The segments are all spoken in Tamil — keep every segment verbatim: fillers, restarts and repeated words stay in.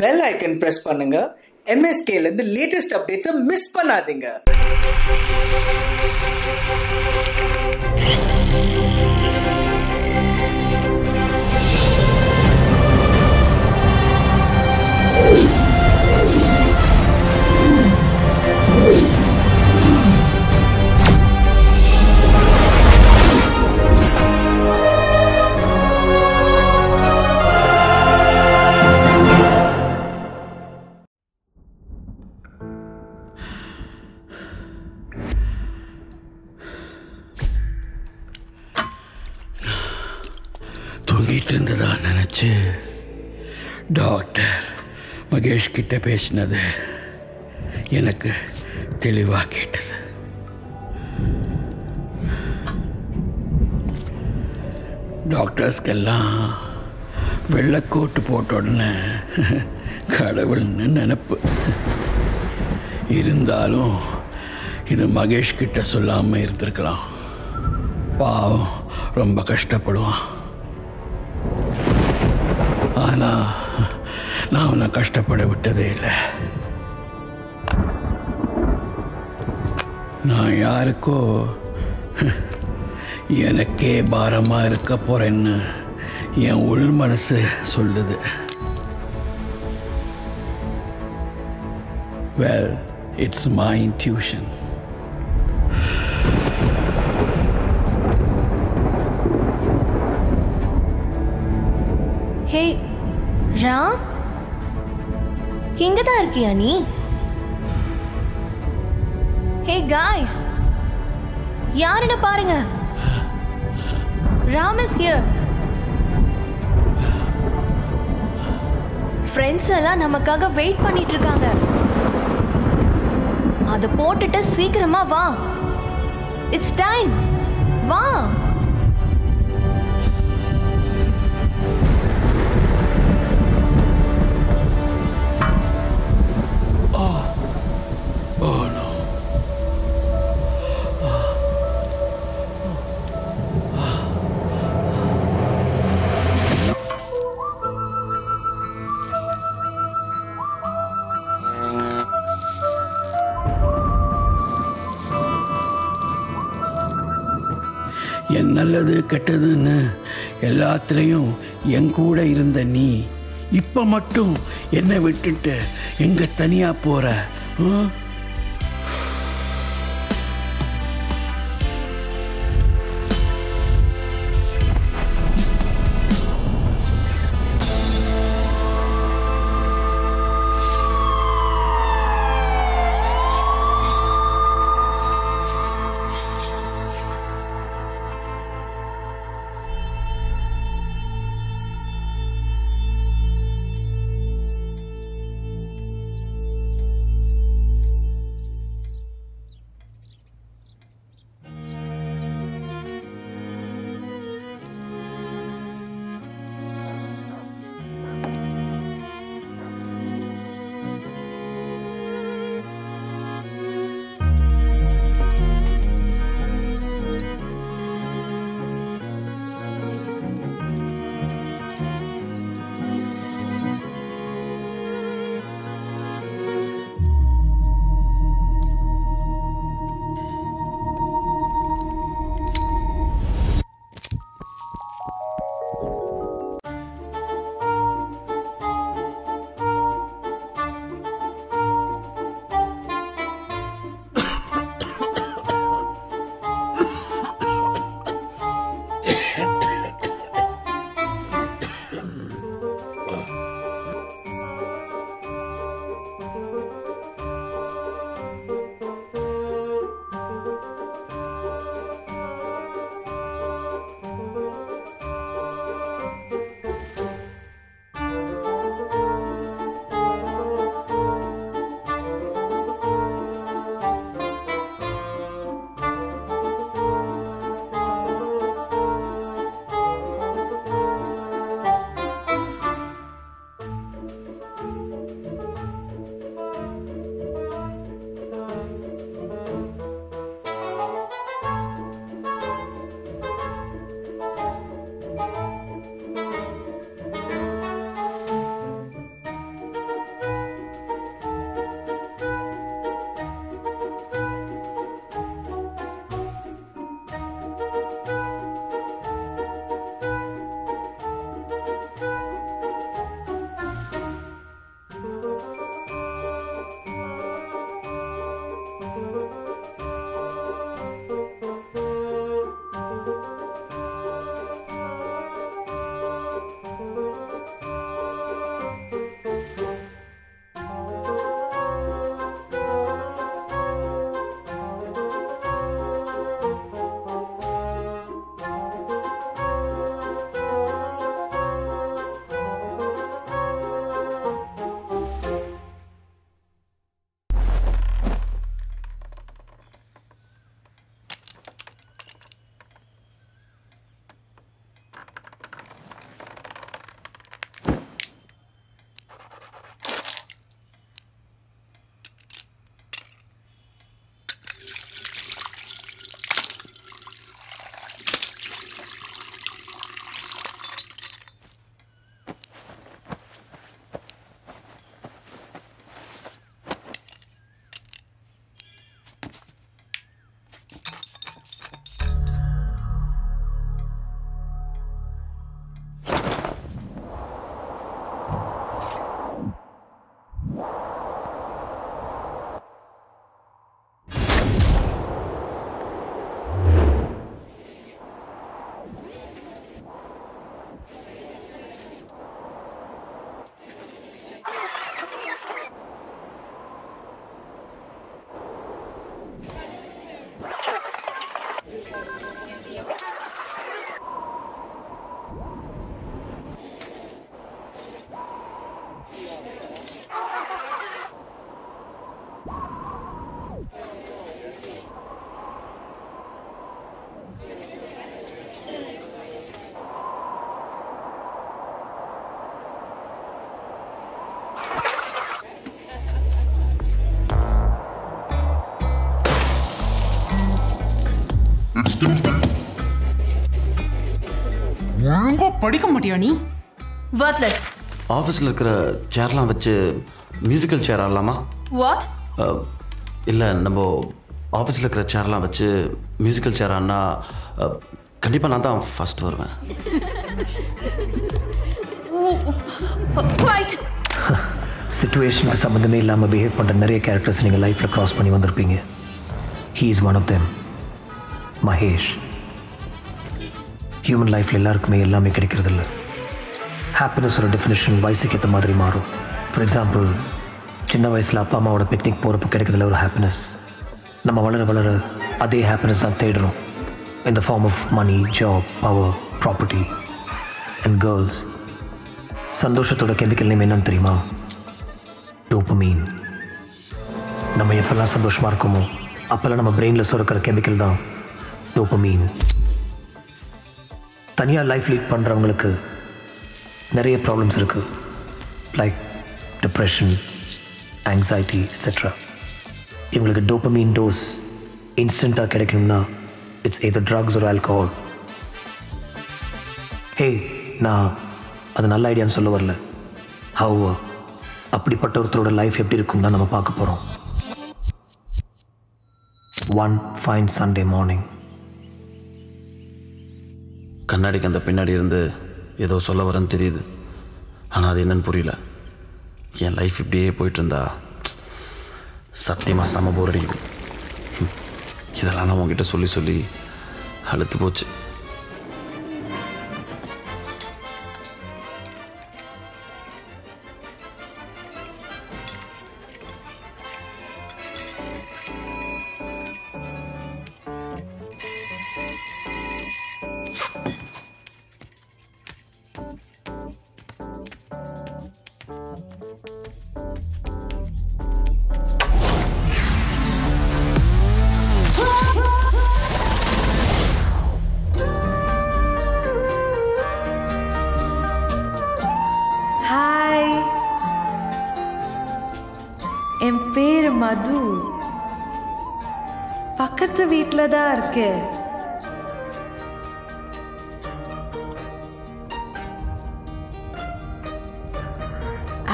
பெல் ஐக்கன் பிரஸ் பண்ணுங்க. எம்எஸ்கேல இருந்து லேட்டஸ்ட் அப்டேட்ஸை மிஸ் பண்ணாதீங்க. டாக்டர் மகேஷ் கிட்ட பேசினது எனக்கு தெளிவாக கேட்டது. டாக்டர்ஸ்கெல்லாம் வெள்ளைக்கோட்டு போட்ட உடனே கடவுள்னு நினப்பு இருந்தாலும் இது மகேஷ் கிட்ட சொல்லாமல் இருந்திருக்கலாம். பாவம் ரொம்ப கஷ்டப்படுவான். ஆனால் நான் அவனை கஷ்டப்பட விட்டதே இல்லை. நான் யாருக்கோ எனக்கே பாரமாக இருக்க போகிறேன்னு என் உள் மனசு சொல்லுது. Well, it's my intuition. Hey Ram, எங்கதான் இருக்கியா நீ? ஹே காய்ஸ், யாருன்னு பாருங்க, ராம் இஸ் ஹியர். ஃப்ரெண்ட்ஸ் எல்லாம் நமக்காக வெயிட் பண்ணிட்டு இருக்காங்க. அத போட்டுட்டு சீக்கிரமா வா, இட்ஸ் டைம், வா. நல்லது கெட்டதுன்னு எல்லாத்துலேயும் என் கூட இருந்த நீ இப்போ மட்டும் என்னை விட்டுட்டு எங்கே தனியாக போகிற? ரொம்ப படிக்க மாட்டியா நீ? வர்த்லெஸ். ஆஃபீஸில் இருக்கிற சேர்லாம் வச்சு மியூசிக்கல் சேர் ஆடலாமா? வாட்? இல்லை, நம்ம ஆஃபீஸில் இருக்கிற சேர்லாம் வச்சு மியூசிக்கல் சேர் ஆடினா கண்டிப்பாக நான் தான் ஃபர்ஸ்ட் வருவேன். சிச்சுவேஷனுக்கு சம்மந்தமே இல்லாமல் பிஹேவ் பண்ணுற நிறைய கேரக்டர்ஸ் நீங்கள் லைஃப்பில் க்ராஸ் பண்ணி வந்திருப்பீங்க. He is one of them. Mahesh. Human லைஃப்பில் எல்லாருக்குமே எல்லாமே கிடைக்கிறதில்ல. ஹாப்பினஸ் ஒரு டெஃபினேஷன் வயசுக்கு ஏற்ற மாதிரி மாறும். ஃபார் எக்ஸாம்பிள், சின்ன வயசில் அப்பா அம்மாவோட பிக்னிக் போகிறப்ப கிடைக்கிறதுல ஒரு ஹாப்பினஸ், நம்ம வளர வளர அதே ஹாப்பினஸ் தான் தேடுறோம். In the form of money, job, power, property and girls. சந்தோஷத்தோட கெமிக்கல் நேம் என்னன்னு தெரியுமா? டோபமீன். நம்ம எப்பெல்லாம் சந்தோஷமாக இருக்கோமோ அப்போல்லாம் நம்ம பிரெயினில் சுரக்கிற கெமிக்கல் தான் டோபமீன். தனியாக லைஃப் லீட் பண்ணுறவங்களுக்கு நிறைய ப்ராப்ளம்ஸ் இருக்குது, லைக் டிப்ரெஷன், ஆங்ஸைட்டி எட்ஸெட்ரா. இவங்களுக்கு டோபமீன் டோஸ் இன்ஸ்டண்ட்டாக கிடைக்கணும்னா இட்ஸ் எதர் ட்ரக்ஸ் ஒரு ஆல்கஹால். ஹே, நான் அது நல்ல ஐடியான்னு சொல்ல வரல. ஹவ் அப்படிப்பட்ட ஒருத்தரோட லைஃப் எப்படி இருக்கும் தான் நம்ம பார்க்க போகிறோம். ஒன் ஃபைன் சண்டே மார்னிங் கண்ணாடிக்கு அந்த பின்னாடி இருந்து ஏதோ சொல்ல வரேன்னு தெரியுது, ஆனால் அது என்னன்னு புரியல. என் லைஃப் இப்படியே போயிட்டு இருந்தா சத்தியமாக செம போர் அடிக்குது. இதெல்லாம் நான் உங்ககிட்ட சொல்லி சொல்லி அழுத்து போச்சு. என் பேர் மது. பக்கத்து வீட்டில் தான் இருக்கு.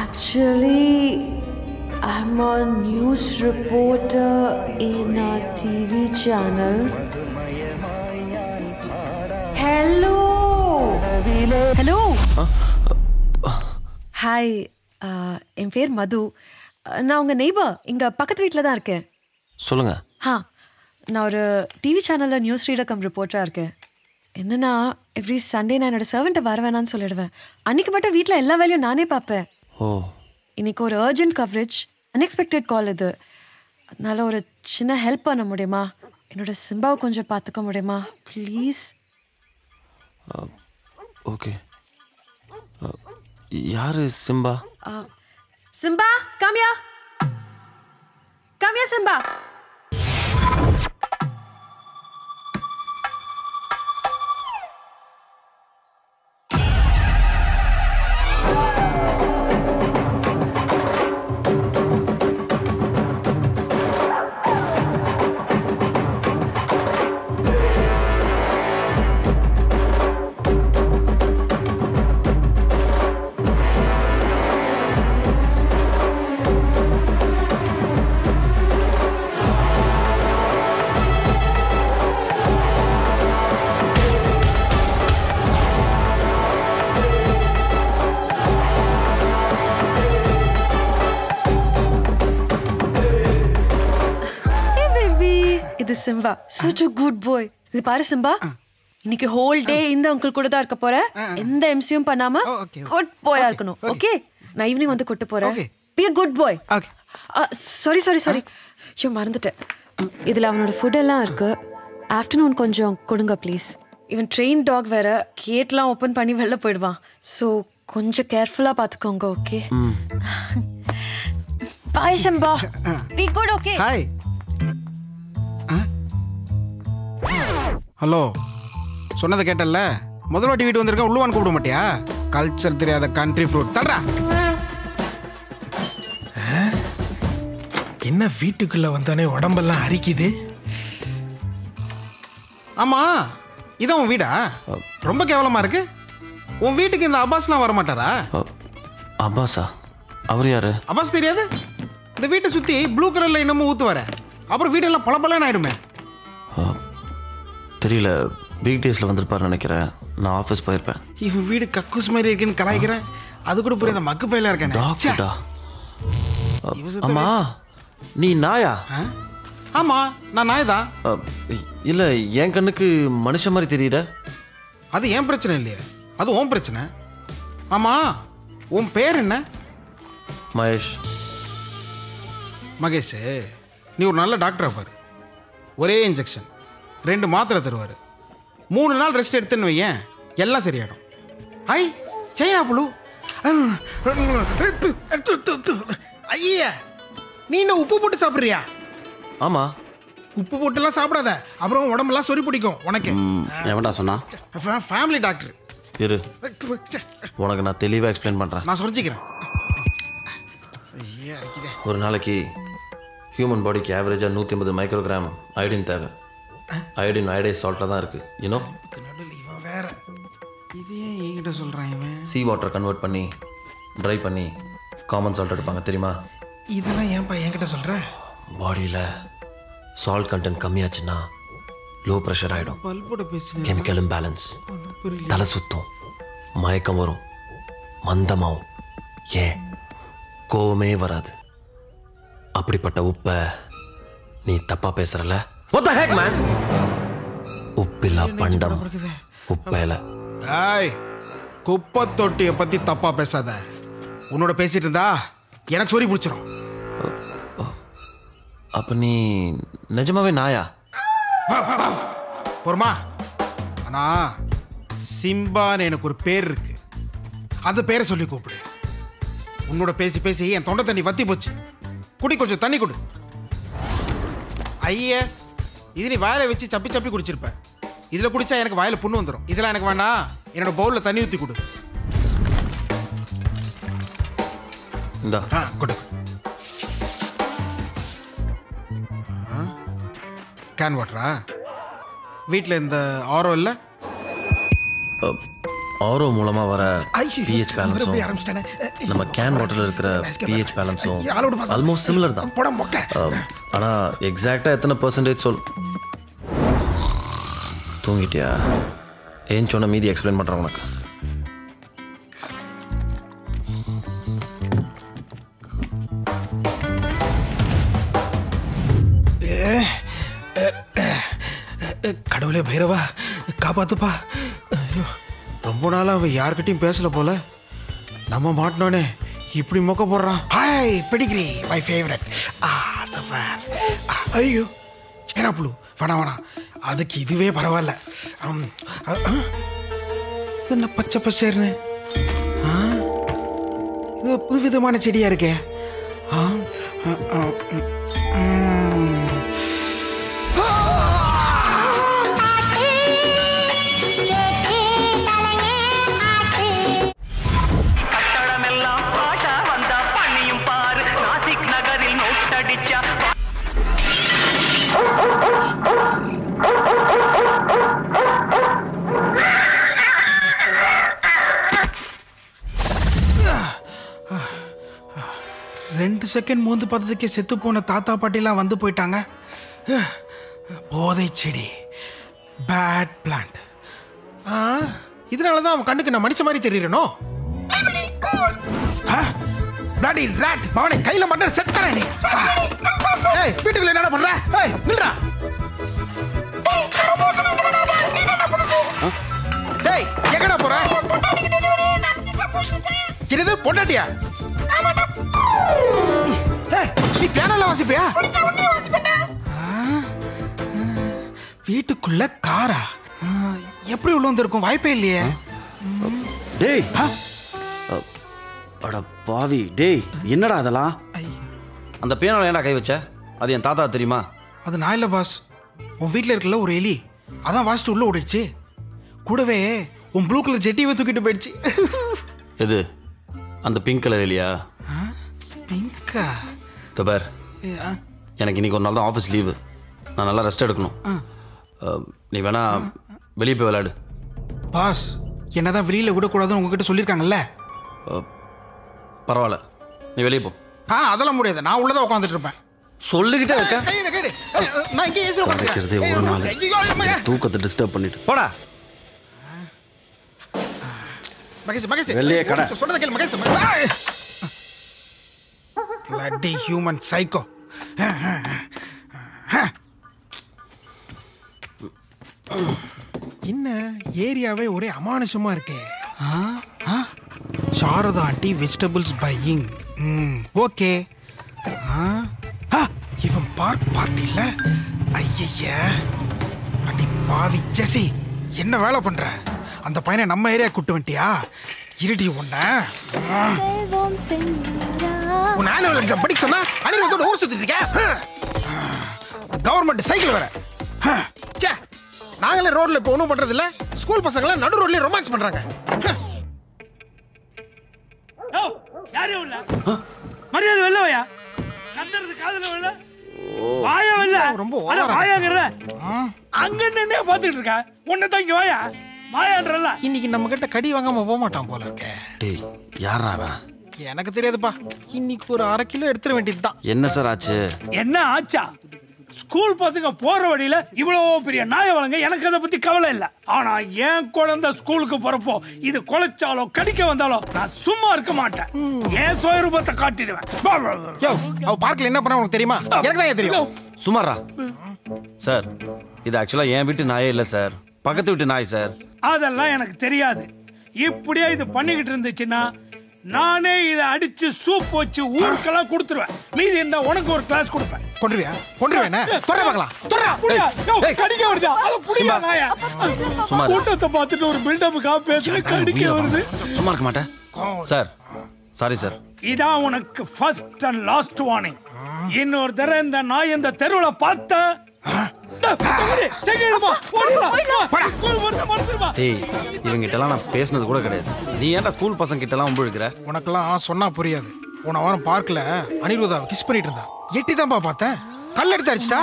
Actually I am a news reporter in a TV channel. Hello hello hi, என் பேர் மது. நான் உங்கள் நெய்பர், இங்கே பக்கத்து வீட்டில் தான் இருக்கேன். சொல்லுங்கள். ஆ, நான் ஒரு டிவி சேனலில் நியூஸ் ரீடர் கம் ரிப்போர்ட்டராக இருக்கேன். என்னென்னா, எவ்ரி சண்டே நான் என்னோடய சர்வெண்ட்டை வர வேணான்னு சொல்லிடுவேன். அன்றைக்கி மட்டும் வீட்டில் எல்லா வேலையும் நானே பார்ப்பேன். ஓ, இன்றைக்கி ஒரு அர்ஜென்ட் கவரேஜ், அன்எக்ஸ்பெக்டட் கால் இது. அதனால ஒரு சின்ன ஹெல்ப் பண்ண முடியுமா? என்னோடய சிம்பாவை கொஞ்சம் பார்த்துக்க முடியுமா ப்ளீஸ்? ஓகே. யார் Simba? Simba, Kamiya Kamiya Simba. Simba, such a good boy. இது பாரு சிம்பா, இன்னைக்கு ஹோல் டே இந்த அங்கிள் கூட தான் இருக்க போற. எந்த எம்சியும் பண்ணாம குட் பாயா இருக்கணும். ஓகே, நான் ஈவினிங் வந்து கொட்டு போறேன். Be a good boy. Okay. Sorry sorry sorry yo, மறந்துட்டேன். இதுல அவனோட ஃபுட் எல்லாம் இருக்கு. ஆஃப்டர்நூன் கொஞ்சம் கொடுங்க ப்ளீஸ். இவன் ட்ரெயின் டாக் வேற, கேட்லாம் ஓபன் பண்ணி வெளில போயிடுவான். ஸோ கொஞ்சம் கேர்ஃபுல்லா பாத்துக்கோங்க. Okay bye Simba, be good. Okay. Hi. Hello, சொன்னதை கேட்டல? முதல் வாட்டி வீட்டு வந்திருக்கேன், உள்ளுவான்னு கூப்பிட மாட்டியா? கல்ச்சர் தெரியாத கண்ட்ரி ஃப்ரூட் தர்றா. என்ன வீட்டுக்குள்ள வந்தானே உடம்பெல்லாம் அரிக்குது. ஆமாம் இதான் உன் வீடா? ரொம்ப கேவலமாக இருக்கு. உன் வீட்டுக்கு இந்த அப்பாஸ்லாம் வர மாட்டாரா? அப்பாஸா? அவர் யாரு? அப்பாஸ் தெரியாது? இந்த வீட்டை சுற்றி ப்ளூ கலரில் இன்னமும் ஊற்று வர, அப்புறம் வீடெல்லாம் பழப்பலன்னு ஆகிடுமே. தெரியல, வீக் டேஸில் வந்திருப்பார்னு நினைக்கிறேன். நான் ஆஃபீஸ் போயிருப்பேன். இவன் வீடு கக்கூஸ் மாதிரி இருக்குன்னு கலாய்க்கிறேன், அது கூட புரியாத மக்கு பயிலாக இருக்கேன். அம்மா நீ நாயா? ஆமாம் நான் நாய் தான். இல்லை, என் கண்ணுக்கு மனுஷன் மாதிரி தெரியுற. அது என் பிரச்சனை இல்லையா, அது உன் பிரச்சனை. ஆமாம் உன் பேர் என்ன? மகேஷ். மகேஷ், நீ ஒரு நல்ல டாக்டராக பாரு. ஒரே இன்ஜெக்ஷன், ரெண்டு மாத்திரை தருவார். மூணு நாள் ரெஸ்ட் எடுத்துன்னு வையேன், எல்லாம் சரியாயிடும். ஐ சைனா புழு ஐயா, நீ இன்னும் உப்பு போட்டு சாப்பிட்றியா? ஆமாம், உப்பு போட்டுலாம் சாப்பிடாத, அப்புறம் உடம்பெல்லாம் சொறி பிடிக்கும் உனக்கு. எவன்டா சொன்னா? Family doctor. இரு, உனக்கு நான் தெளிவாக எக்ஸ்பிளைன் பண்ணுறேன். நான் சொல்லிக்கிறேன். ஒரு நாளைக்கு ஹியூமன் பாடிக்கு ஆவரேஜாக நூற்றி ஐம்பது மைக்ரோகிராம் அயோடின் தேவை. அயோடின் அயோடைஸ் சால்ட்டாக தான் இருக்குது. இன்னும் வேறு இதையே என்கிட்ட சொல்கிறாங்க. சீ வாட்டர் கன்வெர்ட் பண்ணி ட்ரை பண்ணி காமன் சால்ட் எடுப்பாங்க தெரியுமா? இதெல்லாம் ஏன்ப்பா என்கிட்ட சொல்கிறேன்? பாடியில் சால்ட் கண்டென்ட் கம்மியாச்சுன்னா லோ ப்ரெஷர் ஆகிடும், கெமிக்கல் இம்பேலன்ஸ், தலை சுத்தம், மயக்கம் வரும், மந்தமாகும், ஏன் கோவமே வராது. அப்படிப்பட்ட உப்பை நீ தப்பாக பேசுகிறல்ல? உப்பில்லா பண்டம், உப்பையில குப்பை தொட்டியை பற்றி தப்பாக பேசாத. உன்னோட பேசிட்டு இருந்தா எனக்கு சொறி பிடிச்சிரும். அப்போ நீ நிஜமாவே நாயா? போருமா. ஆனால் சிம்பான்னு எனக்கு ஒரு பேர் இருக்கு, அந்த பேரை சொல்லி கூப்பிடு. உன்னோட பேசி பேசி என் தொண்டை தண்ணி வத்தி போச்சு. குடி, கொஞ்சம் தண்ணி குடி. ஐய, இது நீ வாயில வச்சு சப்பி சப்பி குடிச்சிருப்ப. இதில் குடிச்சா எனக்கு வாயில புண்ணு வந்துடும். இதெல்லாம் எனக்கு வேண்டாம். என்னோட பவுலில் தண்ணி ஊற்றி கொடு. இந்த கேன் வாட்டரா? வீட்டில் இந்த ஆரோ இல்லை? ஆரோ மூலமா வர pH பேலன்ஸும் நம்ம கேன் வாட்டர்ல இருக்கிற pH பேலன்ஸும் ஆல்மோஸ்ட் சிமிலர் தான். ஆனா எக்ஸாக்ட்டா எத்தனை பெர்சன்டேஜ் சொல். தூங்கிட்டியா? ஏன் சொன்ன மீதி எக்ஸ்பிளைன் பண்றேன் உனக்கு. கடவுளே பைரவா காப்பாத்துப்பா. ரொம்ப நாளாக அவன் யார்கிட்டையும் பேசலை போல. நம்ம மாட்டினோன்னே இப்படி மொக்க போடுறான். Hi Pedigree, my favourite. ஆ சஃபர். ஐயோ சேனா புழு, வேணாம் வேணாம், அதுக்கு இதுவே பரவாயில்ல. என்ன பச்சை பச்சைன்னு, இது புது விதமான செடியாக இருக்கே. ஆ ரெண்டு செகண்ட் மூந்து பார்த்ததுக்கே செத்து போன தாத்தா பாட்டிலாம் வந்து போயிட்டாங்க. போதை செடி, பேட் பிளான்ட். இதனால தான் அவன் கண்ணுக்கு நான் மனுஷ மாதிரி தெரியறனோ? டாடி ராட் பவனே, கையில மட்டும் செட் பண்ண நீ. ஏய் வீட்டுக்குள்ள என்னடா பண்ற? ஏய் நில்றா. டேய் எங்கடா போற? கிரது பொண்டாட்டியா? நீ பேனல்ல வாசிப்பியா? வீட்டுக்குள்ள காரா? எப்படி உள்ள வந்திருக்கும்? வாய்ப்பே இல்லையே. டேய் அட பாவி. டேய் என்னடா அதெல்லாம்? அந்த பேனால ஏன்டா கை வச்ச? அது என் தாத்தா தெரியுமா? அது நான் இல்லை பாஸ், உன் வீட்டில் இருக்கல ஒரு எலி, அதான் வாசிட்டு உள்ள ஓடிடுச்சு. கூடவே உன் ப்ளூ கலர் ஜெட்டியை தூக்கிட்டு போயிடுச்சு. எது அந்த பிங்க் கலர் எலியா? பிங்கா? தபர், எனக்கு இன்னைக்கு ஒரு நாள் தான் ஆஃபீஸ் லீவு, நான் நல்லா ரெஸ்ட் எடுக்கணும். நீ வேணா வெளியே போய் விளையாடு. பாஸ் என்னதான் வெளியில் விடக்கூடாதுன்னு உங்ககிட்ட சொல்லியிருக்காங்கல்ல. பரவாயில்ல நீ வெளியே போ. ஆ அதெல்லாம் முடியாது, நான் உள்ளதான் உட்காந்துட்டு இருப்பேன். சொல்லிக்கிட்டே இருக்கேன். ஒரு நாள் தூக்கத்தை டிஸ்டர்ப் பண்ணிட்டு போடா. மகேஷ் மகேஷ் வெளியே கடை சொல்றத கேளு. Mahesh bloody human psycho. என்ன ஏரியாவே ஒரே அமானுஷமா இருக்கே. Sharada aunty vegetables buying okay. இவன் பார்க் பார்ட்டில ஐயா அடி பாவி ஜெசி என்ன வேலை பண்ற? அந்த பையனை நம்ம ஏரியா கூட்டு வந்துட்டியா? இருடி உன்ன உன் ஆனுவல் எக்ஸாம் படிக்க சொன்னா அனிருத்தோட ஊர் சுத்திட்டு இருக்கேன். கவர்மெண்ட் சைக்கிள் வேற. நாங்களே ரோட்ல இப்போ ஒன்றும் பண்றது இல்லை, ஸ்கூல் பசங்களாம் நடு ரோட்லேயே ரொமான்ஸ் பண்றாங்க. யாரும் இல்ல மரியாதை வெள்ளவையா கத்துறது காதுல வெள்ள வாயா வெள்ள ரொம்ப வாயாங்கிற அங்க நின்னே பார்த்துட்டு இருக்க. உன்னை தான் இங்க வாயா மாயான்றல. இன்னைக்கு நம்ம கிட்ட கடி வாங்காம போக மாட்டான் போல இருக்கே. டேய் யாரா அவன்? எனக்கு தெரியாதுப்பா. இன்னைக்கு ஒரு அரை கிலோ எடுத்துற வேண்டியதுதான். என்ன சார் ஆச்சு? என்ன ஆச்சா? ஸ்கூல் பசங்க போற வழியில இவ்வளவு பெரிய நாயை வளங்க, எனக்கு அதை பத்தி கவலை இல்லை. ஆனா என் குழந்தை ஸ்கூலுக்கு போறப்போ இது கொலைச்சாலோ கடிக்க வந்தாலோ நான் சும்மா இருக்க மாட்டேன். என் சுயரூபத்தை காட்டிடுவேன். அவ பார்க்கல என்ன பண்ண உனக்கு தெரியுமா? எனக்கு தான் தெரியும். சுமாரா சார், இது ஆக்சுவலா என் வீட்டு நாயே இல்லை சார், பக்கத்து வீட்டு நாய் சார். அதெல்லாம் எனக்கு தெரியாது. இப்படியே இது பண்ணிக்கிட்டு இருந்துச்சுன்னா நானே இதை அடிச்சு சூப் வச்சு ஊருக்கெல்லாம் கொடுத்துருவேன். மீதி இருந்தா உனக்கு ஒரு கிளாஸ் கொடுப்பேன். கொண்டுருவியா? கொண்டுருவேனே தொட பார்க்கலாம். தொட புடியா கடிக்க வருது. அது புடியா நாயா கூட்டத்தை பார்த்துட்டு ஒரு பில்டப் கா பேசி கடிக்க வருது. சும்மா இருக்க மாட்டேன் சார். Sorry sir. இதான் உனக்கு ஃபர்ஸ்ட் அண்ட் லாஸ்ட் வார்னிங். இன்னொரு தடவை இந்த நாய் இந்த தெருவுல பார்த்தா பேசினது கூட கிடையாது. நீ ஏன்டா ஸ்கூல் பசங்க கிட்ட எல்லாம் உபயோகிக்கிற? உனக்கெல்லாம் சொன்னா புரியாது. போன வாரம் பார்க்ல அனிருதா கிஸ் பண்ணிட்டு இருந்தா, எட்டி தான்ப்பா பார்த்தேன், கல் எடுத்து அடிச்சிட்டா.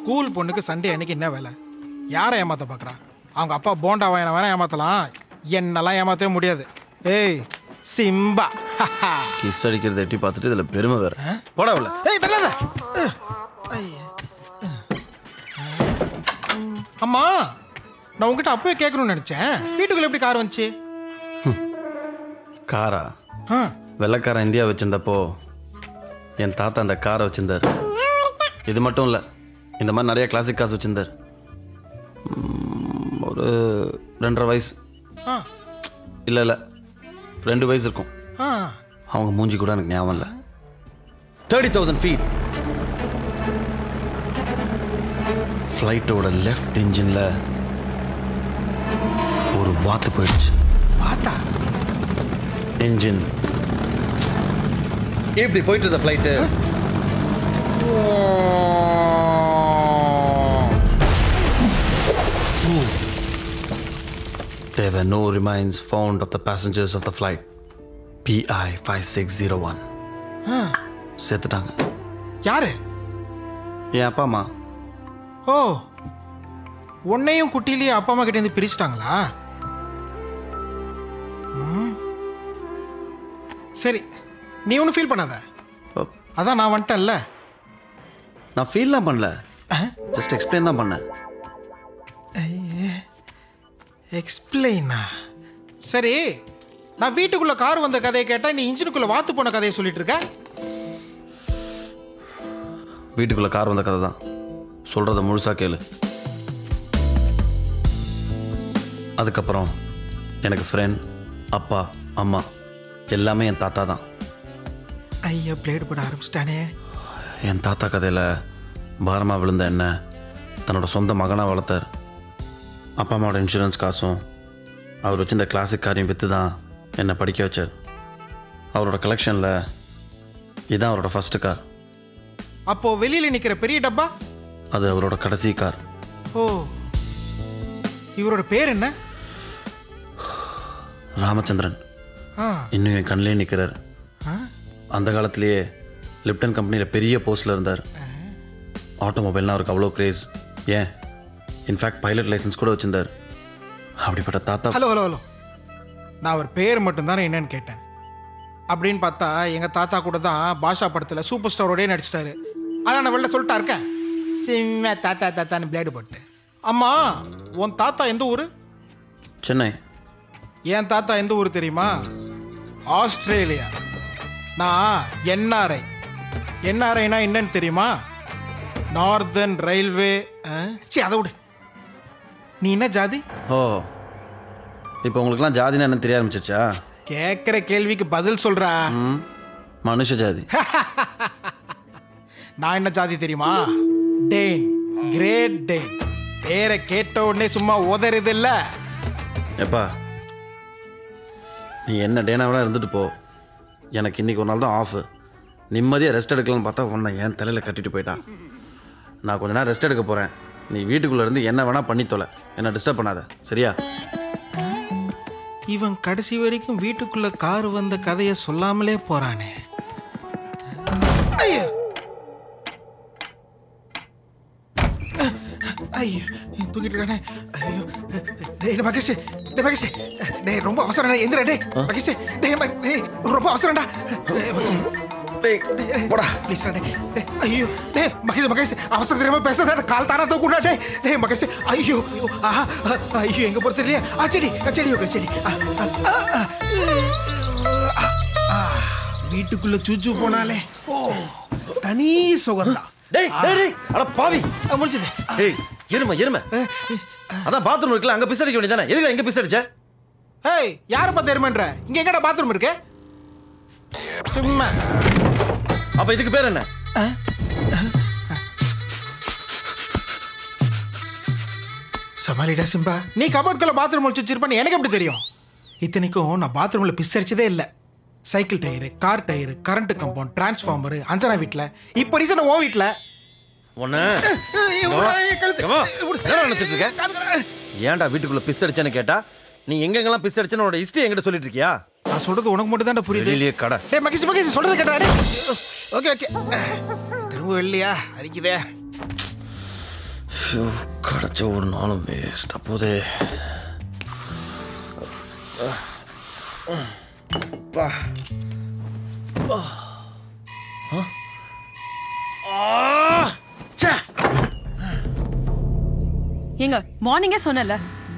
ஸ்கூல் பொண்ணுக்கு சண்டே அன்னைக்கு என்ன வேலை? யாரை ஏமாத்த பாக்குறா? அவங்க அப்பா போண்டா வாயின வேணா ஏமாத்தலாம், என்னெல்லாம் ஏமாத்தவே முடியாது. ஏய் சிம்பா கிஸ் அடிக்கிறத எட்டி பார்த்துட்டு இதுல பெருமை வேற போடவில்லை. அம்மா நான் உங்ககிட்ட அப்பவே கேட்கணும்னு நினைச்சேன், வீட்டுக்குள்ள எப்படி கார் வந்துச்சு? காரா? வெள்ளக்காரன் இந்தியா வச்சிருந்தப்போ என் தாத்தா அந்த காரை வச்சிருந்தாரு. இது மட்டும் இல்லை, இந்த மாதிரி நிறைய கிளாசிக் காசு வச்சிருந்தாரு. ஒரு ரெண்டரை வயசு இல்லை இல்லை ரெண்டு வயசு இருக்கும். அவங்க மூஞ்சி கூட எனக்கு ஞாபகம் இல்லை. தேர்ட்டி தௌசண்ட் ஃபீட் ஃப்ளைட்டோட லெஃப்ட் இன்ஜின்ல ஒரு வாத்து போயிடுச்சு. வாத்தா? இன்ஜின் இப்படி போயிட்டு இருந்த flight There were no remains found of the passengers of the flight P I five six zero one. செத்துட்டாங்க. யாரு? என் அப்பா அம்மா. ஓ உன்னையும் குட்டிலேயே அப்பா அம்மா கிட்ட இருந்து பிரிச்சுட்டாங்களா? சரி நீ ஒன்றும் ஃபீல் பண்ணாத. அதான் நான் வந்துட்டேன்ல. நான் ஃபீல்லாம் பண்ணல, ஜஸ்ட் எக்ஸ்பிளைன் தான் பண்ணேன். எக்ஸ்பிளைனா? சரி நான் வீட்டுக்குள்ள கார் வந்த கதையை கேட்டால் நீ இன்ஜினுக்குள்ள வாத்து போன கதையை சொல்லிட்டு இருக்க. வீட்டுக்குள்ள கார் வந்த கதை தான் சொல்கிறத முழுசாக கேளு. அதுக்கப்புறம் எனக்கு ஃப்ரெண்ட், அப்பா, அம்மா எல்லாமே என் தாத்தா தான். ஐயா பிளேடு போட ஆரம்பிச்சிட்டானே. என் தாத்தா கதையில் பாரமாக விழுந்த என்ன தன்னோட சொந்த மகனாக வளர்த்தார். அப்பா அம்மாவோட இன்சூரன்ஸ் காசும் அவர் வச்சிருந்த கிளாசிக் காரையும் விற்று தான் என்னை படிக்க வச்சார். அவரோட கலெக்ஷனில் இதுதான் அவரோட ஃபஸ்ட்டு கார். அப்போது வெளியில் நிற்கிற பெரிய டப்பா அது அவரோட கடைசி கார். ஓ இவரோட பேர் என்ன? ராமச்சந்திரன். இன்னும் என் கண்ணிலே நிற்கிறார். அந்த காலத்திலேயே லிப்டன் கம்பெனியில் பெரிய போஸ்டில் இருந்தார். ஆட்டோமொபைல்னால் அவருக்கு அவ்வளோ கிரேஸ். ஏன் இன்ஃபேக்ட் பைலட் லைசன்ஸ் கூட வச்சுருந்தார். அப்படிப்பட்ட தாத்தா. ஹலோ ஹலோ ஹலோ நான் அவர் பேர் மட்டும்தானே என்னன்னு கேட்டேன். அப்படின்னு பார்த்தா எங்கள் தாத்தா கூட தான் பாஷா படத்தில் சூப்பர் ஸ்டாரோடய நடிச்சிட்டாரு. அதான் நான் வெளில சொல்லிட்டா இருக்கேன் சின்ன தாத்தா தாத்தான்னு பிளேடு போட்டு. அம்மா உன் தாத்தா எந்த ஊர்? சென்னை. என் தாத்தா எந்த ஊர் தெரியுமா? ஆஸ்திரேலியா. நான் என்ஆர்ஐ. என்ஆர்ஐனா என்னன்னு தெரியுமா? Northern railway. சரி அதை விடு. நீ என்ன ஜாதி? ஓ இப்போ உங்களுக்குலாம் ஜாதின்னு என்ன தெரிய ஆரம்பிச்சிருச்சா? கேட்குற கேள்விக்கு பதில் சொல்றா. மனுஷ ஜாதி. நான் என்ன ஜாதி தெரியுமா? டேன். Great Dane. பேரை கேட்ட உடனே சும்மா உதறது இல்லை. எப்பா நீ என்ன டேனாவெலாம் இருந்துட்டு போ. எனக்கு இன்றைக்கி ஒரு நாள் தான் ஆஃபு. நிம்மதியாக ரெஸ்ட் எடுக்கலாம்னு பார்த்தா உன்னை என் தலையில் கட்டிட்டு போயிட்டான். நான் கொஞ்ச நேரம் ரெஸ்ட் எடுக்க போகிறேன். நீ வீட்டுக்குள்ளே இருந்து என்ன வேணால் பண்ணி தொலை. என்னை டிஸ்டர்ப் பண்ணாத, சரியா? இவன் கடைசி வரைக்கும் வீட்டுக்குள்ளே கார் வந்த கதையை சொல்லாமலே போகிறானே. ஐயோ தூக்கிட்டு இருக்கானே. ஐயோ டேய் மகேஷ், டேய் மகேஷ், டேய் ரொம்ப அவசரம்டா, எந்திரா. டேய் மகேஷ், டேய் டேய் ரொம்ப அவசரம்டா. டேய் போடா ப்ளீஸ் டேய். ஐயோ டேய் மகேஷ், மகேஷ் அவசரத்துல பேசாத, கால் தானா தூக்குடா. டேய் டேய் மகேஷ். ஐயோ ஆஹா ஐயோ எங்க போறது இல்லையா? அச்சடி அச்சடி ஓகே சரி. வீட்டுக்குள்ள சூச்சு போனாலே ஓ தனி சுகம்தான். டேய் டேய் அட பாவி முடிச்சதே. டேய் எருமை எருமை அதான் பாத்ரூம் இருக்குல்ல, அங்கே பிசடிக்க வேண்டியதானே, எதுக்கு எங்கே பிசடிச்ச? ஏய் யார் பார்த்து எருமைன்ற? இங்கே எங்கடா பாத்ரூம் இருக்கு? சும்மா. அப்போ இதுக்கு பேர் என்ன? சமாளிடா சிம்பா, நீ கபோர்ட்குள்ள பாத்ரூம் முடிச்சு வச்சிருப்பான்னு எனக்கு எப்படி தெரியும்? இத்தனைக்கும் நான் பாத்ரூமில் பிசடிச்சதே இல்லை. Cycle tyre, car tyre, current compound, transformer, Anjana வீட்டில், இப்போ ரீசன் ஓ வீட்டில் ஒன்று. ஏன்டா வீட்டுக்குள்ளே பிஸ் அடிச்சேன்னு கேட்டா நீ எங்கெங்கெல்லாம் பிஸ் அடிச்சேன்னு உன்னோட ஹிஸ்ட்ரி என்கிட்ட சொல்லிட்டு இருக்கியா? நான் சொல்கிறது உனக்கு மட்டும் தான் புரியுது இல்லையே கடை. டேய் மகேஷ், மகேஷ் சொல்கிறது கேட்டாடே. ஓகே ஓகே திரும்ப இல்லையா அரிக்குதே. கிடச்ச ஒரு நாளும் வேஸ்ட் அப்போதே. பா எங்க மார்னிங்கே சொன்னல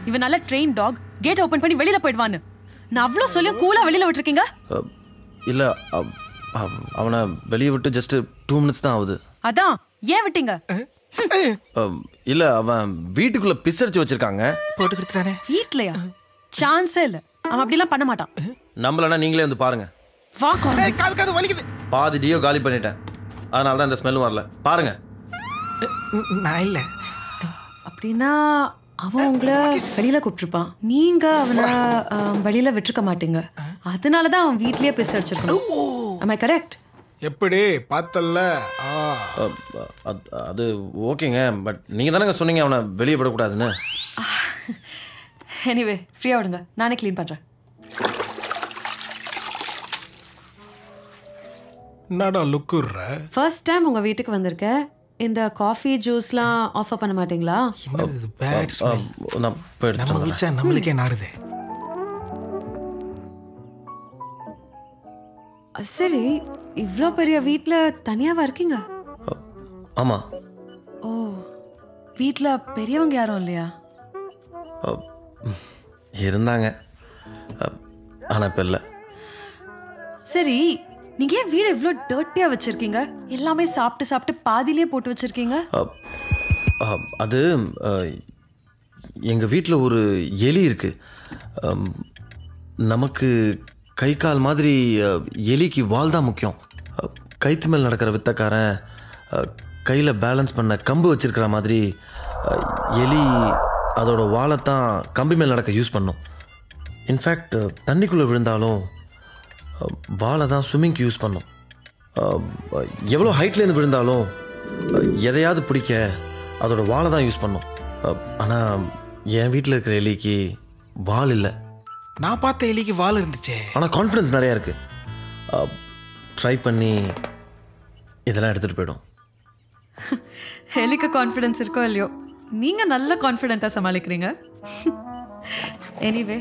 இவனால ட்ரெயின் டாக் கேட் ஓபன் பண்ணி வெளியில போயிடுவான்னு. நான் அவ்வளோ சொல்லி கூலா வெளியில விட்டுருக்கீங்க. இல்ல அவனை வெளியே விட்டு ஜஸ்ட் டூ மினிட்ஸ் தான் ஆகுது. அதான் ஏன் விட்டீங்க? இல்ல அவன் வீட்டுக்குள்ள பிசடிச்சு வச்சிருக்காங்க. போட்டு கொடுத்துட்டானே. வீட்லயா? சான்ஸே இல்ல, அவன் அப்படிலாம் பண்ண மாட்டான். நம்மளனா நீங்களே வந்து பாருங்க. காது காது வலிக்குது. பாதி டியோ காலி பண்ணிட்டேன், அதனால தான் இந்த ஸ்மெல் வரல. பாருங்க. நான் இல்லை அப்படின்னா அவன் உங்களை வெளியில கூப்பிட்டுருப்பான், நீங்க அவனை வெளியில விட்டுருக்க மாட்டீங்க, அதனால தான் அவன் வீட்லயே பேச வச்சிருக்கான். I correct? எப்படி பார்த்தல்ல? அது ஓகேங்க, பட் நீங்க தானங்க சொன்னீங்க அவனை வெளியே விடக்கூடாதுன்னு. எனிவே ஃப்ரீயா விடுங்க, நானே கிளீன் பண்றேன். நாடா லுக்குற ஃபர்ஸ்ட் டைம் உங்க வீட்டுக்கு வந்திருக்க, இந்த காபி ஜூஸ்லாம் ஆஃபர் பண்ண மாட்டீங்களா? இது பேட் ஸ்மெல். நான் போய்டுறேன். நம்ம குளிச்சா நம்மளுக்கே நாறுதே. சரி, இவ்ளோ பெரிய வீட்ல தனியாவா இருக்கீங்க? ஆமா. ஓ, வீட்ல பெரியவங்க யாரும் இல்லையா? இருந்தாங்க, ஆனா இப்ப இல்ல. சரி, நீங்க ஏன் வீடு இவ்வளோ டர்ட்டியா வச்சிருக்கீங்க? எல்லாமே சாப்பிட்டு சாப்பிட்டு பாதியிலே போட்டு வச்சிருக்கீங்க. அது எங்க வீட்டில் ஒரு எலி இருக்கு. நமக்கு கை கால் மாதிரி எலிக்கு வால் தான் முக்கியம். கைத்து மேல் நடக்கிற வித்தக்காரன் கையில் பேலன்ஸ் பண்ண கம்பு வச்சிருக்கிற மாதிரி எலி அதோட வாழைத்தான் கம்பி மேல் நடக்க யூஸ் பண்ணும். இன்ஃபேக்ட் தண்ணிக்குள்ளே விழுந்தாலும் வாழை தான் ஸ்விம்மிங்க்கு யூஸ் பண்ணும். எவ்வளோ ஹைட்லேருந்து விழுந்தாலும் எதையாவது பிடிக்க அதோட வாழை தான் யூஸ் பண்ணும். ஆனால் என் வீட்டில் இருக்கிற எலிக்கு வால் இல்லை. நான் பார்த்த எலிக்கு வால் இருந்துச்சு, ஆனால் கான்ஃபிடன்ஸ் நிறையா இருக்குது. ட்ரை பண்ணி இதெல்லாம் எடுத்துகிட்டு போய்டும். ஹெலிக்கு கான்ஃபிடென்ஸ் இருக்கோ இல்லையோ, நீங்கள் நல்ல கான்ஃபிடென்ட்டாக சமாளிக்கிறீங்க. Anyway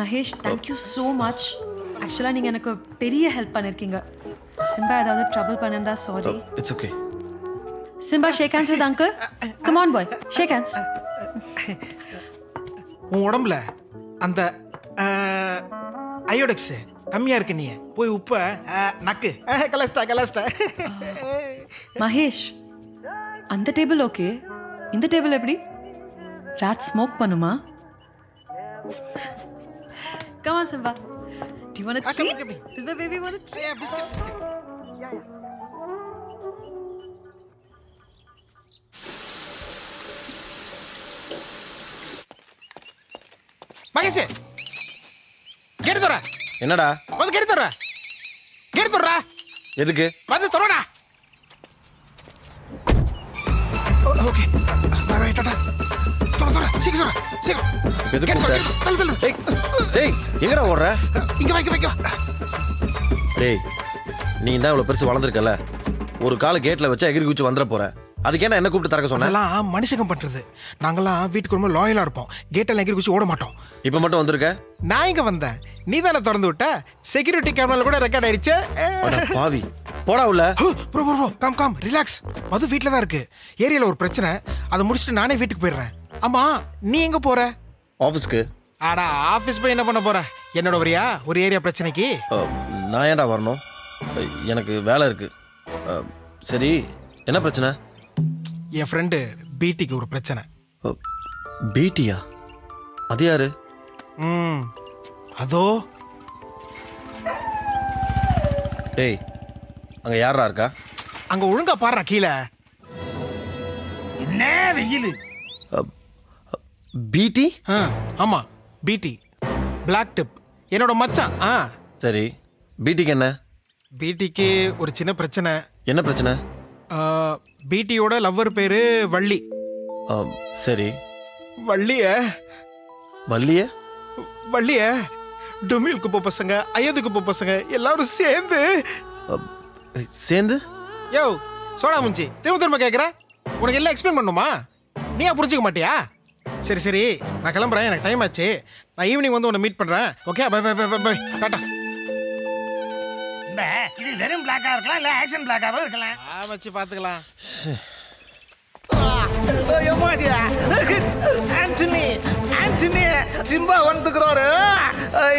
Mahesh, thank you so much. ஆக்சுவலாக நீங்கள் எனக்கு பெரிய ஹெல்ப் பண்ணியிருக்கீங்க. சிம்பா ஏதாவது ட்ரபிள் பண்ணியிருந்தா sorry. It's okay. Simba shake hands with uncle. Come on boy, shake hands. உன் உடம்புல அந்த அயோடெக்ஸ் கம்மியாக இருக்கு. நீ போய் உப்பை நக்கு கலஸ்டா கலஸ்டா. மகேஷ், அந்த டேபிள் ஓகே, இந்த டேபிள் எப்படி? ராட் ஸ்மோக் பண்ணுமா? Come on Simba, do you want a treat? Does the baby want a treat? Yeah, biscuit, biscuit. Yeah, yeah. Mahesh, gate தோற. என்னடா வந்து கேட்டு தோற, கேட்டு தோற. எதுக்கு வந்து தோறடா. Okay bye bye tata. தோற தோற, சீக்கிரம் தோற, சீக்கிரம். எதுக்கு தோற? தள்ளு தள்ளு. டேய் டேய், எங்கடா ஓடுற? இங்க வைக்க வைக்க. டேய், நீ தான் இவ்வளவு பெருசு வளர்ந்திருக்கல, ஒரு கால கேட்ல வச்சு எகிரி குச்சி வந்தற போற. அதுக்கு என்ன என்ன கூப்பிட்டு தரக்க சொன்ன? அதெல்லாம் மனுஷங்க பண்றது. நாங்கெல்லாம் வீட்டுக்கு ரொம்ப லாயலா இருப்போம், கேட்டெல்லாம் எகிரி குச்சி ஓட மாட்டோம். இப்போ மட்டும் வந்திருக்க? நான் இங்க வந்தேன், நீ தான திறந்து விட்ட. செக்யூரிட்டி கேமரால கூட ரெக்கார்ட் ஆயிடுச்சு. அட பாவி, போடா உள்ள. Bro bro come come, relax. Madhu வீட்ல தான் இருக்கு, ஏரியால ஒரு பிரச்சனை, அதை முடிச்சிட்டு நானே வீட்டுக்கு போயிடுறேன். ஆமா, நீ எங்க போற? ஆபீஸ்க்கு. அட ஆபீஸ் போய் என்ன பண்ண போற? என்னோட வரியா ஒரு ஏரியா பிரச்சனைக்கு? நான் ஏன்டா வரணும், எனக்கு வேலை இருக்கு. சரி, என்ன பிரச்சனை? என் ஃப்ரெண்டு பிடிக்கு ஒரு பிரச்சனை. பிடியா? அது யாரு? ம், அதோ. டேய், அங்க யாரா இருக்கா? அங்க ஒழுங்கா பாறா கீழே. என்ன வெயில். பிடி? ஆமா, பிடி பிளாக் டிப், என்னோட மச்சான். ஆ சரி, பிடிக்கு என்ன? பிடிக்கு ஒரு சின்ன பிரச்சனை. என்ன பிரச்சனை? பிடியோட லவ்வர் பேரு வள்ளி. சரி, வள்ளிய வள்ளிய வள்ளிய டொமிலுக்கு போ பசங்க, ஐயதுக்கு போ பசங்க, எல்லாரும் சேர்ந்து சேர்ந்து. யோ சோடா முஞ்சி, திரும்ப திரும்ப கேட்குற, உனக்கு எல்லாம் எக்ஸ்பிளைன் பண்ணுமா? நீயா புரிஞ்சிக்க மாட்டியா? சரி சரி, நான் கிளம்புறேன், எனக்கு டைம் ஆச்சு. நான் ஈவினிங் வந்து உன்னை மீட் பண்ணுறேன். Okay, bye bye bye bye, tata. இது வெறும் பிளாக்கா இருக்கலாம், இல்ல ஆக்ஷன் பிளாக்காவே இருக்கலாம். ஆ வச்சு பாத்துக்கலாம். ஐயோ மாடியா, ஆண்டனி ஆண்டனி சிம்பா வந்துக்குறாரு.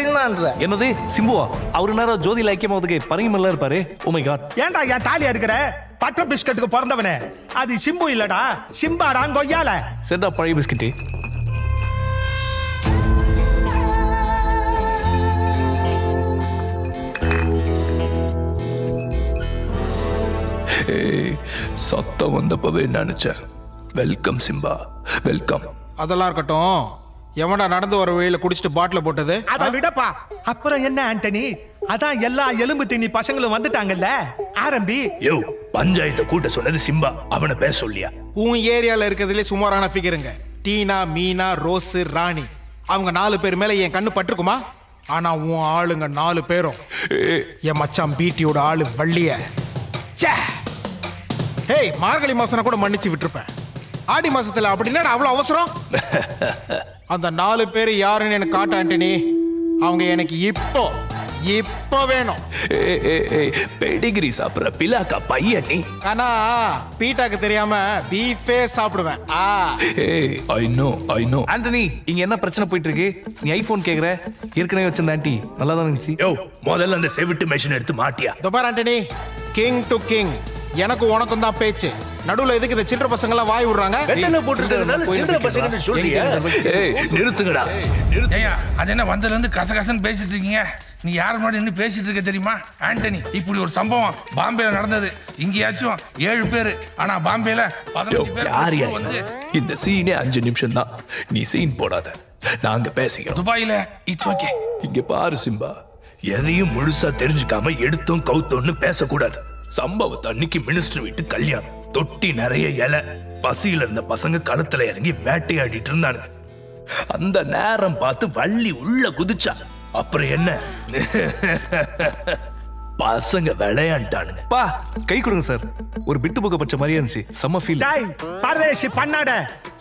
இன்னான்ற என்னது சிம்புவா? அவரு நேரா ஜோதி லைக்கியமா வந்து பரங்கிமல்ல இருப்பாரு. ஓ மை காட், ஏன்டா யா தாலியா இருக்கற? பட்டர் பிஸ்கட்டுக்கு பிறந்தவனே, அது சிம்பு இல்லடா, சிம்பா ராங் கொய்யால. செட்டா பழைய பிஸ்கட்டி. சத்தம் வந்தப்பவே நினைச்சேன். Welcome Simba, welcome. அதெல்லாம் இருக்கட்டும், எவனா நடந்து வர வழியில குடிச்சிட்டு பாட்டில போட்டது? அத விடப்பா. அப்புறம் என்ன ஆண்டனி, அதான் எல்லா எலும்பு தின்னி பசங்களும் வந்துட்டாங்கல்ல, ஆரம்பி. யோ, பஞ்சாயத்தை கூட்ட சொன்னது சிம்பா, அவனை பேச சொல்லியா? உன் ஏரியால இருக்கிறதுல சுமாரான ஃபிகருங்க, டீனா, மீனா, ரோஸு, ராணி, அவங்க நாலு பேர் மேல என் கண்ணு பட்டிருக்குமா? ஆனா உன் ஆளுங்க நாலு பேரும் என் மச்சான் பீட்டியோட ஆளு வள்ளிய. ஏய், மார்கழி மாசனா கூட மன்னிச்சு விட்டுருப்பேன், ஆடி மாசத்துல அப்படின்னா அவ்வளவு அவசரம்? அந்த நாலு பேர் யாருன்னு எனக்கு காட்ட ஆண்டனி. அவங்க எனக்கு இப்போ இப்போ வேணும். பெடிகிரி சாப்பிடுற பிலாக்கா பையன் நீ. ஆனா பீட்டாக்கு தெரியாம பீஃபே சாப்பிடுவேன். I know I know. Antony, இங்க என்ன பிரச்சனை போயிட்டு இருக்கு? நீ ஐபோன் கேக்குற, ஏற்கனவே வச்சிருந்த ஆண்டி நல்லா தான் இருந்துச்சு. யோ, முதல்ல அந்த செவிட்டு மெஷின் எடுத்து மாட்டியா? துபார் ஆண்டனி, கிங் டு கிங், எனக்கு உனக்கும் தான் பேச்சு. நடுவுல எதுக்கு இந்த சின்ன பசங்க எல்லாம் வாய் விடுறாங்க? வெட்டன போட்டுட்டதனால சின்ன பசங்கன்னு சொல்றியா? ஏய் நிறுத்துங்கடா, நிறுத்துங்க. அது என்ன வந்தல இருந்து கசகசன்னு பேசிட்டு இருக்கீங்க? நீ யார் முன்னாடி நின்னு பேசிட்டு இருக்க தெரியுமா ஆண்டனி? இப்படி ஒரு சம்பவம் பாம்பேல நடந்தது, இங்கயாச்சும் ஏழு பேர், ஆனா பாம்பேல பதினஞ்சு பேர். யாரியா இந்த சீனே? அஞ்சு நிமிஷம் தான், நீ சீன் போடாத, நாங்க பேசிக்கிறோம். துபாயில இட்ஸ் ஓகே. இங்க பாரு சிம்பா, எதையும் முழுசா தெரிஞ்சுக்காம எடுத்தும் கவுத்தோன்னு பேசக்கூடாது. சம்பவத்தை அன்னைக்கு மினிஸ்டர் வீட்டு கல்யாணம், தொட்டி நிறைய இலை, பசியில இருந்த பசங்க களத்துல இறங்கி வேட்டையாடிட்டு இருந்தானுங்க. அந்த நேரம் பார்த்து வள்ளி உள்ள குதிச்சா. அப்புறம் என்ன? பசங்க விளையாண்டானுங்க. பா கை கொடுங்க சார், ஒரு பிட்டு புக்க பச்ச மாதிரியா இருந்துச்சு, செம்ம ஃபீல். டேய் பரதேசி பண்ணாட,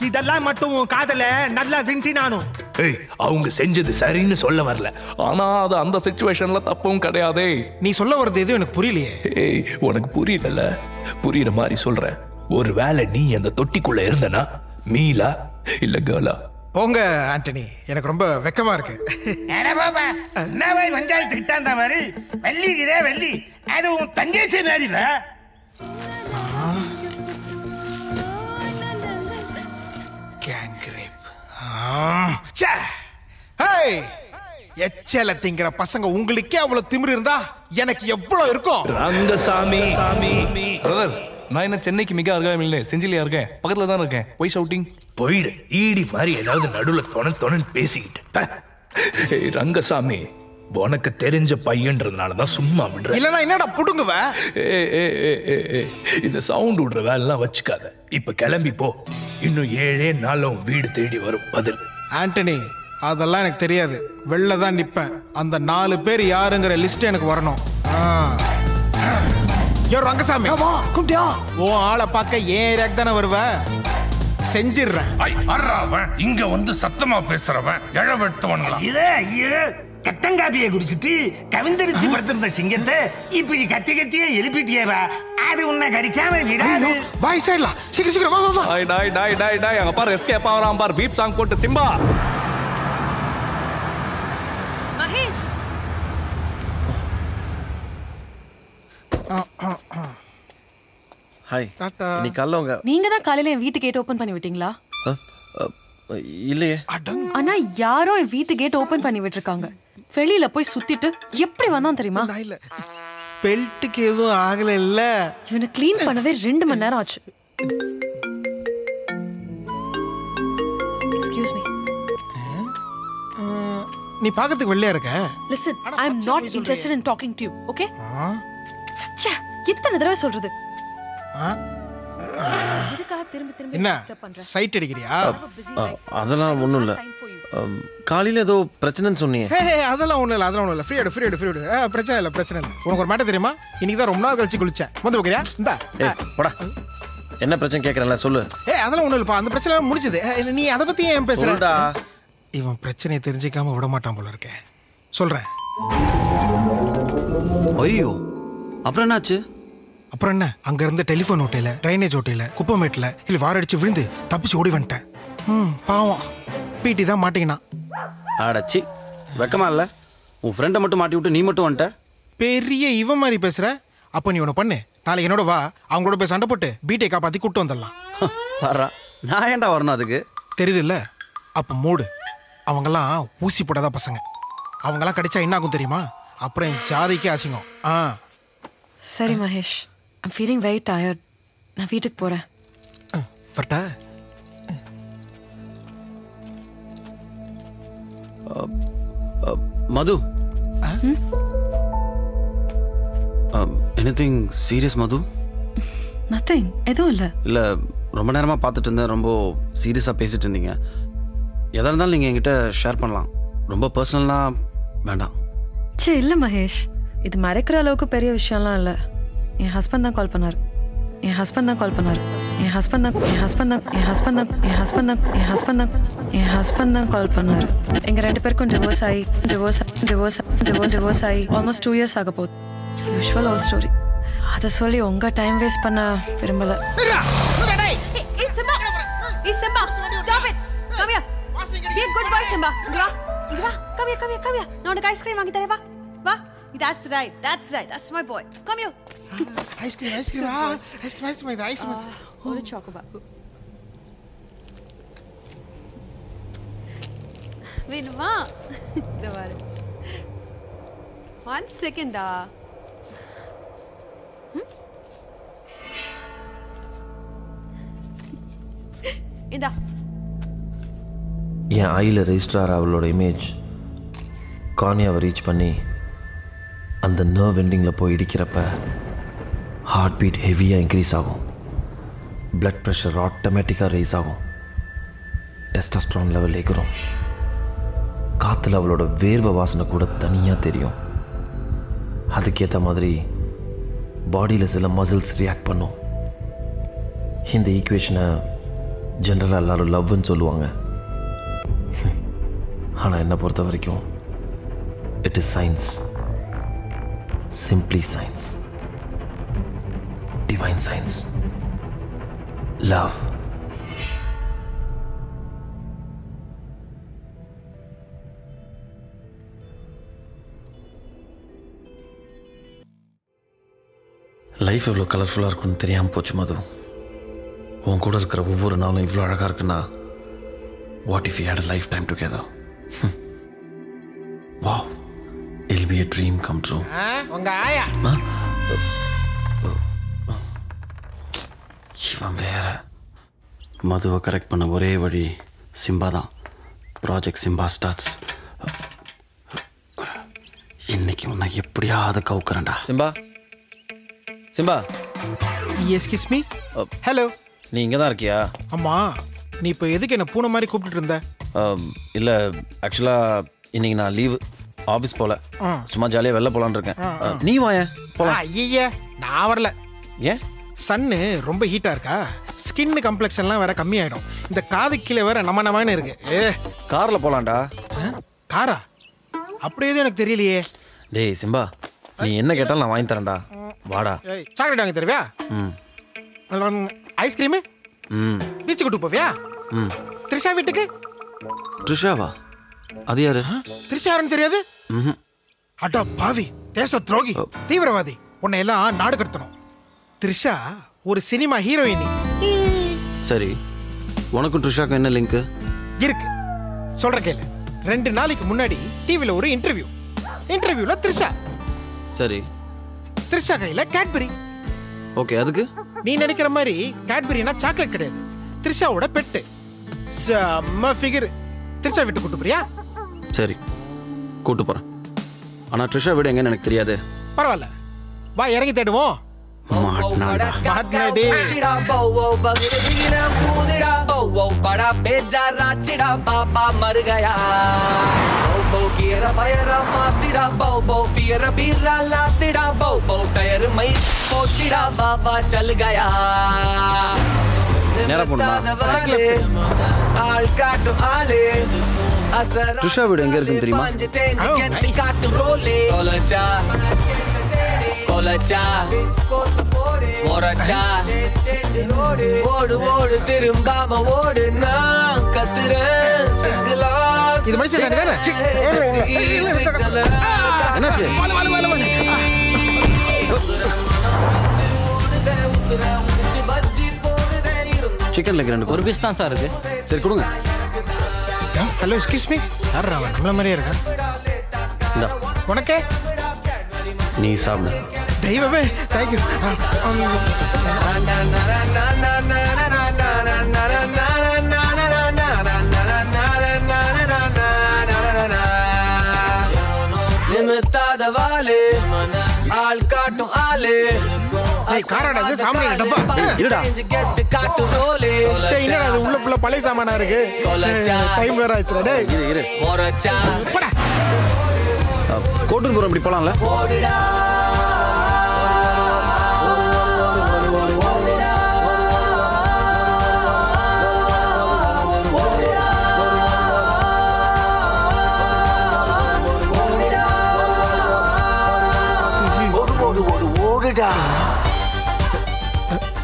இதெல்லாம் மட்டும் உன் காதல நல்லா விண்டி நானும். ஏய் அவங்க செஞ்சது சரின்னு சொல்ல வரல, ஆனா அது அந்த சிச்சுவேஷன்ல தப்பும் கிடையாதே. நீ சொல்ல வரது எதுவும் எனக்கு புரியலையே. ஏய் உனக்கு புரியல, புரியுற மாதிரி சொல்றேன். ஒருவேளை நீ அந்த தொட்டிக்குள்ள இருந்தனா மீலா இல்ல கேர்லா? போங்க ஆண்டனி, எனக்கு ரொம்ப வெக்கமா இருக்கு. என்ன பாப்பா என்ன போய் பஞ்சாயத்து கிட்டாந்த மாதிரி வெள்ளி இதே வெள்ளி, அது உன் தங்கச்சி மாதிரில. எச்சல திங்கிற பசங்க உங்களுக்கே அவ்வளவு திமிரு இருந்தா எனக்கு எவ்வளவு இருக்கும். ரங்கசாமி நான் என்ன சென்னைக்கு மிக அருகாமல் இல்லை, செஞ்சிலியா இருக்கேன், பக்கத்துல தான் இருக்கேன். போய் ஷவுட்டிங் போயிடு, ஈடி மாதிரி ஏதாவது நடுவில் தொண தொணன்னு பேசிக்கிட்டேன். ரங்கசாமி உனக்கு தெரிஞ்ச பையன்றதுனாலதான் சும்மா விடுறேன், இல்லைன்னா என்னடா புடுங்குவ. இந்த சவுண்ட் விடுற வேலைலாம் வச்சுக்காத, இப்ப கிளம்பி போ. இன்னும் ஏழே நாளும் வீடு தேடி வரும் பதில். ஆண்டனி அதெல்லாம் எனக்கு தெரியாது, வெளில தான் நிப்பேன். அந்த நாலு பேர் யாருங்கிற லிஸ்ட் எனக்கு வரணும். யோ ரங்கசாமி வா கும்டியா, ஓ ஆளை பார்க்க ஏரியாக்கு தானே வருவேன், செஞ்சிடுறேன். ஐய் அறவன் இங்க வந்து சத்தமா பேசுறவன் எழவெடுத்தவனுங்களா? இதே ஐயே கட்டங்காப்பியை குடிச்சிட்டு கவிந்தடிச்சு படுத்திருந்த சிங்கத்தை இப்படி கத்தி கத்தியே எழுப்பிட்டியேவா, அது உன்னை கடிக்காம விடாது. வாய் சைடலாம் சீக்கிரம் சீக்கிரம் வா வா வா. ஐய் டாய் டாய் டாய் டாய், அங்க பார் எஸ்கேப் ஆவறான் பார், பீப் சாங் போட்டு சிம்பா. மகேஷ் ஹாய், நீ காலங்க நீங்க தான் காலையில என் வீட்டு கேட் ஓபன் பண்ணி விட்டீங்களா? இல்லையே. ஆனா யாரோ என் வீட்டு கேட் ஓபன் பண்ணி விட்டுருக்காங்க. வெளியில போய் சுத்திட்டு எப்படி வந்தான் தெரியுமா? பெல்ட்டுக்கு எதுவும் ஆகல இல்ல. இவனை கிளீன் பண்ணவே ரெண்டு மணி நேரம் ஆச்சு. எக்ஸ்கியூஸ் மீ, நீ பாக்கிறதுக்கு வெளியா இருக்க? Listen, I am not interested in talking to you, okay? இத்தனை தடவை சொல்றது என்ன? சைட் அடிக்கிறியா? அதெல்லாம் ஒன்றும் இல்லை. காலையில் ஏதோ பிரச்சனைன்னு சொன்னீங்க. அதெல்லாம் ஒன்றும் இல்லை, அதெல்லாம் ஒன்றும் இல்லை, ஃப்ரீயோடு ஃப்ரீயோடு ஃப்ரீயோடு. பிரச்சனை இல்லை பிரச்சனை இல்லை. உனக்கு ஒரு மேட்டர் தெரியுமா? இன்னைக்கு தான் ரொம்ப நாள் கழிச்சு குளிச்சேன், வந்து வைக்கிறியா? இந்தா போடா. என்ன பிரச்சனை கேட்குறேன்ல சொல்லு. ஏ அதெல்லாம் ஒன்றும் இல்லைப்பா, அந்த பிரச்சனை முடிச்சது. நீ அதை பற்றி ஏன் பேசுறடா? இவன் பிரச்சனையை தெரிஞ்சிக்காம விட மாட்டான் போல இருக்கேன், சொல்கிறேன். ஐயோ அப்புறம் என்னாச்சு? அப்புறம் என்ன, அங்க இருந்த டெலிபோன் ஓட்டையில, ட்ரைனேஜ் ஓட்டையில, குப்பமேட்டில் இல்ல வாரடிச்சு விழுந்து தப்பிச்சு ஓடி வந்துட்டேன். ம் பாவம் பீட்டி தான் மாட்டிக்கினான். ஆடச்சி வெக்கமா இல்லை? உன் ஃப்ரெண்டை மட்டும் மாட்டி விட்டு நீ மட்டும் வந்துட்ட, பெரிய இவன் மாதிரி பேசுற. அப்போ நீ ஒன்று பண்ணு, நாளைக்கு என்னோட வா, அவங்களோட போய் சண்டை போட்டு பீட்டியை காப்பாற்றி கூப்பிட்டு வந்துடலாம். வர்றா, நான் ஏன்டா வரணும் அதுக்கு? தெரியுது இல்லை, அப்போ மூடு. அவங்கெல்லாம் ஊசி போடாத பசங்க, அவங்கெல்லாம் கடிச்சா என்ன ஆகும் தெரியுமா? அப்புறம் என் ஜாதிக்கே அசிங்கம். ஆ சரி Mahesh, I'm feeling very tired, நான் வீட்டுக்கு போகிறேன். பட்டா Madhu, anything serious Madhu? Nothing, எதுவும் இல்லை. இல்லை ரொம்ப நேரமாக பார்த்துட்டு இருந்தேன், ரொம்ப சீரியஸாக பேசிட்டு இருந்தீங்க. எதாக இருந்தாலும் நீங்கள் என்கிட்ட ஷேர் பண்ணலாம், ரொம்ப பர்சனல்லாம் வேண்டாம். சே இல்லை மகேஷ், இது மறைக்கிற அளவுக்கு பெரிய விஷயம்லாம் இல்லை. என் ஹஸ்பண்ட் தான் கால் பண்ணார், என் ஹஸ்பண்ட் தான் கால் பண்ணார், என் ஹஸ்பண்ட் தான் என் ஹஸ்பண்ட் தான் என் ஹஸ்பண்ட் தான் என் ஹஸ்பண்ட் தான் என் ஹஸ்பண்ட் தான் என் ஹஸ்பண்ட் தான் கால் பண்ணார். எங்கள் ரெண்டு பேருக்கும் டிவோர்ஸ் ஆகி டிவோர்ஸ் டிவோர்ஸ் டிவோர்ஸ் டிவோர்ஸ் ஆகி ஆல்மோஸ்ட் டூ இயர்ஸ் ஆக போகுது. யூஸ்வல் ஒரு ஸ்டோரி, அதை சொல்லி உங்கள் டைம் வேஸ்ட் பண்ண விரும்பலை. நான் உனக்கு ஐஸ்கிரீம் வாங்கி தரேன், வா வா. That's right. That's right. That's my boy. Come here. Ice cream, ice cream. Ah, ice cream, ice cream. Ice cream. Hold a chocobar. Wait, ma. Dobar. One second, ah. Hmm? Inda. Yeah, I'll register our image. Kanye will reach pani. அந்த நர்வ் எண்டிங்கில் போய் இடிக்கிறப்ப ஹார்ட் பீட் ஹெவியாக இன்க்ரீஸ் ஆகும், பிளட் ப்ரெஷர் ஆட்டோமேட்டிக்காக ரைஸ் ஆகும், டெஸ்டாஸ்ட்ரான் லெவல் ஏகிறோம், காற்றுல அவளோட வேர்வை வாசனை கூட தனியாக தெரியும். அதுக்கேற்ற மாதிரி பாடியில் சில மசில்ஸ் ரியாக்ட் பண்ணும். இந்த ஈக்குவேஷனை ஜென்ரலாக எல்லோரும் லவ்னு சொல்லுவாங்க. ஆனால் என்னை பொறுத்த வரைக்கும் it is science, simply science, divine science, love. Life எவ்வளோ கலர்ஃபுல்லாக இருக்குன்னு தெரியாமல் போச்சு மது. உன் கூட இருக்கிற ஒவ்வொரு நாளும் இவ்வளோ அழகாக இருக்குன்னா, what if you had a lifetime together? Wow, it'll be a dream come true. உங்க ஆயா இவன் வேற. மதுவை கரெக்ட் பண்ண ஒரே வழி சிம்பா தான். Project Simba starts. இன்னைக்கு உன்னை எப்படியாவது கவுக்குறேன்டா. Simba Simba. Excuse me. Hello, நீ இங்கே தான் இருக்கியா? ஆமாம். நீ இப்போ எதுக்கு என்ன பூனை மாதிரி கூப்பிட்டு இருந்த? இல்லை, ஆக்சுவலாக இன்னைக்கு நான் லீவு, ஆஃபீஸ் போகல, சும்மா ஜாலியாக வெளில போகலான்னு இருக்கேன். நீ வாங்க போகலாம். ஐயா, நான் வரல. ஏன்? சன்னு ரொம்ப ஹீட்டாக இருக்கா, ஸ்கின் காம்ப்ளெக்ஷன்லாம் வேற கம்மியாயிடும். இந்த காது கீழே வேற நம்ம நம்மன்னு இருக்கு. ஏ, காரில் போகலான்டா. காரா? அப்படி எதுவும் எனக்கு தெரியலையே. டேய் சிம்பா, நீ என்ன கேட்டாலும் நான் வாங்கி தரேன்டா. வாடா. சாக்லேட் வாங்கி தருவியா? ம். ஐஸ்கிரீமு? ம். பீச்சு கூட்டு போவியா? ம். த்ரிஷா வீட்டுக்கு? த்ரிஷாவா? அது யாரு? த்ரிஷா யாருன்னு தெரியாது? ம். அடா பாவி, தேச துரோகி, தீவிரவாதி, உன்னை எல்லாம் நாடு கடத்தணும். த்ரிஷா ஒரு சினிமா ஹீரோயினி. சரி, உனக்கும் த்ரிஷாக்கும் என்ன லிங்க் இருக்கு? சொல்ற கேளு. ரெண்டு நாளைக்கு முன்னாடி டிவில ஒரு இன்டர்வியூ. இன்டர்வியூல த்ரிஷா. சரி. த்ரிஷா கையில கேட்பரி. ஓகே, அதுக்கு நீ நினைக்கிற மாதிரி கேட்பரினா சாக்லேட் கிடையாது. த்ரிஷாவோட பெட்டு. செம்ம ஃபிகர். த்ரிஷா வீட்டு கூட்டு போறியா? சரி, கூட்டு போறேன். ஆனா த்ரிஷா வீடு எங்கன்னு எனக்கு தெரியாது. பரவாயில்ல, வா இறங்கி தேடுவோம். மாட்னாடா மாட்னாடி சிடா பௌவோ பகரீனா பூதிடா பௌவோ படா பேஜாரா சிடா பாபா மர் गया பௌவோ கேர பயரா மாத்திடா பௌவோ பியர பீரா லாத்திடா பௌவோ டயர் மை போச்சிடா பாபா चल गया நேரா போணுமா? ஆல் காட் ஆலே அசரா. த்ரிஷா வீடு எங்க இருக்குன்னு தெரியுமா? காட் ரோலே கோலச்சா கோலச்சா மோரச்சா ஓடு ஓடு திரும்பாம ஓடு நான் கத்துறேன் சிங்கலா. இது மனுஷன் தானே தானே? என்னாச்சு? வால வால வால வால. சிக்கன் லெக் ரெண்டு ஒரு பீஸ் தான் சார் இருக்கு. சரி கொடுங்க. Hello, excuse me. யார் ராவன் நம்மள மாதிரியே இருக்கா? இந்த உனக்கே நீ சாப்பிடு. தெய்வமே, thank you. நிமித்தாத வாலே ஆள் காட்டும் ஆலே. காரடா, இது சாமி டப்பா. இருடா. என்னடா இது உள்ள ஃபுல்லா பழைய சாமானா இருக்கு. டைம் வேற ஆச்சுடா. டேய் இரு இரு. போறச்சா. போடா. கோட்டூர் போறோம், இப்படி போலாம்ல?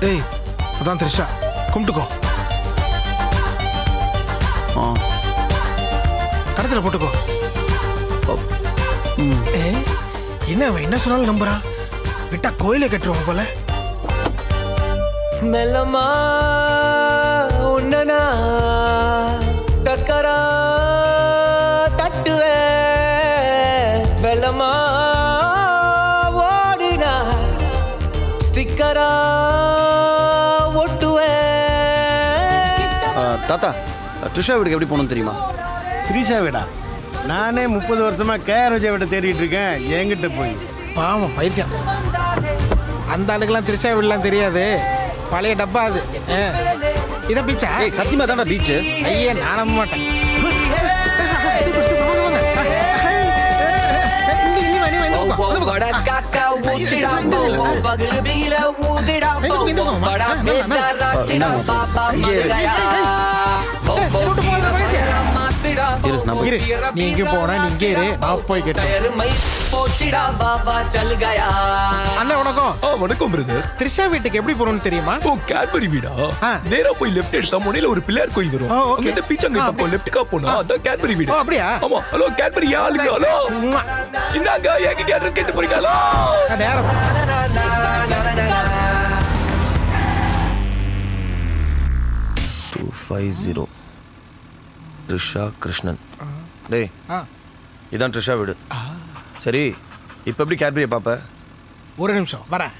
ஏய், அதான் த்ரிஷா, கும்பிட்டுக்கோ. கடத்துல போட்டுக்கோ. என்ன அவன் என்ன சொன்னாலும் நம்புறான். விட்டா கோயில கட்டுருவான் போல. மெல்லமா உன்னனா டக்கரா தட்டுவே வெல்லமா ஓடினா ஸ்டிக்கரா ஒட்டுவே. தாத்தா, த்ரிஷா வீடுக்கு எப்படி போகணும்னு தெரியுமா? த்ரிஷா வீடா? நானே முப்பது வருஷமா கேரோஜா விட தேடிட்டு இருக்கேன். என்கிட்ட போய் பாவம் பைத்தியம். அந்த ஆளுக்கெல்லாம் த்ரிஷா வீடுலாம் தெரியாது. பழைய டப்பா அது. இதான் பீச்சா? சத்தியமா தான்டா பீச்சு. ஐயா, நான் நம்ப மாட்டேன். த்ரிஷா வீட்டுக்கு எப்படி போறோம்னு தெரியுமா? கேட்பரி வீடா? நேரா போய் லெஃப்ட் எடுத்தா முனையில ஒரு பிள்ளையார் கோயில் வரும். இந்த பீச்சங்க போ லெஃப்ட்கா போனா அந்த கேட்பரி வீடு. அப்படியே? ஆமா. ஹலோ கேட்பரி யாருக்கு? ஹலோ. இந்தாங்க என்கிட்ட அட்ரஸ் கேட்டு போறீங்க. ஹலோ. இரண்டு ஐந்து பூஜ்ஜியம் த்ரிஷா கிருஷ்ணன். டேய். இதான் த்ரிஷா வீடு. சரி. இப்போ எப்படி கேட்பரி பாப்பா? ஒரு நிமிஷம் வரேன்.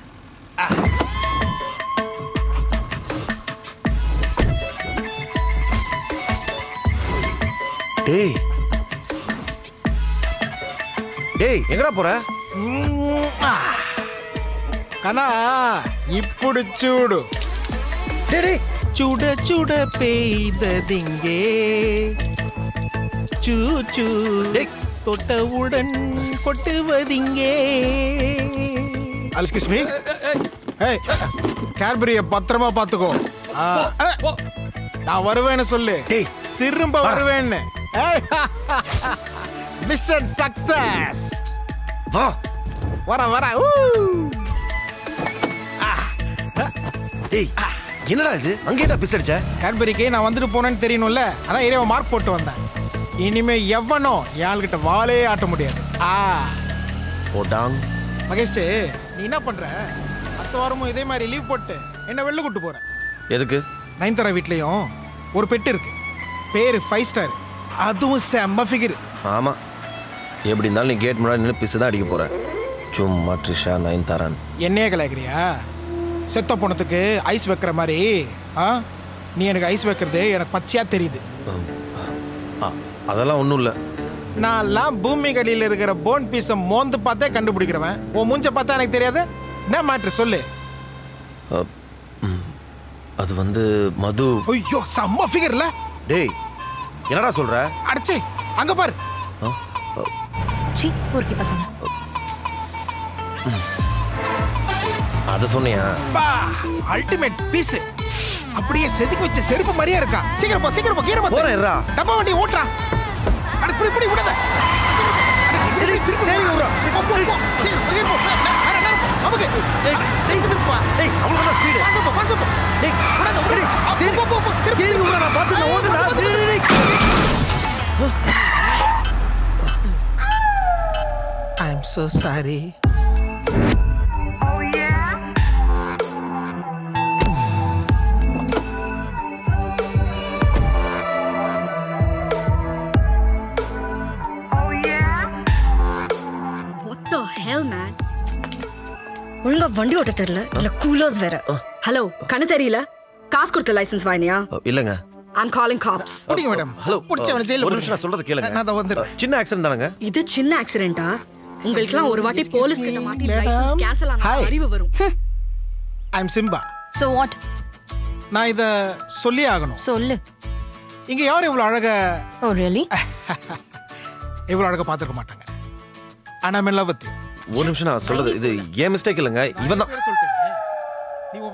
டேய் டேய் எங்கடா போற? கண்ணா இப்படி சூடு டேய் சூட சூட பெய்ததிங்கே சூ சூ தொட்டவுடன் கொட்டுவதிங்கே. Excuse me. ஏய் கேட்பரியை பத்திரமா பார்த்துக்கோ. நான் வருவேன்னு சொல்லு. டேய் திரும்ப வருவேன்னு. Mission success. வா வர வர. டேய் என்னடா இது அங்கேடா பிசடிச்ச? கேட்பரிக்கு நான் வந்துட்டு போனேன்னு தெரியணும்ல, அதான் ஏரியாவை மார்க் போட்டு வந்தேன். இனிமே எவனோ யாழ்கிட்ட வாலே ஆட்ட முடியாது. ஆ போடாங் மகேஷ் நீ என்ன பண்ற? அடுத்த வாரமும் இதே மாதிரி லீவ் போட்டு என்ன வெளில கூட்டு போற. எதுக்கு? நயன்தாரா வீட்லயும் ஒரு பெட் இருக்கு, பேரு ஃபைவ் ஸ்டார், அதுவும் செம்ம ஃபிகர். ஆமா எப்படி இருந்தாலும் நீ கேட் முன்னாடி நின்று பிசு தான் அடிக்க போற. சும்மா த்ரிஷா நயன்தாரான் என்னையே கலாய்க்கிறியா? செத்த போனதுக்கு ஐஸ் வைக்கிற மாதிரி நீ எனக்கு ஐஸ் வைக்கிறது எனக்கு பச்சையா தெரியுது. அதெல்லாம் ஒன்றும் இல்லை. நான்லாம் பூமி கடியில் இருக்கிற போன் பீஸை மோந்து பார்த்தே கண்டுபிடிக்கிறவன். உன் மூஞ்ச பார்த்தா எனக்கு தெரியாது. என்ன மேட்ரு சொல்லு. அது வந்து மது. ஐயோ செம்ம ஃபிகர்ல. டேய் என்னடா சொல்ற? அடச்சே அங்க பாரு. சீ ஊர்க்கி பசங்க அத சொன்னியா? பா அல்டிமேட் பீஸ். அப்படியே செதுக்கி வச்ச செருப்பு மாதிரியா இருக்கா. சீக்கிரம் போ சீக்கிரம் போ. கீழ போறேன்டா. டப்பா வண்டி ஓட்றா. அட புடி புடி விடாத. டேய் திருப்பி டேய் ஓட்றா. சீக்கிரம் போ போ. சீக்கிரம் போ போ. அட அட அமுக்கு. டேய் டேய் திருப்பா. டேய் அவளோட ஸ்பீடு. பாஸ் போ பாஸ் போ. டேய் விடாத விடு. டேய் போ போ. டேய் ஓட்றா. நான் பாத்துட்ட ஓட்றா. டேய் ஐ அம் சோ சாரி. ஒழுங்கா வண்டி ஓட்ட தெரியல, இல்ல கூலர்ஸ் வேற. ஹலோ கண்ணு தெரியல. காசு கொடுத்த லைசென்ஸ் வாங்கினியா? இல்லங்க. I'm calling cops. புடிங்க மேடம். ஹலோ புடிச்சவன ஜெயில. ஒரு நிமிஷம் நான் சொல்றது கேளுங்க. நான் அத வந்துறேன். சின்ன ஆக்சிடென்ட் தானங்க. இது சின்ன ஆக்சிடென்ட்டா? உங்களுக்குலாம் ஒரு வாட்டி போலீஸ் கிட்ட மாட்டி லைசென்ஸ் கேன்சல் ஆன அறிவு வரும். I'm Simba. So what? நான் இத சொல்லி ஆகணும். சொல்லு. இங்க யார் இவ்வளவு அழக? Oh really? இவ்வளவு அழக பாத்துக்க மாட்டாங்க. ஆனா I'm in love with you. ஒரு நிமிஷம் நான் சொல்றது இது ஏன் மிஸ்டேக் இல்லங்க. இவன் தான்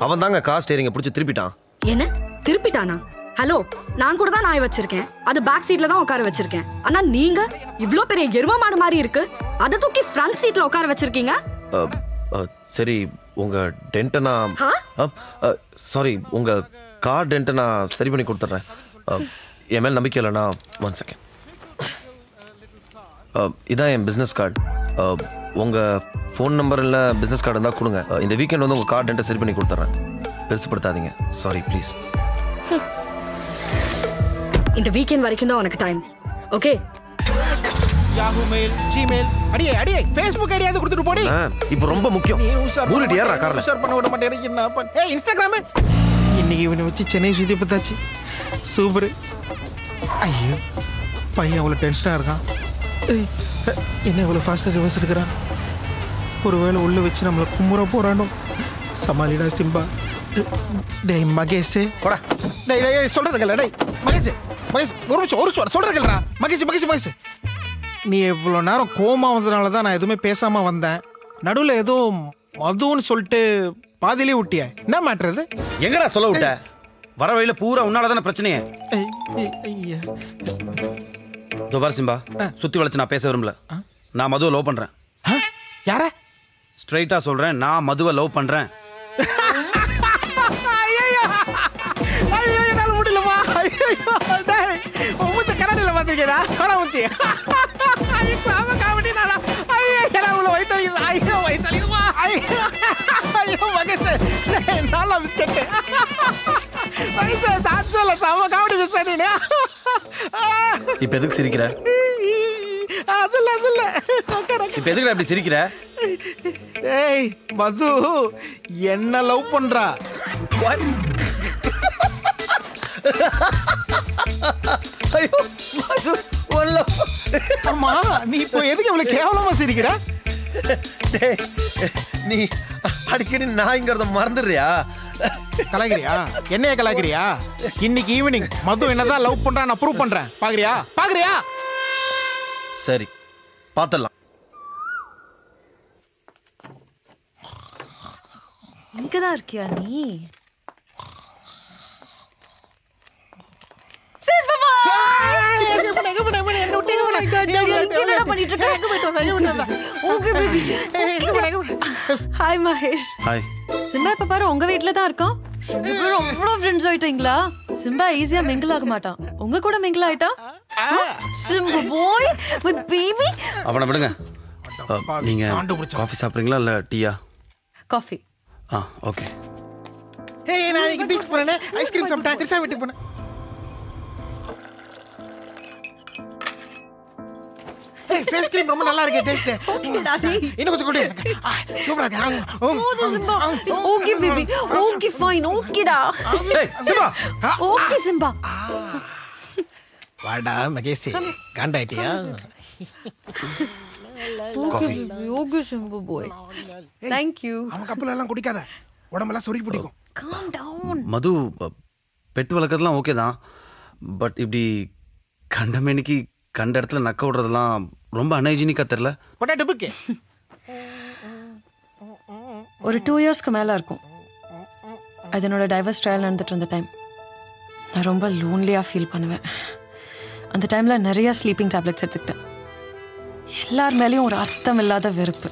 அவன் தாங்க கார் ஸ்டீரிங் புடிச்சு திருப்பிட்டான். என்ன திருப்பிட்டானா? ஹலோ நான் கூட தான் நாய் வச்சிருக்கேன். அது பேக் சீட்ல தான் உட்கார வச்சிருக்கேன். ஆனா நீங்க இவ்ளோ பெரிய எரும மாடு மாதிரி இருக்கு, அத தூக்கி ஃப்ரண்ட் சீட்ல உட்கார வச்சிருக்கீங்க. சரி உங்க டென்ட்டனா சாரி உங்க கார் டென்ட்டனா சரி பண்ணி கொடுத்துறேன். என் மேல நம்பிக்கை இல்லைனா ஒன் செகண்ட். இதான் என் பிஸ்னஸ் கார்டு. உங்கள் ஃபோன் நம்பர் இல்லை பிஸ்னஸ் கார்டு இருந்தால் கொடுங்க. இந்த வீக்கெண்ட் வந்து உங்கள் கார்டு டென்ட்டை சரி பண்ணி கொடுத்துட்றேன். பெருசுப்படுத்தாதீங்க. Sorry please. இந்த வீக்கெண்ட் வரைக்கும் தான் உனக்கு time. Okay Yahoo mail Gmail அடியே அடியே Facebook ஐடியாவது கொடுத்துட்டு போடி. இப்போ ரொம்ப முக்கியம். ஊரிட்டு யாரா கார்ல ஷேர் பண்ண விட மாட்டேன். என்ன பண்ண? ஏய் இன்ஸ்டாகிராம் இன்னைக்கு இவனை வச்சு சென்னை சுத்தி பார்த்தாச்சு. சூப்பர். ஐயோ பையன் அவ்வளோ டென்ஷனாக இருக்கான். என்ன இவ்வளோ ஃபாஸ்ட்டாக ரிவர்ஸ் எடுக்கிறான்? ஒரு வேளை உள்ளே வச்சு நம்மளை கும்புற போகிறானோ? சமாளிடா சிம்பா. டேய் மகேஷே போடா. டேய் டேய் சொல்கிறதுங்களா? டேய் மகேஷ் மகேஷ் ஒரு நிமிஷம் ஒரு நிமிஷம் சொல்கிறதுங்களா? மகேஷ் மகேஷ் மகேஷ் நீ எவ்வளோ நேரம் கோமா வந்ததுனால தான் நான் எதுவுமே பேசாமல் வந்தேன். நடுவுல ஏதோ மதுன்னு சொல்லிட்டு பாதிலே விட்டிய, என்ன மாட்டுறது? எங்கடா சொல்ல விட்ட? வர வழியில பூரா உன்னால தானே பிரச்சனையே. துபார் சிம்பா, சுத்தி வளைச்சு நான் பேச விரும்பல. நான் மதுவை லவ் பண்றேன். யார? ஸ்ட்ரைட்டா சொல்றேன், நான் மதுவை லவ் பண்றேன். இப்ப எதுக்கு சிரிக்கிற? அதுல அதுல இப்ப எதுக்கு அப்படி சிரிக்கிற? ஏய் மது என்ன லவ் பண்றா? ஐயோ மது ஒல்ல. அம்மா நீ இப்போ எதுக்கு இவ்வளவு கேவலமா சிரிக்கிற? நீ அடிக்கடி நாய்ங்கிறத மறந்துடுறியா? கலாகிரியா? என்னைய கலாகிரியா? இன்னைக்கு ஈவினிங் மது என்னதான் லவ் பண்றான்னு நான் ப்ரூவ் பண்றேன். பாக்குறியா பாக்குறியா? சரி பாத்துடலாம். இங்கதான் இருக்கியா நீ? ஹாய் மகேஷ். ஹாய். சிம்பா இப்ப பாரு உங்க வீட்ல தான் இருக்கோம். அவ்வளோ ஃப்ரெண்ட்ஸ் ஆயிட்டீங்களா? சிம்பா ஈஸியா மிங்கிள் ஆக மாட்டான், உங்க கூட மிங்கிள் ஆயிட்டான். Simba boy with baby. அவனை விடுங்க. நீங்க காஃபி சாப்பிடுறீங்களா இல்ல டீயா? காஃபி. ஆ ஓகே. ஏய் நான் இங்க பீச் போறேனே, ஐஸ்கிரீம் சாப்பிட்டா திருச்சா வீட்டுக்கு போறேன். ஏய் ஃபேஸ் கிரீம் ரொம்ப நல்லா இருக்கு, டேஸ்ட். இன்னும் கொஞ்சம் கொடு. சூப்பரா இருக்கு. Okay Simba. Okay baby. Okay fine. ஓகேடா. ஏய் சிம்பா. Okay Simba. வாடா மகேஷ். காண்டாயிட்டியா? Okay okay Simba bye. Thank you. நம்ம கப்பல் எல்லாம் குடிக்காத. உடம்பெல்லாம் சொறி பிடிக்கும். Calm down. மது பெட் வளர்க்கறதெல்லாம் ஓகே தான். பட் இப்படி கண்டமேனிக்கு கண்ட இடத்துல நக்க விடுறதெல்லாம் ரொம்ப அன்ஹைஜீனிக்கா தெரியல. ஒரு டூ இயர்ஸ்க்கு மேலே இருக்கும். அது என்னோட டைவர்ஸ் ட்ரையல் நடந்துட்டு இருந்த டைம். நான் ரொம்ப லோன்லியாக ஃபீல் பண்ணுவேன். அந்த டைமில் நிறையா ஸ்லீப்பிங் டேப்லெட்ஸ் எடுத்துக்கிட்டேன். எல்லார் மேலேயும் ஒரு அர்த்தம் இல்லாத வெறுப்பு,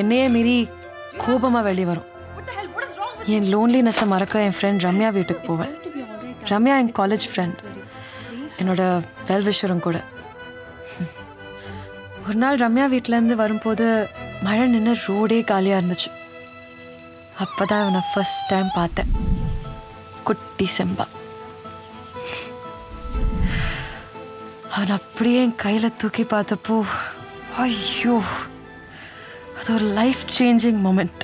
என்னையே மீறி கோபமாக வெளியே வரும். என் லோன்லினஸை மறக்க என் ஃப்ரெண்ட் ரம்யா வீட்டுக்கு போவேன். ரம்யா என் காலேஜ் ஃப்ரெண்ட், என்னோட வெல்விஷரும் கூட. ஒரு நாள் ரம்யா வீட்டிலேருந்து வரும்போது மழை நின்று ரோடே காலியாக இருந்துச்சு. அப்போ தான் இவனை ஃபர்ஸ்ட் டைம் பார்த்தேன், குட்டி செம்பா. அவன் அப்படியே என் கையில் தூக்கி பார்த்தப்போ ஐயோ, அது ஒரு லைஃப் சேஞ்சிங் மூமெண்ட்.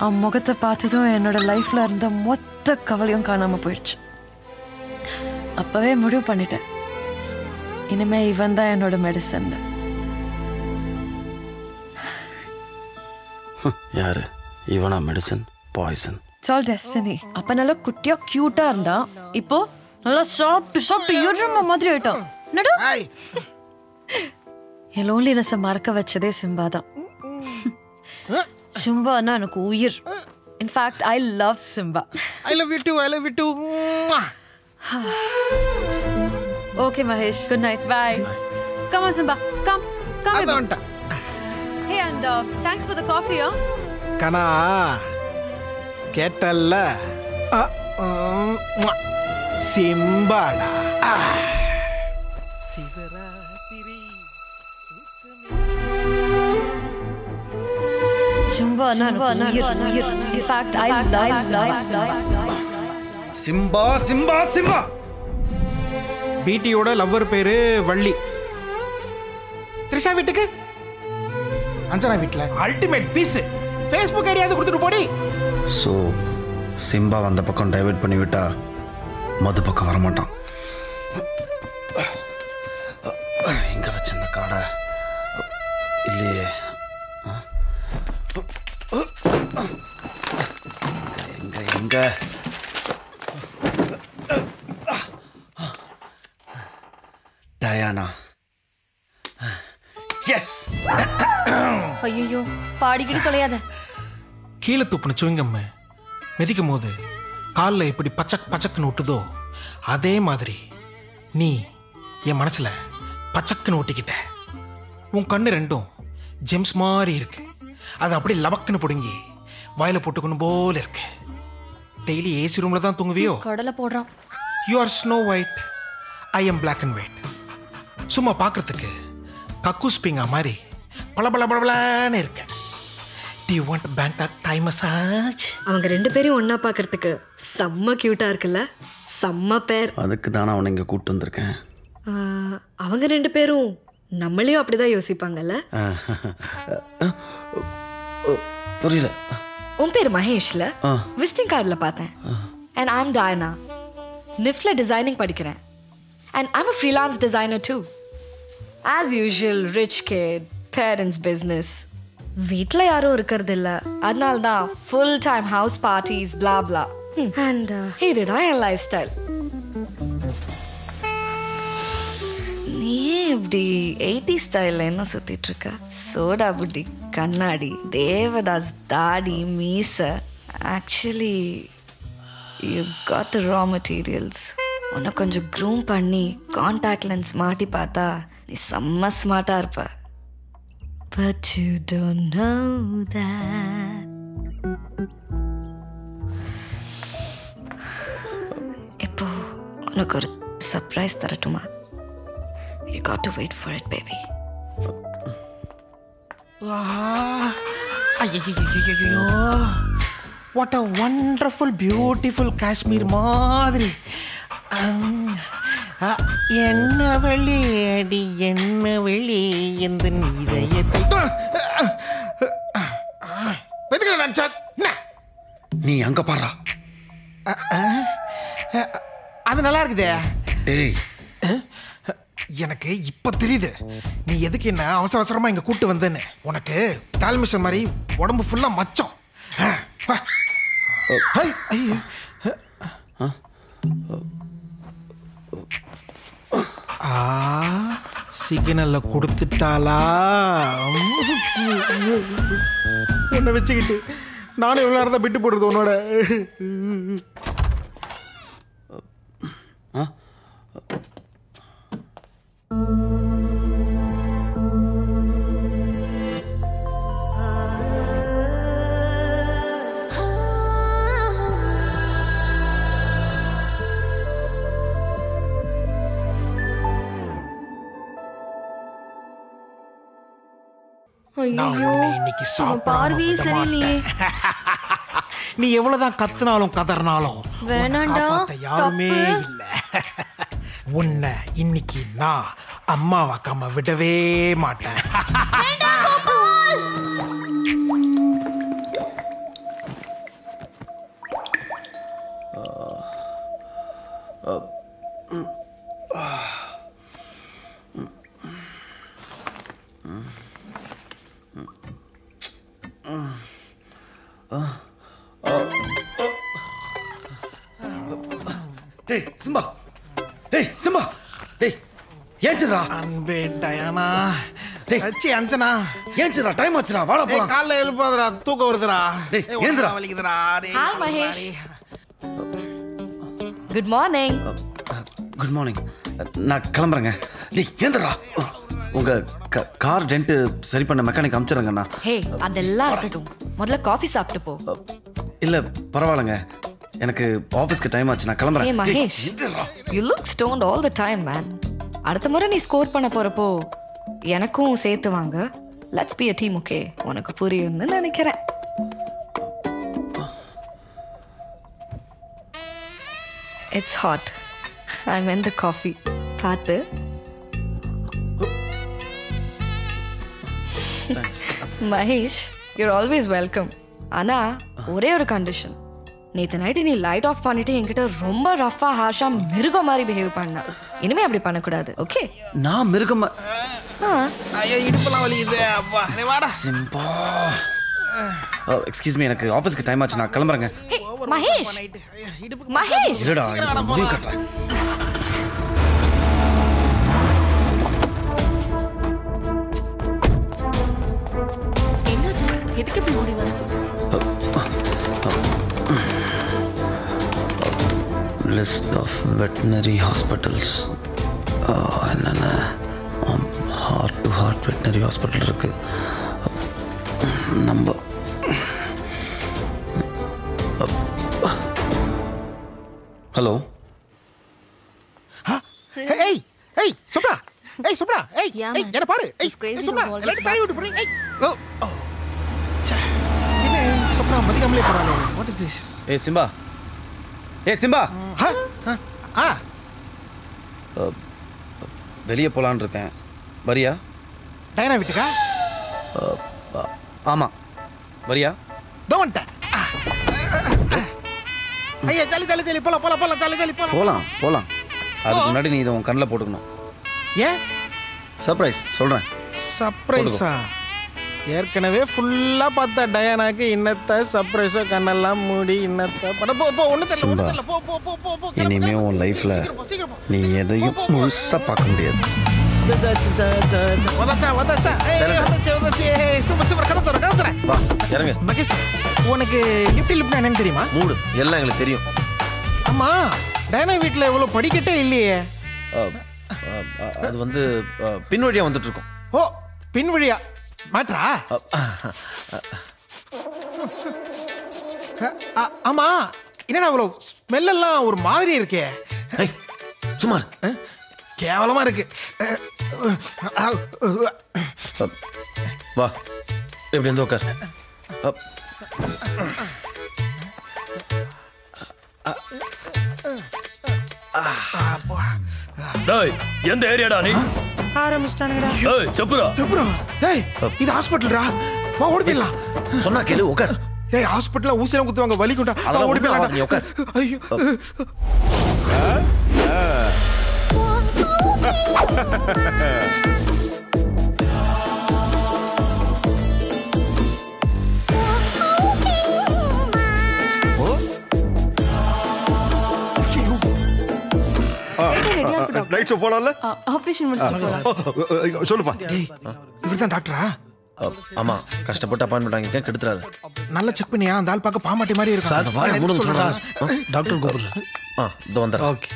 அவன் முகத்தை பார்த்ததும் என்னோட லைஃப்பில் இருந்த மொத்த கவலையும் காணாமல் போயிடுச்சு. அப்பவே முடிவு பண்ணிட்டேன், இனிமே இவன் தான் என்னோட மெடிசன். யாரு இவனா? Medicine poison. சால் டெஸ்டினி. அப்ப நல்லா குட்டியா கியூட்டா இருந்தா, இப்போ நல்லா சாப்பிட்டு சாப்பிட்டு யுரம மாதிரி ஆயிட்டான். நடு என் லோன்லினஸை மறக்க வச்சதே சிம்பா தான். சிம்பான்னா எனக்கு உயிர். In fact I love Simba. I love you too. I love you too. Okay Mahesh, good night, bye. Come on Simba, come, come. Adanta. Hey and uh, thanks for the coffee, huh? Kana, ketalla. Ah, um, Simba da. Ah. Sivaratiri. Simba, no, no, no. In fact, I love, love, love. Simba Simba Simba. பிடியோட லவ்வர் பேரு வள்ளி. த்ரிஷா வீட்டுக்கு அஞ்சனா வீட்ல அல்டிமேட் பீஸ். Facebook ஐடியாவை கொடுத்துட்டு போடி. சோ சிம்பா வந்த பக்கம் டைவர்ட் பண்ணி விட்டா மது பக்கம் வர மாட்டான். எங்க வச்சிருந்த காடை இல்லையே, எங்க எங்க? Diana. Yes! ஐயோ பாடிக்கிட்டு தொலையாத. கீழே துப்புன சுவங்கம்ம மிதிக்கும் போது காலில் எப்படி பச்சக் பச்சக்குன்னு ஒட்டுதோ அதே மாதிரி நீ என் மனசில் பச்சக்குன்னு ஒட்டிக்கிட்ட. உன் கண்ணு ரெண்டும் ஜெம்ஸ் மாதிரி இருக்கு. அது அப்படியே லபக்குன்னு பிடுங்கி வாயில போட்டுக்கணும் போல இருக்கு. டெய்லி ஏசி ரூம்ல தான் தூங்குவியோ? கடலை போடுறான். You are snow white, I am black and white. சும்மா பார்க்கறதுக்கு கக்கூஸ் பீங்கா மாதிரி பல பல பலபலான்னு இருக்க. டி want bank that Thai massage? அவங்க ரெண்டு பேரும் ஒன்னா பார்க்கறதுக்கு செம்ம கியூட்டா இருக்குல்ல? செம்ம பேர். அதுக்கு தானே அவனை இங்கே கூப்பிட்டு வந்திருக்கேன். அவங்க ரெண்டு பேரும் நம்மளையும் அப்படிதான் யோசிப்பாங்கல்ல? புரியல. உன் பேர் மகேஷ்ல விசிட்டிங் கார்டில் பார்த்தேன். And I am Diana. நிஃப்ட்ல டிசைனிங் படிக்கிறேன். And I am a freelance designer too. As usual rich kid, parents business, வீட்டில் யாரும் இருக்கிறது இல்லை. அதனால தான் full time house parties blah blah. And இதுதான் என் லைஃப் ஸ்டைல். நீ இப்படி எயிட்டி ஸ்டைலில் என்ன சுற்றிட்டு இருக்க? சோடா புட்டி, கண்ணாடி, தேவதாஸ் தாடி, மீசை. Actually you got the raw materials. உன்னை கொஞ்சம் க்ரூம் பண்ணி கான்டாக்ட் லென்ஸ் மாட்டி பார்த்தா நீ செம்ம ஸ்மார்ட்டாக இருப்ப. But you don't know that. இப்போ உனக்கு ஒரு சர்ப்ரைஸ் தரட்டுமா? You got to wait for it, baby. Wow! Ayayayayayayay! What a wonderful, beautiful Kashmir madri. Enna veli adi enna veli endu nidayathu. Vedukala nancha. Na. Nee anga paara. Adu nalla irukudhe. Hey. எனக்கு இப்ப தெரியுது நீ எதுக்கு என்ன அவசர அவசரமா இங்க கூட்டு வந்தேன்னு. உனக்கு தால்மிஷன் மாதிரி உடம்பு ஃபுல்லா மச்சம். சிக்னல்ல கொடுத்துட்டாளா? உன்னை வச்சுக்கிட்டு நானும் எவ்வளோ நேரம் தான் விட்டு போடுறது உன்னோட. நீ எவ்வளவுதான் கத்துனாலும் கதறினாலும் யாருமே இல்ல. உன்னை இன்னைக்கு நான் அம்மாவாக்காம விடவே மாட்டேன். டேய் சிம்பா, டேய் சிம்பா, டேய் ஏஞ்சிரா. அன்பே டயனா. டேய் அச்சி அஞ்சனா ஏஞ்சிரா, டைம் ஆச்சுடா, வாடா போடா. டேய் காலைல எழுப்பாதடா, தூக்கம் வருதுடா. டேய் ஏந்திரா, வலிக்குதுடா. டேய் hi Mahesh. Good morning. Good morning. நான் கிளம்பறேங்க. டேய் ஏந்திரா, உங்க கார் டென்ட் சரி பண்ண மெக்கானிக் அனுப்பிச்சறங்கண்ணா. ஹே அதெல்லாம் இருக்கட்டும், முதல்ல காபி சாப்பிட்டு போ. இல்ல பரவாயில்லைங்க, எனக்கு ஆபீஸ்க்கு டைம் ஆச்சு, நான் கிளம்பறேன். ஏய் Mahesh, you look stoned all the time man. அடுத்த முறை நீ ஸ்கோர் பண்ண போறப்போ எனக்கும் சேர்த்து வாங்க. Let's be a team. Okay, உனக்கு புரியும்னு நினைக்கிறேன். It's hot. I mean the coffee பாத்து. Mahesh, you are always welcome. ஆனா ஒரே ஒரு கண்டிஷன். நேற்று நைட்டு நீ லைட் ஆஃப் பண்ணிட்டு என்கிட்ட ரொம்ப ரஃபா ஹாஷா மிருக மாதிரி பிஹேவ் பண்ணா. இனிமே அப்படி பண்ணக்கூடாது, ஓகே? நான் மிருகமா? ஐயோ இடுப்பலாம் வலிக்குது அப்பா. நீ வாடா சிம்பா. எக்ஸ்கியூஸ் மீ, எனக்கு ஆபீஸ்க்கு டைம் ஆச்சு, நான் கிளம்பறேங்க. மகேஷ் மகேஷ் இருடா, நான் முடி கட்டறேன். எதுக்கு இப்படி ஓடி வர? List of veterinary hospitals. என்னென்ன heart to heart veterinary hospital இருக்குது. நம்ம ஹலோ. ஏய் ஏய் சுப்ரா, ஏய் சுப்ரா, ஏய் ஏய் என்ன பாரு, ஏய் சுப்ரா எல்லாம் தாடி விட்டு போறீங்க. ஏய் ஓ சே என்ன சுப்ரா மதி கம்ப்ளே போறானே. What is this? ஏய் சிம்பா, ஏய் சிம்பா, ஹ ஆ வெளிய போலான்னு இருக்கேன், வரியா? டைனா விட்டுக்கா? ஆமா வரியா? டோன்ட் ஐயா ஜாலி ஜாலி ஜாலி போலாம் போலாம் போலாம் ஜாலி ஜாலி போலாம் போலாம் போலாம். அதுக்கு முன்னாடி நீ இதை உன் கண்ணில் போட்டுக்கணும். ஏன் சர்ப்ரைஸ் சொல்கிறேன். சர்ப்ரைஸா? ஏற்கனவே ஃபுல்லாக பார்த்தா டயானாக்கு இன்னத்தை சர்ப்ரைஸோ கண்ணெல்லாம் மூடி இன்னத்தை இனிமேல் உன் லைஃப்பில் நீ எதையும் முழுசாக பார்க்க முடியாது. உனக்கு லிப்ட் லிப்ட்னா என்னன்னு தெரியுமா? மூடு எல்லாம் எங்களுக்கு தெரியும். ஆமா டைனா வீட்டில் இவ்வளோ படிக்கட்டே இல்லையே. அது வந்து பின்வழியா வந்துட்டு இருக்கும். ஓ பின்வழியா மாற்றா? ஆமா என்னடா இவ்வளோ ஸ்மெல்லாம் ஒரு மாதிரி இருக்கே. சுமார் கேவலமா இருக்கு. வா எப்படி வந்து உட்கார். டேய் எந்த ஏரியாடா நீ? ஆரம்பிச்சிட்டானுடா. டேய் செப்புடா செப்புடா. டேய் இது ஹாஸ்பிடல்டா, வா ஓடிடலாம். சொன்னா கேளு உட்கார். டேய் ஹாஸ்பிடல்ல ஊசில குத்துவாங்க வலிக்கும்டா, வா ஓடிடலாம் நீ உட்கார். ஐயோ லைட் ஷோ போலாம்ல. ஆபரேஷன் முடிச்சிட்டோம். சொல்லுப்பா. இவர்தான் டாக்டரா? ஆமா கஷ்டப்பட்டு அப்பாயின்மெண்ட் வாங்கிட்டே கெடுத்துறாத. நல்லா செக் பண்ணியா? அந்த ஆள் பார்க்க பாமாட்டி மாதிரி இருக்கு. சார் வாய் மூடுங்க சார். டாக்டர் கோபுல. ஆ இது வந்தா. ஓகே.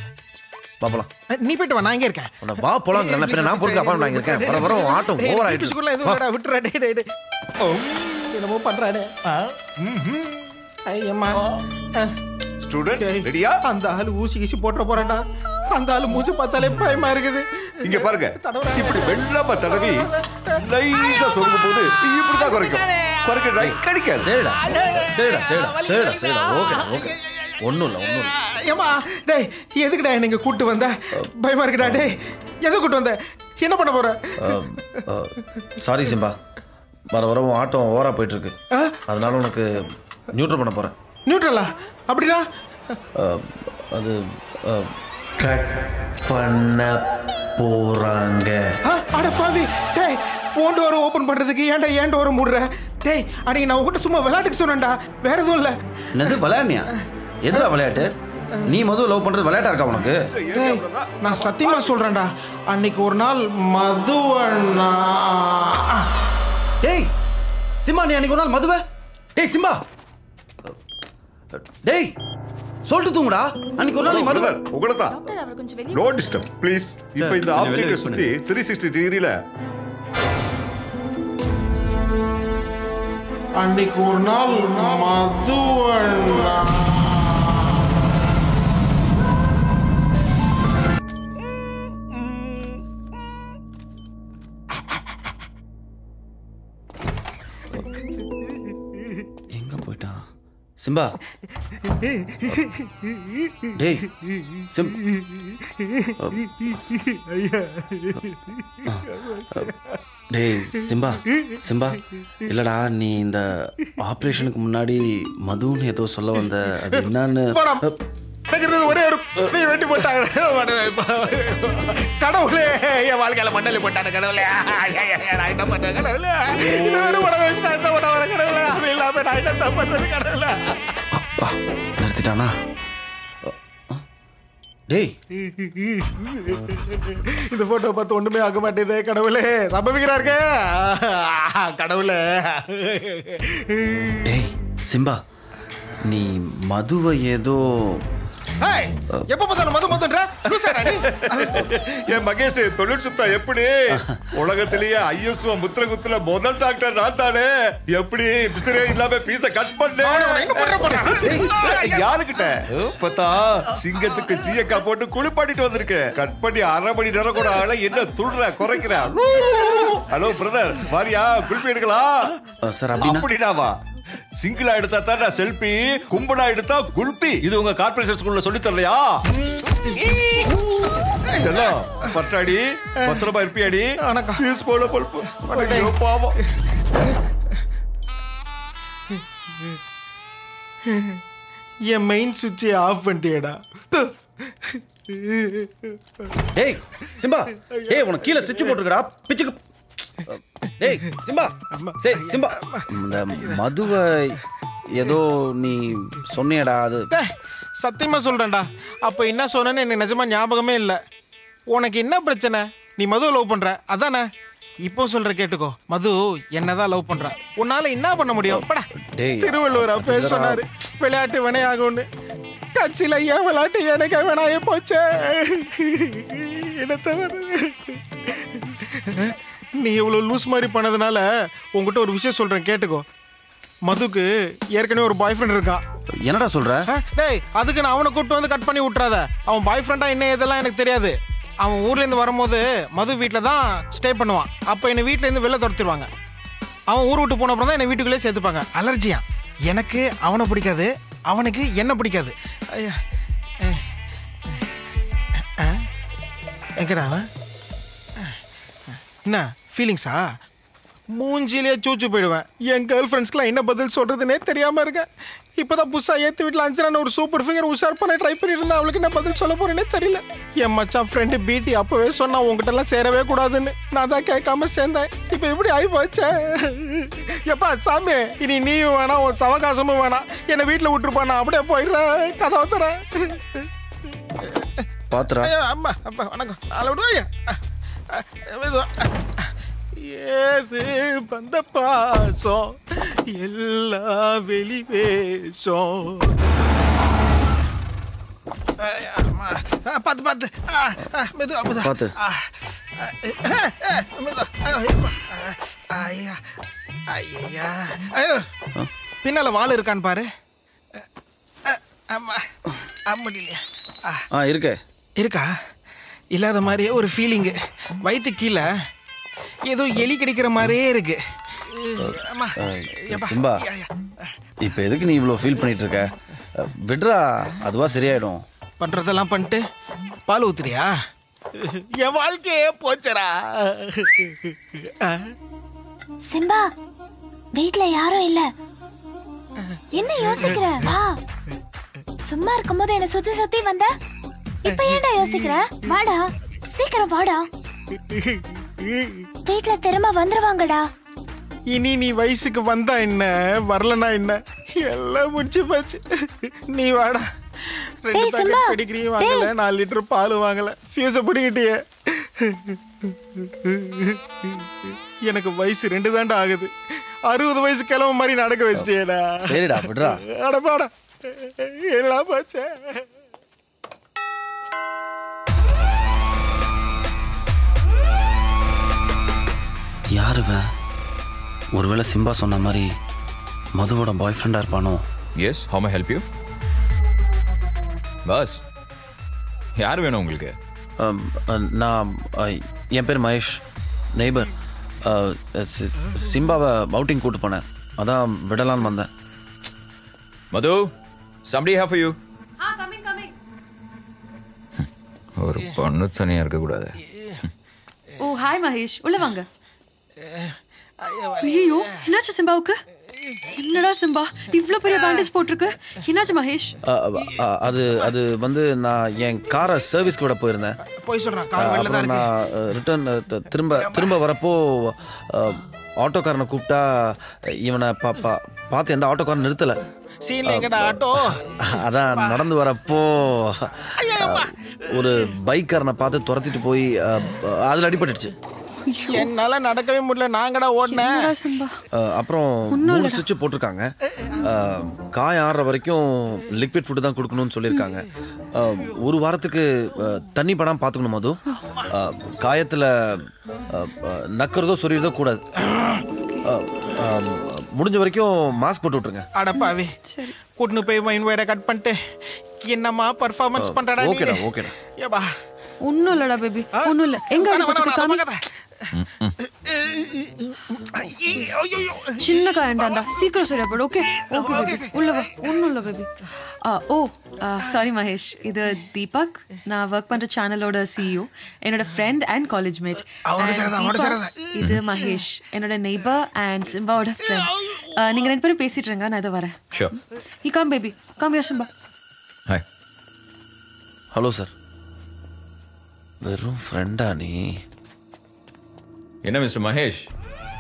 வா போலாம். நீ போய்ட்டு வா, நான் இங்க இருக்கேன். நான் வா போலாம். நான் பின்ன நான் போறதுக்கு அப்பாயின்மெண்ட் வாங்கி இருக்கேன். வர வர ஆட்டோ ஓவர் ஆயிடுச்சு. இதுக்குள்ள எதுவும்டா விட்டுற. டேய் டேய் டேய். ஓ என்னமோ பண்றானே. ஆ ம். ஐயம்மா. ஸ்டூடண்ட்ஸ் ரெடியா? அந்த ஆள் ஊசி கீசி போட்ற போறடா. அந்த ஆளு மூஞ்சு பார்த்தாலே பயமா இருக்குது. இங்க பாருங்க இப்படி வெள்ளமா தடவி லைட்டா சொருகும் போது இப்படிதான் குறைக்கும். குறைக்க ட்ரை கிடைக்காது. சரிடா சரிடா சரிடா சரிடா சரிடா. ஓகே ஓகே ஒன்றும் இல்லை ஒன்றும் இல்லை. ஏமா டேய் எதுக்குடா என்னை இங்கே கூப்பிட்டு வந்த? பயமா இருக்குடா. டேய் எதை கூப்பிட்டு வந்த? என்ன பண்ண போற? சாரி சிம்பா, வர வர உன் ஆட்டோ ஓவரா போயிட்டு இருக்கு. அதனால உனக்கு நியூட்ரல் பண்ண போறேன். நியூட்ரலா? அப்படின்னா அது கட் பண்ண போறாங்க. அட பாவி, டேய் போன் டோர் ஓபன் பண்றதுக்கு ஏன்டா ஏன் டோர் மூடுற? டேய் அடி நான் உன்கிட்ட சும்மா விளையாட்டுக்கு சொன்னேன்டா, வேற எதுவும் இல்ல. என்னது விளையாடுனியா? எதுல விளையாட்டு? நீ மது லவ் பண்றது விளையாட்டா இருக்கா உனக்கு? டேய் நான் சத்தியமா சொல்றேன்டா, அன்னைக்கு ஒரு நாள் மதுவண்ணா. டேய் சிம்பா நீ அன்னைக்கு ஒரு நாள் மதுவ? டேய் சிம்பா டேய் சொல்லிட்டு தூங்குடா. அன்னைக்கு ஒரு நாள் மதுவர் உங்களதா. No disturb please. இப்போ இந்த ஆப்ஜெக்ட்டை சுத்தி முந்நூற்று அறுபது டிகிரில அன்னைக்கு ஒரு நாள் மதுவர். எங்க போயிட்டான் சிம்பா? டேய் சிம் டேய் சிம்பா சிம்பா இல்லடா, நீ இந்த ஆபரேஷனுக்கு முன்னாடி மதுன்னு ஏதோ சொல்ல வந்த, அது என்னன்னு ஒரே ஒரு வெட்டி போட்டாங்க. கடவுளே என் வாழ்க்கையில மண்ணலி போட்டான கடவுளே. நான் என்ன பண்றேன் கடவுளே? இன்னொரு படம் வச்சுட்டா என்ன பண்ண வர கடவுளே? அது இல்லாம நான் என்ன தப்பு பண்றது கடவுளே? நிறுத்திட்டானா? டேய் இந்த போட்டோ பார்த்து ஒண்ணுமே ஆக மாட்டேது. கடவுளே சம்பவிக்கிறா இருக்க கடவுளே. டேய் சிம்பா நீ மதுவை ஏதோ குளிப்பாட்டிட்டு வந்திருக்கு. கட் பண்ணி அரை மணி நேரம் கூட என்ன துள்ற குறைக்கிற. ஹலோ பிரதர் வாரியா குளிப்பி எடுக்கலாம். சிங்கிளா எடுத்தா தானே செல்பி, கும்பலா எடுத்தா குல்பி. இது உங்க கார்ப்பரேஷன் ஸ்கூல்ல சொல்லி தரலையா? பட்டாடி பத்திரமா இருப்பியாடி. பாவம் என் மெயின் சுவிட்சை ஆஃப் பண்ணிட்டியடா. டேய் சிம்பா, டேய் உனக்கு கீழே சுவிட்ச் போட்டுருக்கடா பிச்சுக்கு. டேய் சிம்பா, சே சிம்பா, மதுவை ஏதோ நீ சொன்னியடா. அது சத்தியமா சொல்றேன்டா, அப்ப என்ன சொன்னேன்னு எனக்கு நிஜமா ஞாபகமே இல்லை. உனக்கு என்ன பிரச்சனை? நீ மதுவை லவ் பண்ற அதானே? இப்போ சொல்ற கேட்டுக்கோ, மது என்னதான் லவ் பண்ற. உன்னால என்ன பண்ண முடியும்? திருவள்ளுவர் அப்ப சொன்னாரு, விளையாட்டு வினையாகும்னு. கட்சியில ஏன் விளையாட்டு எனக்கே வேணாயே போச்சே. நீ இவ்வளோ லூஸ் மாதிரி பண்ணதுனால உங்ககிட்ட ஒரு விஷயம் சொல்கிறேன் கேட்டுக்கோ. மதுக்கு ஏற்கனவே ஒரு பாய் ஃப்ரெண்ட் இருக்கான். என்னடா சொல்கிற? டேய் அதுக்கு நான் அவனை கூப்பிட்டு வந்து கட் பண்ணி விட்றாத. அவன் பாய் ஃப்ரெண்டாக என்ன இதெல்லாம் எனக்கு தெரியாது. அவன் ஊர்லேருந்து வரும்போது மது வீட்டில் தான் ஸ்டே பண்ணுவான். அப்போ என்னை வீட்டிலேருந்து வெளில துரத்திடுவாங்க. அவன் ஊர் விட்டு போன அப்புறம் தான் என்னை வீட்டுக்குள்ளே சேர்த்துப்பாங்க. அலர்ஜியான். எனக்கு அவனை பிடிக்காது, அவனுக்கு என்ன பிடிக்காது. எங்கடா அவன் என்ன ஃபீலிங்ஸா? மூஞ்சிலே சூச்சு போயிடுவேன். என் கேர்ள் ஃப்ரெண்ட்ஸ்க்குலாம் என்ன பதில் சொல்கிறதுனே தெரியாமல் இருக்கேன். இப்போ தான் புதுசாக ஏற்று வீட்டில் அஞ்சனான ஒரு சூப்பர் ஃபிங்கர் உஷார் பண்ண ட்ரை பண்ணியிருந்தேன். அவளுக்கு என்ன பதில் சொல்ல போகிறேன்னே தெரியல. என் மச்சான் ஃப்ரெண்டு பிடி அப்போவே சொன்னான் உங்ககிட்டலாம் சேரவே கூடாதுன்னு. நான் தான் கேட்காம சேர்ந்தேன். இப்போ எப்படி ஆகி போச்சேன். எப்பா சாமி, இனி நீயும் வேணாம், உன் சவகாசமும் வேணாம். என்னை வீட்டில் விட்டுருப்பா, நான் அப்படியே போயிடுறேன். கதவை தரேன் பார்த்துறேன். ஐயா அம்மா அப்பா வணக்கம். அதில் விடுவாயா? ஏது பந்த பாசம் எல்லா வெளிவேஷம். பார்த்து பார்த்து மெதுவா பார்த்து. ஐயா ஐயா ஐயோ, பின்னால் வால் இருக்கான்னு பாரு. ஆமாம் ஆமாம் இல்லையா? இருக்கு இருக்கா? இல்லாத மாதிரியே ஒரு ஃபீலிங்கு. வயிற்று கீழே ஏதோ எலி கிடைக்கிற மாதிரியே இருக்கு. சிம்பா இப்போ எதுக்கு நீ இவ்வளோ ஃபீல் பண்ணிட்டு இருக்க? விட்றா, அதுவா சரியாயிடும். பண்ணுறதெல்லாம் பண்ணிட்டு பால் ஊத்துறியா? என் வாழ்க்கையே போச்சரா. சிம்பா வீட்டில் யாரும் இல்லை, என்ன யோசிக்கிற? சும்மா இருக்கும்போது என்னை சுற்றி சுற்றி வந்த, இப்ப ஏன்டா யோசிக்கிற? வாடா சீக்கிரம் வாடா, வீட்ல திரும்ப வந்துருவாங்கடா. இனி நீ வயசுக்கு வந்தா என்ன, வரலனா என்ன, எல்லாம் முடிச்சு போச்சு. நீ வாடா. ரெண்டு பேக்கெட் பெடிகிரி வாங்கல, நாலு லிட்டர் பால் வாங்கல, ஃபியூஸ பிடிக்கிட்டியே. எனக்கு வயசு ரெண்டு தாண்டா ஆகுது, அறுபது வயசு கிளம்ப மாதிரி நடக்க வச்சிட்டியடா. சரிடா விடுடா. அட பாடா எல்லாம் போச்சே. யாருவ? ஒருவேளை சிம்பா சொன்ன மாதிரி மதுவோட பாய் ஃப்ரெண்டாக இருப்பானோ? Yes, how may help you? Boss யார் வேணும் உங்களுக்கு? நான், என் பேர் மகேஷ், நெய்பர். சிம்பாவை அவுட்டிங் கூப்பிட்டு போனேன், அதான் விடலான்னு வந்தேன். மது, somebody here for you. ஒரு பொண்ணு தனியாக இருக்கக்கூடாது. ஓ ஹாய் மகேஷ், உள்ள வாங்க. ஐயோ என்னாச்சு சிம்பாவுக்கு? என்னடா சிம்பா இவ்ளோ பெரிய பேண்டேஜ் போட்டுருக்கு, என்னாச்சு மகேஷ்? அது அது வந்து நான் என் காரை சர்வீஸ்க்கு விட போயிருந்தேன். போய் சொல்றேன், கார் வெளில தான் இருக்கு. ரிட்டர்ன் திரும்ப திரும்ப வரப்போ ஆட்டோக்காரனை கூப்பிட்டா இவனை பாப்பா பார்த்து எந்த ஆட்டோக்காரன் நிறுத்தலை. ஆட்டோ அதான் நடந்து வரப்போ ஒரு பைக்காரனை பார்த்து துரத்திட்டு போய் அதில் அடிபட்டுடுச்சு. என்னால நடக்கவே முடியல, நாங்கடா ஓடினேன். அப்புறம் மூணு ஸ்டிட்ச் போட்டிருக்காங்க. காய் ஆடுற வரைக்கும் லிக்விட் ஃபுட்டு தான் கொடுக்கணும்னு சொல்லியிருக்காங்க. ஒரு வாரத்துக்கு தண்ணி படாமல் பார்த்துக்கணும். அது காயத்தில் நக்கிறதோ சொரியதோ கூடாது. முடிஞ்ச வரைக்கும் மாஸ்க் போட்டு விட்டுருங்க. அடப்பாவே கூட்டின்னு போய் மைண்ட் வயரை கட் பண்ணிட்டு என்னம்மா பர்ஃபார்மன்ஸ் பண்ணுறா. ஓகேடா ஓகேடா ஏபா ஒன்றும் இல்லைடா பேபி, ஒன்றும் இல்லை. எங்கே சின்ன காயண்டாண்டா, சீக்கிரம் சரியாப்படும். ஓகே ஓகே பேபி, உள்ளவா. ஒன்றும் இல்லை பேபி. ஓ சாரி மகேஷ், இது தீபக். நான் ஒர்க் பண்ணுற சேனலோட சிஇஓ, என்னோட ஃப்ரெண்ட் அண்ட் காலேஜ் மேட். இது மகேஷ், என்னோட நெய்பர் அண்ட் சிம்பாவோட ஃப்ரெண்ட். நீங்கள் ரெண்டு பேரும் பேசிட்டு இருங்க, நான் இதை வரேன். ஈ come baby, come yeah Simba. Hi. Hello sir. வெறும் ஃப்ரெண்டா நீ? என்ன மிஸ்டர் மகேஷ்,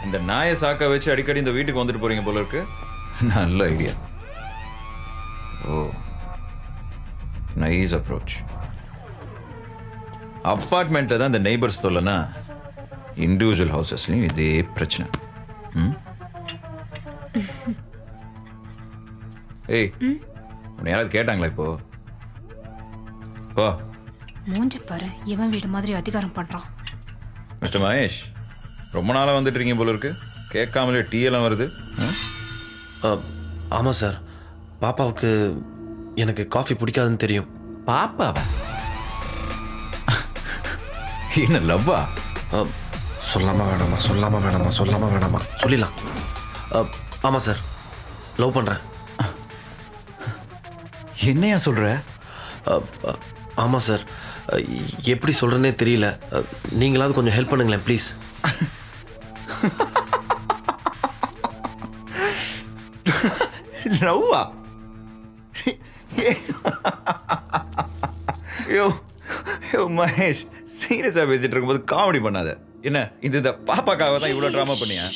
இந்த நாயை சாக்க வச்சு அடிக்கடி இந்த வீட்டுக்கு வந்துட்டு போறீங்க போல இருக்கு. நல்ல ஐடியா. Oh nice approach. அப்பார்ட்மெண்ட்ல தான் இந்த நெய்பர்ஸ் சொல்லனா, இண்டிவிஜுவல் ஹவுசஸ்லயும் இதே பிரச்சனை. ஏய் உன்னை யாராவது கேட்டாங்களா? இப்போ போ மூஞ்சி பாரு, இவன் வீடு மாதிரி அதிகாரம் பண்றான். மிஸ்டர் மகேஷ் ரொம்ப நாளாக வந்துட்டு இருக்கீங்க போல இருக்கு, கேட்காமலே டீ எல்லாம் வருது. ஆமாம் சார், பாப்பாவுக்கு எனக்கு காஃபி பிடிக்காதுன்னு தெரியும். பாப்பாவா? என்ன லவ்வா? சொல்லாமா வேணாமா சொல்லாமா வேணாமா சொல்லாமா வேணாமா சொல்லிடலாம். ஆமாம் சார், லவ் பண்ணுறேன். என்னையா சொல்கிற? ஆமாம் சார், எப்படி சொல்கிறேன்னே தெரியல. நீங்களாவது கொஞ்சம் ஹெல்ப் பண்ணுங்களேன் ப்ளீஸ். லவ்வா? யோ யோ மகேஷ், சீரியஸாக பேசிகிட்டு இருக்கும்போது காமெடி பண்ணாத. என்ன இந்த பாப்பாக்காக தான் இவ்வளோ ட்ராமா பண்ணியா?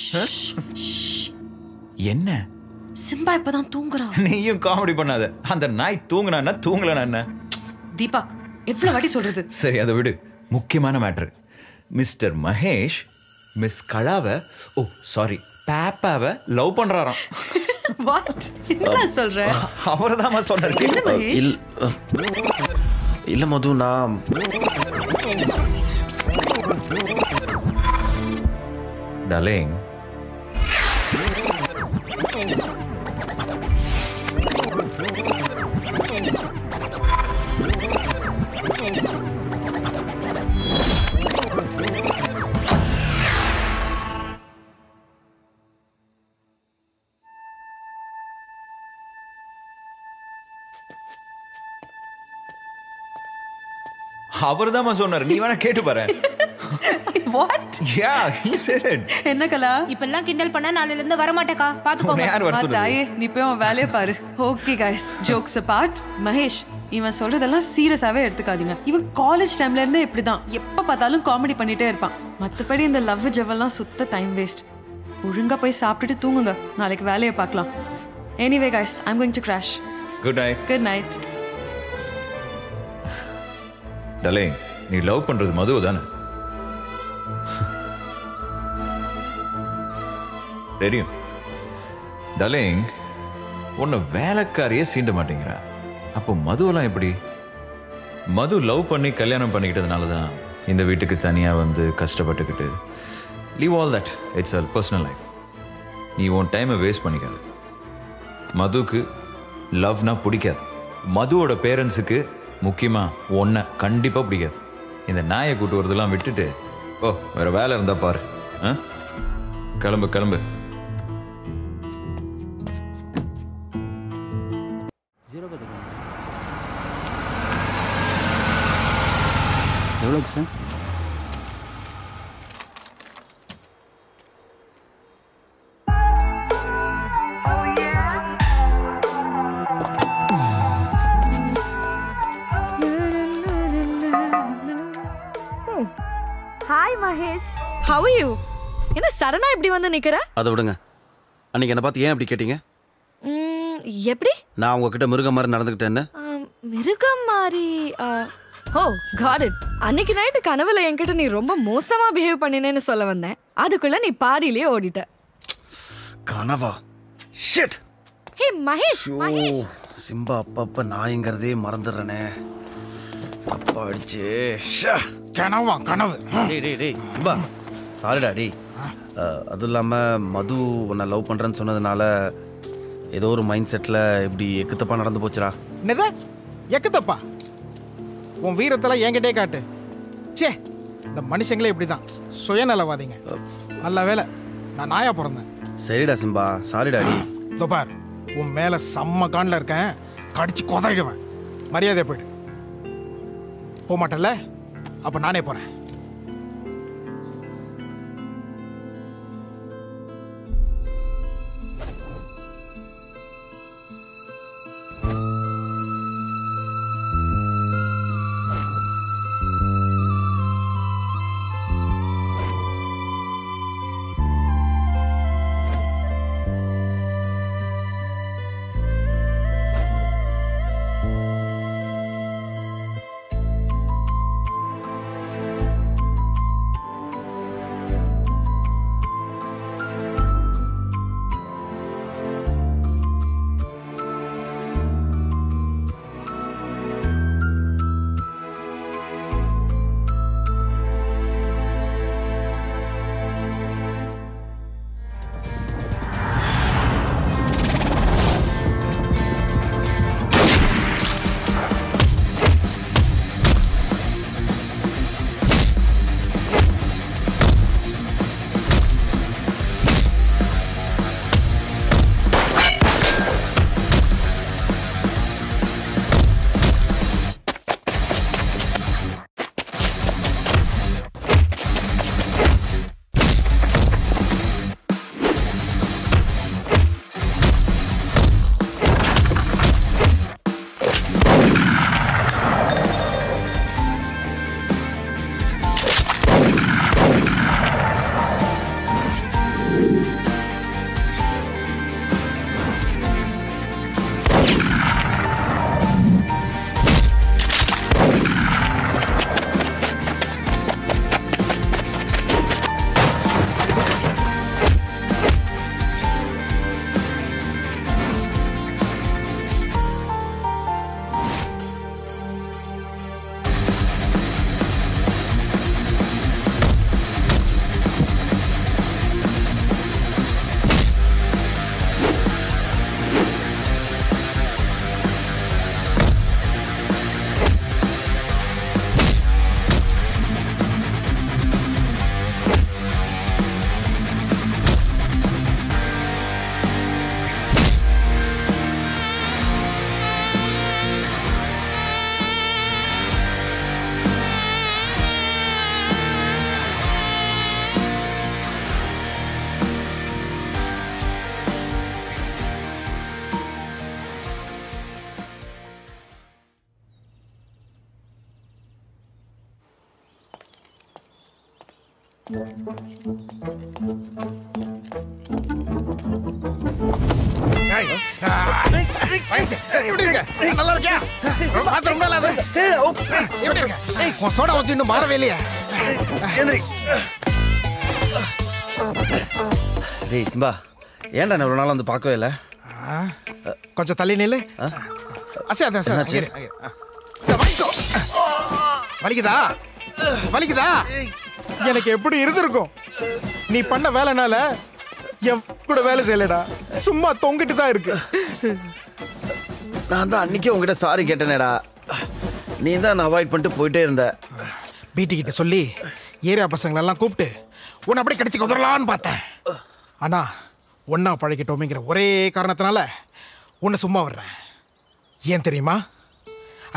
என்ன சிம்பா இப்போ தான் தூங்குறான். நீயும் காமெடி பண்ணாத. அந்த நாய் தூங்கினான்னா தூங்கலனா என்ன? தீபக் எவ்வளோ வாட்டி சொல்கிறது? சரி அதை விடு. முக்கியமான மேட்ரு, மிஸ்டர் மகேஷ் மிஸ் கலாவை, ஓ சாரி பாப்பாவை லவ் பண்ணுறாராம். வாட் என்ன சொல்கிற? அவர் தான் சொன்னார். இல்லை மது, நான் டார்லிங் அவர்தான் சொன்னார், நீ வேணா கேட்டு பாரு. What? Yeah, he said it. என்ன கலா இப்பெல்லாம் கிண்டல் பண்ணா நாளைல இருந்து வர மாட்டேக்கா, பாத்துக்கோங்க. யார் வர சொல்லுது? தாயே நீ போய் உன் வேலைய பாரு. Okay guys, jokes apart, Mahesh இவன் சொல்றதெல்லாம் சீரியஸாவே எடுத்துக்காதீங்க. இவன் காலேஜ் டைம்ல இருந்தே இப்படிதான், எப்ப பார்த்தாலும் காமெடி பண்ணிட்டே இருப்பான். மத்தபடி இந்த லவ் ஜவெல்லாம் சுத்த டைம் வேஸ்ட். ஒழுங்கா போய் சாப்பிட்டுட்டு தூங்குங்க, நாளைக்கு வேலையை பார்க்கலாம். Anyway guys, I'm going to crash. Good night. Good night. டலே நீ லவ் பண்றது மது தானே தெரியும். டலிங் உன்னை வேலைக்காரியே சீண்ட மாட்டேங்கிறா, அப்போ மதுவெல்லாம் எப்படி? மது லவ் பண்ணி கல்யாணம் பண்ணிக்கிட்டதுனால தான் இந்த வீட்டுக்கு தனியாக வந்து கஷ்டப்பட்டுக்கிட்டு. Leave all that, it's our personal life. நீ உன் டைமை வேஸ்ட் பண்ணிக்காது. மதுக்கு லவ்னா பிடிக்காது, மதுவோட பேரண்ட்ஸுக்கு முக்கியமாக ஒன்றை கண்டிப்பாக பிடிக்காது. இந்த நாயை கூட்டு வரதெல்லாம் விட்டுட்டு ஓ வேறு வேலை இருந்தால் பாரு. ஆ கிளம்பு கிளம்பு. எவ்வளோக்கு சார்? How are you? என்ன சரணா இப்படி வந்து நிக்கிற? அதை விடுங்க. அன்னைக்கு என்ன பார்த்து ஏன் அப்படி கேட்டீங்க? எப்படி நான் உங்ககிட்ட மிருகம் மாதிரி நடந்துக்கிட்டேன்னு? மிருகம் மாதிரி? Oh got it. அன்னைக்கு நைட்டு கனவுல என்கிட்ட நீ ரொம்ப மோசமா பிஹேவ் பண்ணினேன்னு சொல்ல வந்தேன், அதுக்குள்ள நீ பாதியிலே ஓடிட்ட. கனவா? Shit. Hey Mahesh, Mahesh Simba அப்பப்ப நாயங்கறதே மறந்துறனே. அப்பா அடிச்சு. கனவா கனவு? டேய் டேய் டேய் சிம்பா சாரிடா டேய். அது இல்லாம மது உன்னை லவ் பண்றேன்னு சொன்னதுனால ஏதோ ஒரு மைண்ட் செட்ல இப்படி எக்குத்தப்பா நடந்து போச்சுடா. என்னது எக்குத்தப்பா? உன் வீரத்தெல்லாம் என்கிட்டே காட்டு. சே, இந்த மனுஷங்களே இப்படி தான், சுயநலவாதிங்க. நல்ல வேலை நான் நாயா பிறந்தேன். சரிடா சிம்பா சாரிடா. இதோ பார், உன் மேலே செம்ம காண்டில் இருக்கேன், கடிச்சு கொதறிடுவேன். மரியாதையாக போயிடு. போக மாட்டேன்ல? அப்போ நானே போகிறேன். சோடா வச்சு இன்னும் மாறவே இல்லையா? டேய் சிம்பா, ஏன்டா நான் ஒரு நாள் வந்து பார்க்கவே இல்லை? கொஞ்சம் தள்ளி நில்லு. அசே அதான் சார். வலிக்குதா? வலிக்குதா? எனக்கு எப்படி இருந்திருக்கும் நீ பண்ண வேலைனால? என் கூட வேலை செய்யலடா, சும்மா தொங்கிட்டு தான் இருக்கு. நான் தான் அன்னைக்கே உங்ககிட்ட சாரி கேட்டேனேடா, நீ தான் அவாய்ட் பண்ணிட்டு போயிட்டே இருந்த. வீட்டுக்கிட்ட சொல்லி ஏரியா பசங்களெல்லாம் கூப்பிட்டு உன்னை அப்படியே கடிச்சு கொதறலான்னு பார்த்தேன். ஆனால் ஒன்றா பழகிட்டோமேங்கிற ஒரே காரணத்தினால உன்னை சும்மா வர்றேன். ஏன் தெரியுமா?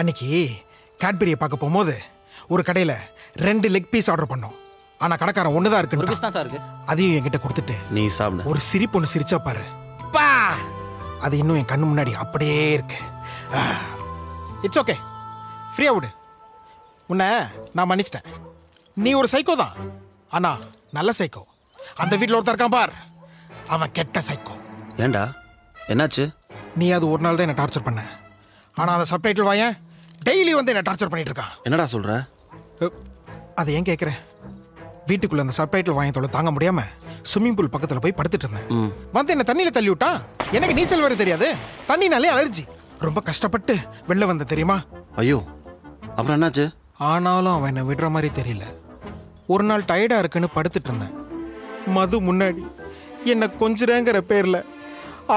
அன்னைக்கு கேட்பரியை பார்க்க போகும்போது ஒரு கடையில் ரெண்டு லெக் பீஸ் ஆர்டர் பண்ணோம். ஆனால் கடைக்காரன் ஒன்று தான் இருக்குன்னு அதையும் என்கிட்ட கொடுத்துட்டு நீ சாப்பிடு. ஒரு சிரிப்பு ஒன்று சிரிச்சா பாரு, அது இன்னும் என் கண்ணு முன்னாடி அப்படியே இருக்கு. இட்ஸ் ஓகே, ஃப்ரீயா விடு. உன்னை நான் மன்னிச்சிட்டேன். நீ ஒரு சைக்கோ தான், ஆனால் நல்ல சைக்கோ. அந்த வீட்டில் ஒருத்தர் இருக்கான் பார், அவன் கெட்ட சைக்கோ. ஏண்டா என்னாச்சு? நீ அது ஒரு நாள் தான் என்ன டார்ச்சர் பண்ண, ஆனால் அந்த சப்டைட்டில் வாயன் டெய்லி வந்து என்ன டார்ச்சர் பண்ணிட்டு இருக்கான். என்னடா சொல்ற? அதை ஏன் கேட்குறேன், வீட்டுக்குள்ள அந்த சப்டைட்டில் வாயத்தோட தாங்க முடியாம ஸ்விம்மிங் பூல் பக்கத்தில் போய் படுத்துட்டு இருந்தேன். வந்து என்ன தண்ணியில தள்ளி விட்டா. எனக்கு நீச்சல் வர தெரியாது, தண்ணினாலே அலர்ஜி. ரொம்ப கஷ்டப்பட்டு வெளில வந்த தெரியுமா. ஐயோ, அப்புறம் என்னாச்சு? ஆனாலும் அவன் என்னை விடுற மாதிரி தெரியல. ஒரு நாள் டயர்டாக இருக்குன்னு படுத்துட்டு இருந்தேன். மது முன்னாடி என்னை கொஞ்சிறேங்கிற பேரில்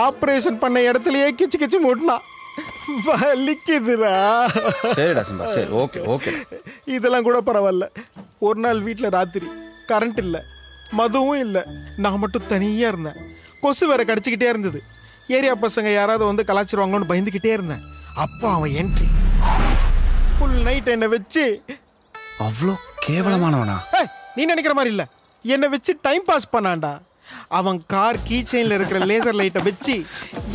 ஆப்ரேஷன் பண்ண இடத்துலையே கிச்சு கிச்சு மூட்டினான். வலிக்குதுரா. சரிடா சிம்பா, சரி, ஓகே ஓகே. இதெல்லாம் கூட பரவாயில்ல. ஒரு நாள் வீட்டில் ராத்திரி கரண்ட் இல்லை, மதுவும் இல்லை, நான் மட்டும் தனியாக இருந்தேன். கொசு வேற கடிச்சிக்கிட்டே இருந்தது. ஏரியா பசங்க யாராவது வந்து கலாச்சிருவாங்களோன்னு பயந்துக்கிட்டே இருந்தேன். அப்போ அவன் என்ட்ரி. ஃபுல் நைட் என்னை வச்சு. அவ்வளோ கேவலமானவனா? நீ நினைக்கிற மாதிரி இல்லை, என்னை வச்சு டைம் பாஸ் பண்ணான்டா. அவன் கார் கீ செயினில் இருக்கிற லேசர் லைட்டை வச்சு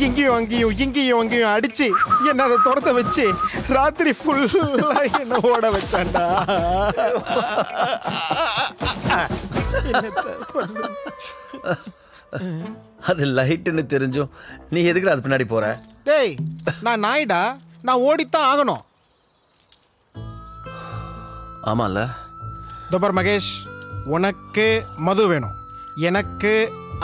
இங்கேயும் அங்கேயும் இங்கேயும் அங்கேயும் அடிச்சு என்னை அதை துரத்த வச்சு ராத்திரி ஃபுல்லாக என்னை ஓட வச்சான்டா. அது லைட்டுன்னு தெரிஞ்சும் நீ எதுக்குடா அது பின்னாடி போற? டேய், நான் நாயிடா, நான் ஓடித்தான் ஆகணும். ஆமால தோபர் மகேஷ், உனக்கு மது வேணும், எனக்கு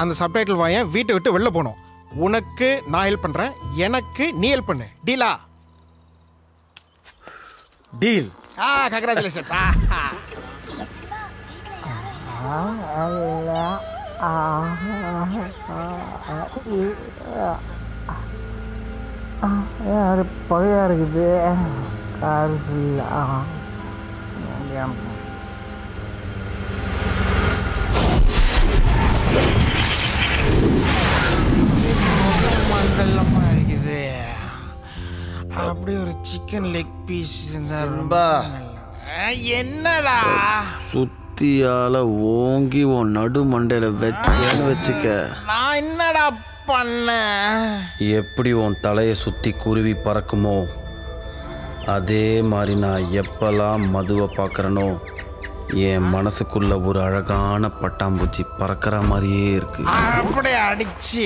அந்த சப்டைட்டில் வாங்க வீட்டை விட்டு வெளில போகணும். உனக்கு நான் ஹெல்ப் பண்ணுறேன், எனக்கு நீ ஹெல்ப் பண்ணு. டீலா? டீல். ஆ, கங்க்ராச்சுலேஷன்ஸ். யாரு பழையா இருக்குது கார் ஃபுல்லா. மண்டலமா இருக்குது. அப்படி ஒரு சிக்கன் லெக் பீஸ் இருந்தா என்னடா சுத்தியால ஓங்கி உன் நடு மண்டையில வச்சேன்னு வச்சுக்க. நான் என்னடா பண்ண? எப்படி உன் தலையை சுத்தி குருவி பறக்குமோ அதே மாதிரி நான் எப்பெல்லாம் மதுவை பார்க்குறனோ என் மனசுக்குள்ள ஒரு அழகான பட்டாம்பூச்சி பறக்கிற மாதிரியே இருக்கு. அப்படியே அடிச்சு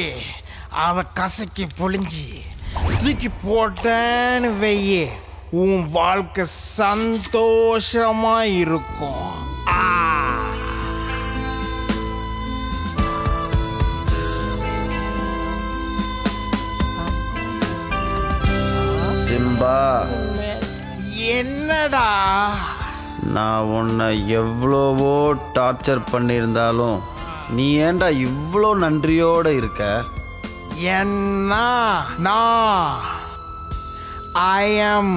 அவ கசக்கி பொழிஞ்சி தூக்கி போட்டேன்னு வெய்ய, உன் வாழ்க்கை சந்தோஷமா இருக்கும். சிம்பா, என்னடா? நான் உன்னை எவ்வளவோ டார்ச்சர் பண்ணியிருந்தாலும் நீ ஏண்டா இவ்வளோ நன்றியோடு இருக்க? என்ன, நான் I am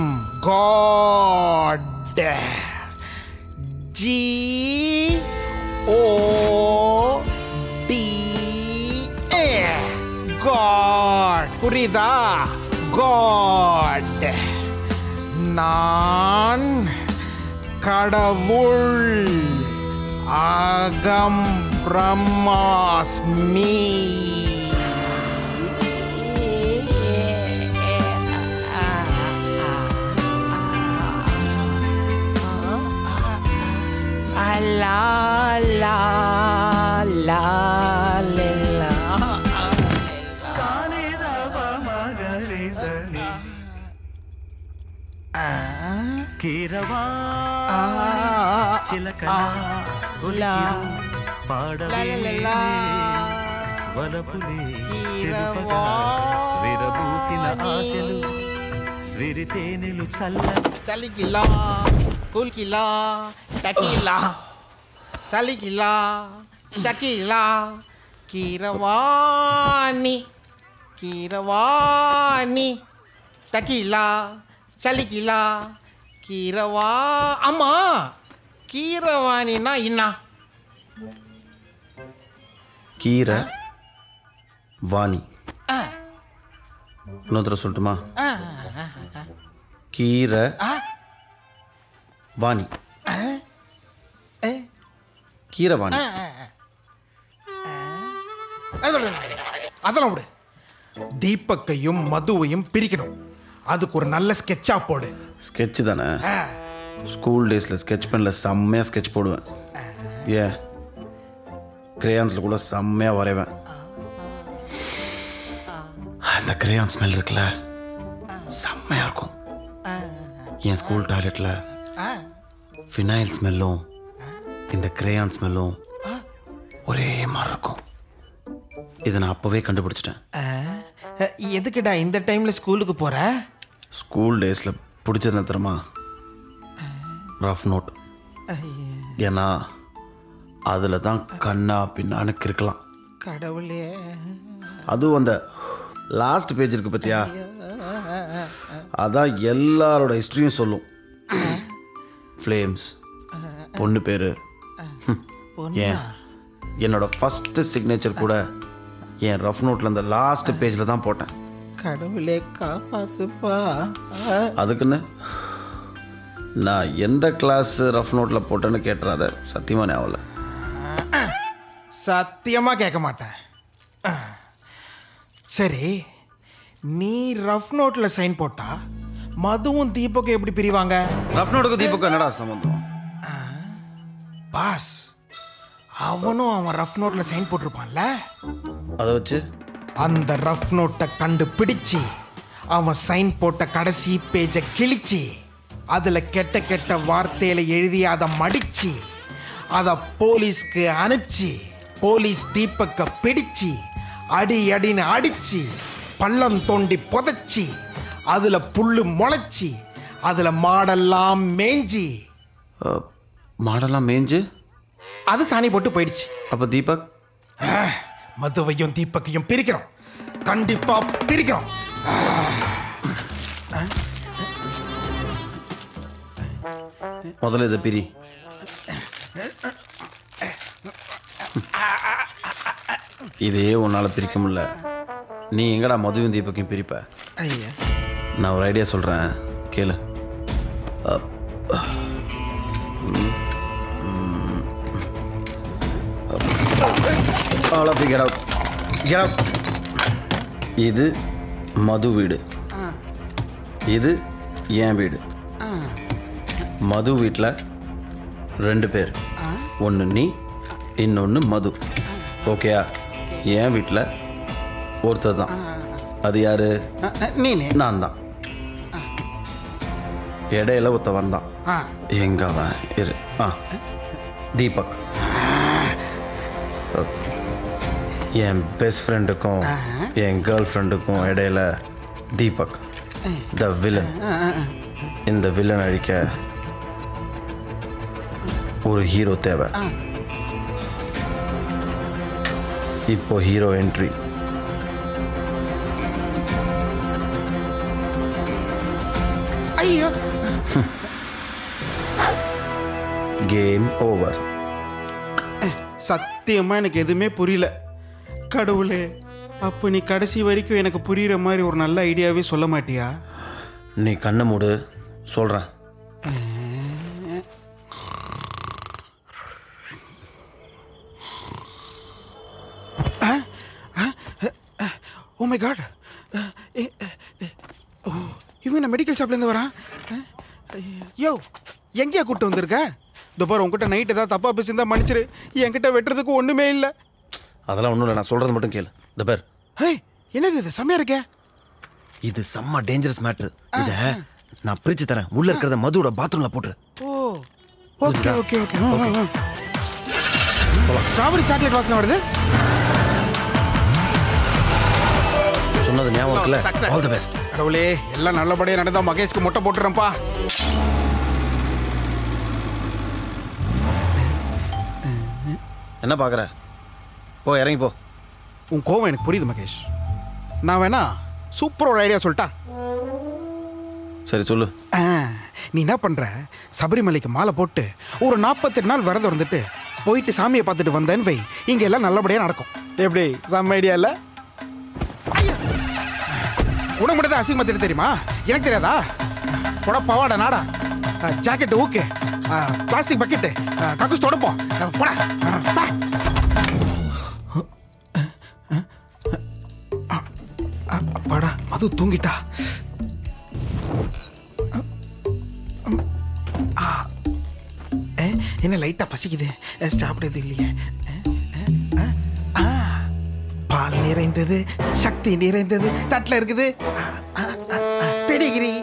God. G O D A, God. புரியுதா? காட். நான் கடவுள். அகம் பிரம்மாஸ்மி. லா லா லா லா. கீரவா சிலகா உலா பாடலலலா வலபுலி சிவபகா விரபூசில ஆசலு விரிதேனிலு சல்ல சலிகிலா குல்கிலா டகிலா சலிகிலா சகிலா கீரவாணி கீரவாணி டகிலா சலிகிலா கீரவா. அம்மா, கீரவாணின்னா என்ன? கீர வாணி. இன்னொருத்தர சொல்லட்டுமா? கீர வாணி. கீரவாணி. அதெல்லாம் விடு. தீபக்கையும் மதுவையும் பிரிக்கணும். அதுக்கு ஒரு நல்ல ஸ்கெட்சா போடு. ஸ்கெட்ச் தானே? ஸ்கூல் டேஸில் ஸ்கெட்ச் பண்ணல செம்மையாக ஸ்கெட்ச் போடுவேன். ஏ கிரேயான்ஸில் கூட செம்மையாக வரைவேன். அந்த கிரேயான் ஸ்மெல் இருக்குல்ல, செம்மையாக இருக்கும். என் ஸ்கூல் டாய்லெட்டில் ஃபினாயில் ஸ்மெல்லும் இந்த கிரேயான் ஸ்மெல்லும் ஒரே மாதிரி இருக்கும். இதை நான் அப்போவே கண்டுபிடிச்சிட்டேன். எதுக்குடா இந்த டைமில் ஸ்கூலுக்கு போகிற? ஸ்கூல் டேஸில் பிடிச்சது தரமா ரஃப் நோட். ஏன்னா அதில் தான் கண்ணா பின்னான்னு கிறுக்கலாம். கடவுளே, அதுவும் அந்த லாஸ்ட் பேஜ் இருக்குது பார்த்தியா, அதான் எல்லாரோட ஹிஸ்ட்ரியும் சொல்லும். ஃப்ளேம்ஸ், பொண்ணு பேர், ஏன் என்னோட ஃபஸ்ட்டு சிக்னேச்சர் கூட என் ரஃப் நோட்டில் அந்த லாஸ்ட் பேஜில் தான் போட்டேன். கடவுளே காப்பாத்துப்பா. அதுக்குன்னு நான் எந்த கிளாஸ் ரஃப் நோட்டில் போட்டேன்னு கேட்டுறாத, சத்தியமாக ஞாபகம் சத்தியமாக கேட்க மாட்டேன். சரி, நீ ரஃப் நோட்டில் சைன் போட்டா மதுவும் தீபக்கும் எப்படி பிரிவாங்க? ரஃப் நோட்டுக்கு தீபக்கும் என்னடா சம்பந்தம்? பாஸ், அவனும் அவன் ரஃப் நோட்டில் சைன் போட்டிருப்பான்ல, அதை வச்சு அந்த ரஃப் நோட்டை கண்டுபிடிச்சி அவன் சைன் போட்ட கடைசி பேஜை கிழிச்சி அதில் கெட்ட கெட்ட வார்த்தையில் எழுதி அதை மடித்து அதை போலீஸ்க்கு அனுப்பிச்சி, போலீஸ் தீபக்கை பிடிச்சி அடி அடின்னு அடித்து பள்ளம் தோண்டி புதைச்சி அதில் புல் முளைச்சி அதில் மாடெல்லாம் மேய்ஞ்சி மாடெல்லாம் மேய்ஞ்சு அது சாணி போட்டு போயிடுச்சு. அப்போ தீபக் மதுவையும் தீபக்கையும் பிரிக்கிறோம், கண்டிப்பாக பிரிக்கிறோம். முதல்ல இதை பிரி. இதே உன்னால் பிரிக்க முடியல, நீ எங்கடா மதுவையும் தீபக்கையும் பிரிப்ப? நான் ஒரு ஐடியா சொல்கிறேன் கேளு. இது மது வீடு, இது என் வீடு. மது வீட்டில் ரெண்டு பேர், ஒன்று நீ, இன்னொன்று மது. ஓகேயா? என் வீட்டில் ஒருத்தர் தான். அது யார்? நீ. நான் தான். இடையில ஒருத்தவன் தான். எங்கவன் இரு. ஆ, தீபக் என் பெஸ்ட் ஃப்ரெண்டுக்கும் என் கேர்ள் ஃப்ரெண்டுக்கும் இடையில தீபக் த வில்லன். இந்த வில்லன் அழிக்க ஒரு ஹீரோ தேவை. இப்போ ஹீரோ என்ட்ரி. ஐயோ, கேம் ஓவர். சத்தியமா எனக்கு எதுவுமே புரியல. கடவுளே, அப்போ நீ கடைசி வரைக்கும் எனக்கு புரிகிற மாதிரி ஒரு நல்ல ஐடியாவே சொல்ல மாட்டியா? நீ கண்ணை மூடு, சொல்கிறேன். ஓ மை காட், இவன் மெடிக்கல் ஷாப்லேருந்து வரான். யோ, எங்கேயா கூப்பிட்டு வந்திருக்க? துபார் உங்ககிட்ட நைட் ஏதாவது தப்பாக பேசியிருந்தா மன்னிச்சிரு, என்கிட்ட வெட்டுறதுக்கு ஒன்றுமே இல்லை. அதெல்லாம் ஒன்றும் இல்லை, நான் சொல்கிறது மட்டும் கேளு. இந்த பேர் ஹே, என்னது இது? செம்மையாக இருக்கே. இது செம்ம டேஞ்சரஸ் மேட்ரு. இதை நான் பிரித்து தரேன். உள்ளே இருக்கிறத மதுவோட பாத்ரூமில் போட்டு. Oh okay okay okay. Strawberry chocolate வாசனை வருது. சொன்னது ஞாபகம் இல்லை. All the best. கடவுளே, எல்லாம் நல்லபடியாக நடந்தால் மகேஷ்க்கு மொட்டை போட்டுறேன்ப்பா. என்ன பார்க்குற? போ, இறங்கி போ. உன் கோவம் எனக்கு புரியுது மகேஷ். நான் வேணா சூப்பராக ஒரு ஐடியா சொல்லிட்டா? சரி சொல்லு. நீ என்ன பண்ணுற, சபரிமலைக்கு மாலை போட்டு ஒரு நாற்பத்தெட்டு நாள் விரதம் இருந்துட்டு போயிட்டு சாமியை பார்த்துட்டு வந்தேன்னு வை, இங்கே எல்லாம் நல்லபடியாக நடக்கும். எப்படி செம்ம ஐடியா இல்லை? உனக்கு மட்டும் தான் அசிங்கமாக தெரியும், தெரியுமா? எனக்கு தெரியாதா? உட பவாடா நாடா, ஜாக்கெட்டு ஊக்கு, பிளாஸ்டிக் பக்கெட்டு, கக்கூஸ் தொடப்போம். அப்பாடா, மது தூங்கிட்டா. என்ன லைட்டாக பசிக்குது, சாப்பிடுறது இல்லையே. நிறைந்தது, சக்தி நிறைந்தது. தட்டில் இருக்குது பெடிகிரி.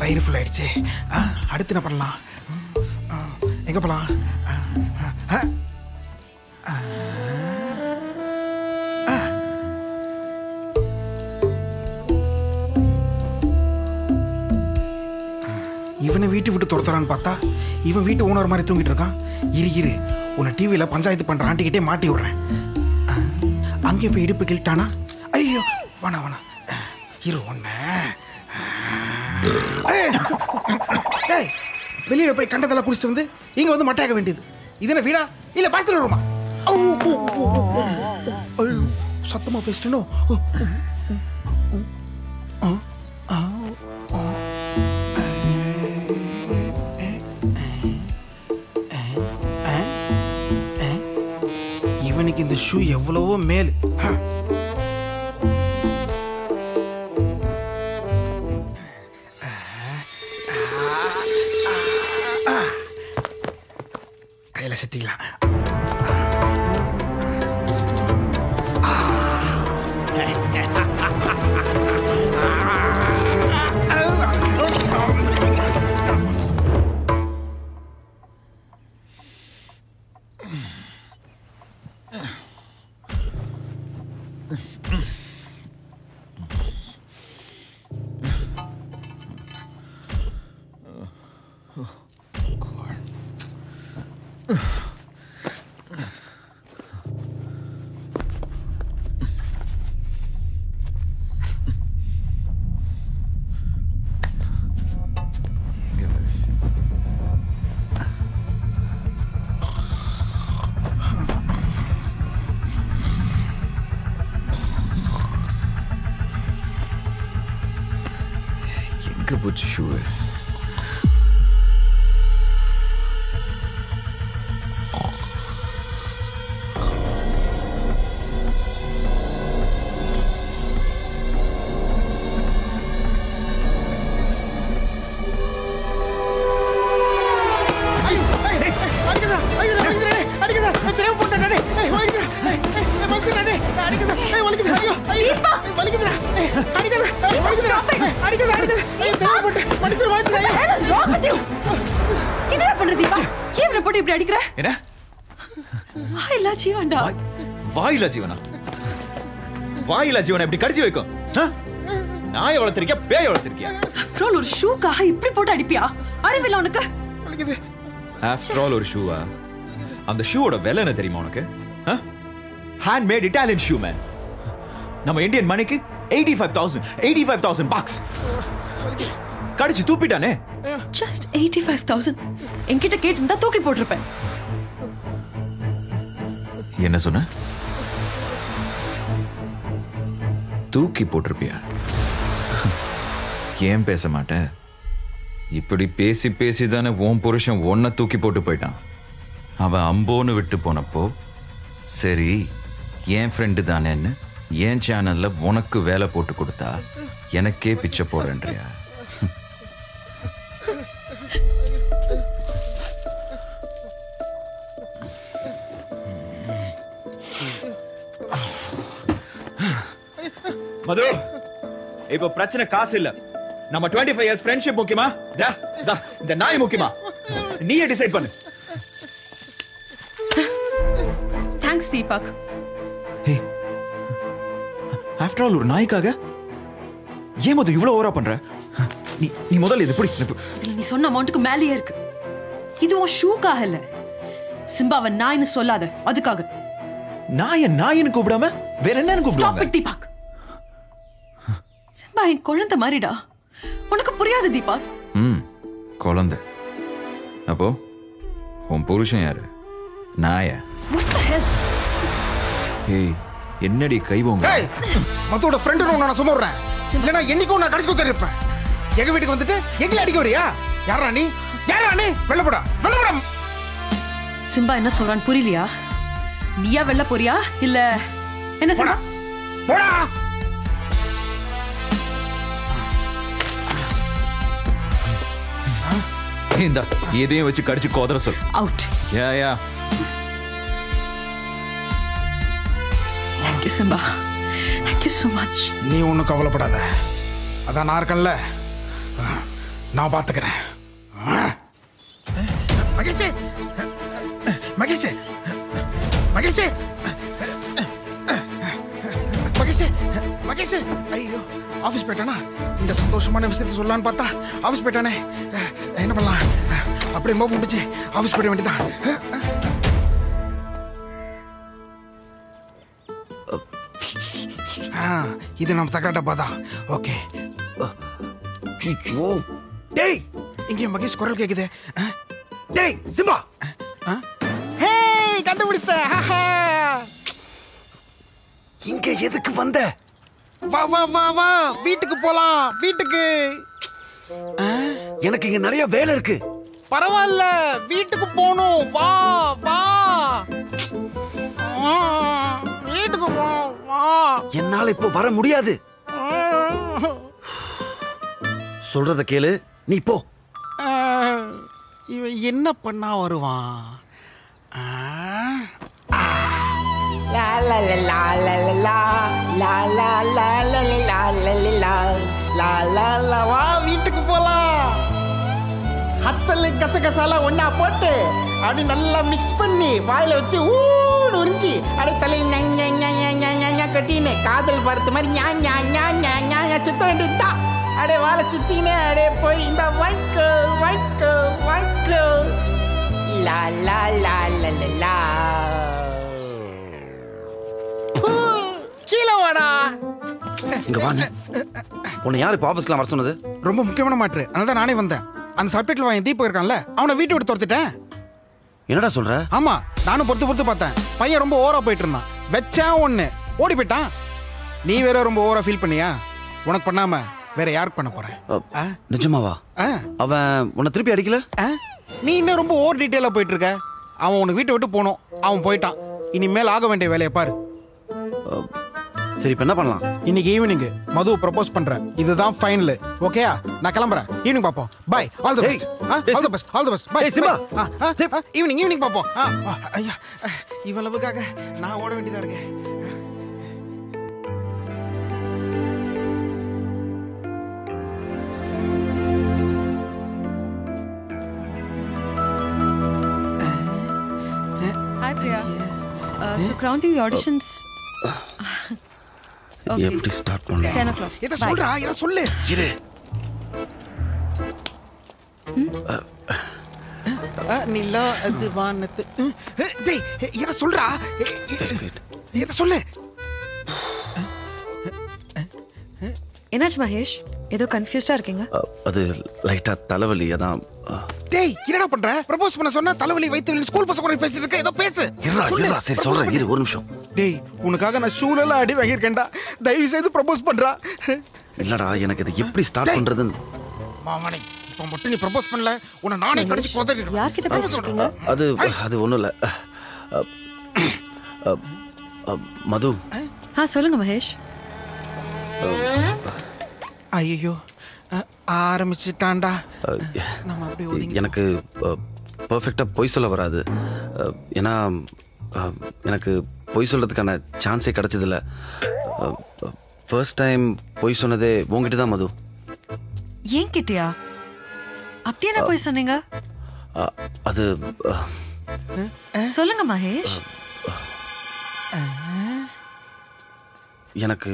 வயிறு ஃபுல் ஆயிடுச்சு. அடுத்து என்ன பண்ணலாம்? எங்கே போகலாம்? இவனை வீட்டு விட்டு துரத்துறான்னு பார்த்தா இவன் வீட்டு ஓனர் மாதிரி தூங்கிட்டு இருக்கான். இரு இரு உன்னை டிவியில் பஞ்சாயத்து பண்ணுற ஆண்டிக்கிட்டே மாட்டி விட்றேன். அங்கே போய் இடுப்பு கிள்ட்டானா? ஐயோ வேணா வேணா இரு ஒன்று வெளியில் போய் கண்டதெல்லாம் குடிச்சிட்டு வந்து இங்கே வந்து மட்டையாக வேண்டியது. இதுனா வீடா இல்லை பாய்ச்சல் வருமா? சத்தமாக பேசிட்டோ. இவனுக்கு இந்த ஷூ எவ்வளவோ மேல். கையில் செத்திக்கலாம். Sure. வாயிலா ஜீவனா, வாயிலா ஜீவனா இப்படி கடிச்சு வைக்கும். நாயை வளர்த்திருக்கியா பேயை வளர்த்திருக்கியா? After all ஒரு ஷூக்காக இப்படி போட்டு அடிப்பியா? அறிவில்ல உனக்கு. After all ஒரு ஷூவா? அந்த ஷூவோட விலை என்ன தெரியுமா உனக்கு? Handmade Italian shoe man. நம்ம இந்தியன் மணிக்கு eighty-five thousand eighty-five thousand box. கடிச்சு தூப்பிட்டானே. Just eighty-five thousand. என்கிட்ட கேட்டிருந்தா தூக்கி போட்டிருப்பேன். என்ன சொன்ன? தூக்கி போட்டிருப்பியா? ஏன் பேச மாட்டேன்? இப்படி பேசி பேசி தானே உன் புருஷன் ஒன்ன தூக்கி போட்டு போயிட்டான். அவன் அம்போன்னு விட்டு போனப்போ சரி என் ஃப்ரெண்டு தானேன்னு என் சேனல்ல உனக்கு வேலை போட்டு கொடுத்தா எனக்கே பிச்சை போடுறேன்றியா? மது, இப்போ பிரச்சனை காசு இல்ல, நம்ம twenty-five years friendship முக்கியமா இந்த நாய் முக்கியமா? நீயே டிசைட் பண்ணு. Thanks Deepak. Hey, after all ஒரு நாய்க்காக ஏன் மது இவ்வளவு ஓவரா பண்ற? நீ நீ முதல்ல இது பிடி. நீ சொன்ன அமௌண்ட்க்கு மேலேயே இருக்கு. இது உன் ஷூக்காக இல்ல. சிம்பாவை நாயின்னு சொல்லாத, அதுக்காக. நாயை நாயின்னு கூப்பிடாம வேற என்னன்னு கூப்பிடுவாங்க? தீபக், சிம்பா என் குழந்தை மாதிரிடா. உனக்கு புரியாது தீபா. ம், குழந்தை. அப்போ உன் புருஷன் யாரு? நாயா? ஏய் என்னடி கைவோங்க? ஏய் மத்தோட ஃப்ரெண்ட் நான் நான் சும்மாறேன். இல்லனா என்னைக்கு நான் கடிச்சு கொத்துறேன். எங்க வீட்டுக்கு வந்துட்டு எங்களை அடிக்க வரியா? யாரா நீ? யாரா நீ? வெள்ள போடா. வெள்ள போடா. சிம்பா என்ன சொல்றான் புரியலையா? நீயா வெள்ள போறியா இல்ல என்ன சொல்ற? போடா. இந்த இதையும் வச்சு கடிச்சு கோதர சொல். Out. Yeah yeah. Thank you Simba. Thank you so much. நீ ஒன்னும் கவலைப்படாத. அதான் நான் இருக்கேன்ல. நான் பாத்துக்கிறேன். மகேஷே. மகேஷே. மகேஷே. மகேஷே. மகேஷே. ஐயோ ஆஃபீஸ் போயிட்டானா? இந்த சந்தோஷமான விஷயத்தை சொல்லலான்னு பார்த்தா ஆஃபீஸ் போயிட்டானே. என்ன பண்ணலாம்? அப்படியே மோபம் முடிச்சு ஆஃபீஸ் போயிட வேண்டியதான். இது நம்ம தகராட்ட பார்த்தா ஓகே. டேய் இங்கே மகேஷ் குரல் கேட்குது. டேய் சிம்பா கண்டுபிடிச்ச இங்க எதுக்கு வந்த? வா வா வா வா வீட்டுக்கு போலாம். வீட்டுக்கு எனக்கு இங்க நிறைய வேலை இருக்கு. பரவாயில்ல வீட்டுக்கு போணும். வா வா வீட்டுக்கு போ. என்னால இப்ப வர முடியாது. சொல்றத கேளு நீ போ. இவன் என்ன பண்ணா வருவான்? la la la la la la la la la la la la la la la வா வீட்டுக்கு போலாம். ஹத்தல கசகசாலா ஒண்ணா போட்டு அப்படி நல்லா மிக்ஸ் பண்ணி வாயில வச்சு ஊன்னு உறிஞ்சி அடை தலை ஞ கட்டினே காதல் பார்த்த மாதிரி ஞா ஞா ஞா ஞா ஞா சுத்த வேண்டியதா. அடே வாழை சுத்தினே அடே போய் இந்த வைக்கு வைக்கு வைக்கு la la la la la கீழவாடா. இங்க வாங்க. உன்னை யார் இப்போ ஆஃபீஸ்க்குலாம் வர சொன்னது? ரொம்ப முக்கியமான மாற்று. அதனால தான் நானே வந்தேன். அந்த சப்ஜெக்டில் வாங்க தீபக் இருக்கான்ல அவனை வீட்டை விட்டு துரத்துட்டேன். என்னடா சொல்ற? ஆமாம் நானும் பொறுத்து பொறுத்து பார்த்தேன். பையன் ரொம்ப ஓவராக போயிட்டு இருந்தான். வச்சா ஒன்று ஓடி போயிட்டான். நீ வேற ரொம்ப ஓவராக ஃபீல் பண்ணியா? உனக்கு பண்ணாமல் வேற யாருக்கு பண்ண போகிறேன்? நிஜமாவா? அவன் உன்னை திருப்பி அடிக்கல? நீ இன்னும் ரொம்ப ஓவர் டீட்டெயிலாக போயிட்டு இருக்க. அவன் உனக்கு வீட்டை விட்டு போனோம். அவன் போயிட்டான். இனிமேல் ஆக வேண்டிய வேலையை பாரு. சரி இப்போ என்ன பண்ணலாம்? இன்னைக்கு ஈவினிங் மது ப்ரப்போஸ் பண்றேன். இதுதான் ஃபைனல். ஓகேயா? நான் கிளம்பறேன். ஈவினிங் பாப்போம். Bye. All the best. All the best. All the best. Bye Simba. Evening evening பாப்போம். ஐயா இவளவுக்காக நான் ஓட வேண்டியதா இருக்கு. Hi Priya. So crowning the auditions. எப்படி ஸ்டார்ட் பண்ணலாம்? இத சொல்றா இத சொல்லு. இரு. நிலா அது வானத்து. டேய் இத சொல்றா இத சொல்லு. என்னாச்சு மகேஷ்? ஏதோ கன்ஃபியூஸ்டா இருக்கீங்க. அது லைட்டா தலைவலி அதான். டேய் என்னடா பண்ற? ப்ரப்போஸ் பண்ண சொன்னா தலைவலி வைத்தவலி ஸ்கூல் பசங்க கூட பேசிட்டு இருக்க. ஏதோ பேசு. இருடா இருடா சரி சொல்றேன் இரு ஒரு நிமிஷம். டேய் உனக்காக நான் ஷூலல அடி வாங்கிருக்கேன்டா. தயவு செய்து ப்ரப்போஸ் பண்றா. இல்லடா எனக்கு இது எப்படி ஸ்டார்ட் பண்றதுன்னு. மாமனே இப்ப மட்டும் நீ ப்ரப்போஸ் பண்ணல உன்னை நானே கடிச்சு கொதறிடுறேன். யார்கிட்ட பேசிட்டீங்க? அது அது ஒண்ணும் இல்ல. மது. ஆ சொல்லுங்க மகேஷ். ஐயோ ஆரம்பிச்சிட்டான்டா. நம்ம அப்படியே ஓடிங்க. எனக்கு பெர்ஃபெக்ட்டா போய் சொல்ல வராது. ஏன்னா எனக்கு போய் சொல்றதுக்கான சான்ஸே கிடைச்சதில்ல. ஃபர்ஸ்ட் டைம் போய் சொன்னதே உங்ககிட்ட தான் மது. ஏன் கிட்டியா? அப்படியே நான் போய் சொன்னீங்க. அது சொல்லுங்க மகேஷ். எனக்கு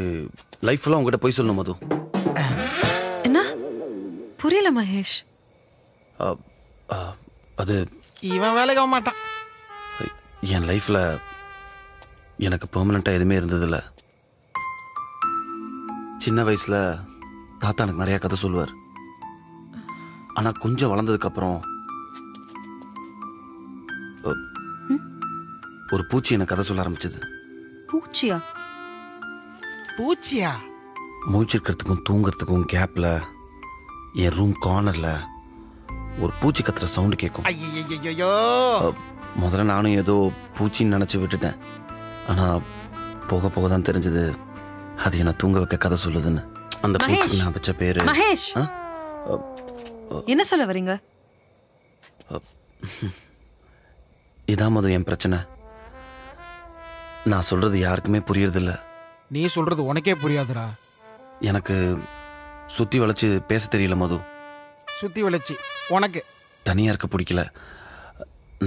லைஃப்ல உங்ககிட்ட போய் சொல்லணும் மது. என்ன புரியல மகேஷ். அது இவன் வேலைக்காக மாட்டான். என் லைஃப்ல எனக்கு பெர்மனண்டா எதுவுமே இருந்ததில்ல. சின்ன வயசுல தாத்தா எனக்கு நிறைய கதை சொல்லுவார். ஆனா கொஞ்சம் வளர்ந்ததுக்கு அப்புறம் ஒரு பூச்சி எனக்கு கதை சொல்ல ஆரம்பிச்சது. பூச்சியா? பூச்சியா? மூச்சிருக்கிறதுக்கும் தூங்குறதுக்கும் கேப்ல என் ரூம் கார்னர்ல ஒரு பூச்சி கத்துற சவுண்டு கேட்கும். முதல்ல நானும் ஏதோ பூச்சின்னு நினைச்சு விட்டுட்டேன். ஆனா போக போக தான் தெரிஞ்சது அது என்ன தூங்க வைக்க கதை சொல்லுதுன்னு. அந்த பூச்சி நான் வச்ச பேரு. என்ன சொல்ல வரீங்க? இதான் மது என் பிரச்சனை. நான் சொல்றது யாருக்குமே புரியறதில்ல. நீ சொல்றது உனக்கே புரியாதுடா. எனக்கு சுத்தி வளைச்சு பேச தெரியல மது. சுத்தி வளைச்சு உனக்கு தனியா இருக்க பிடிக்கல.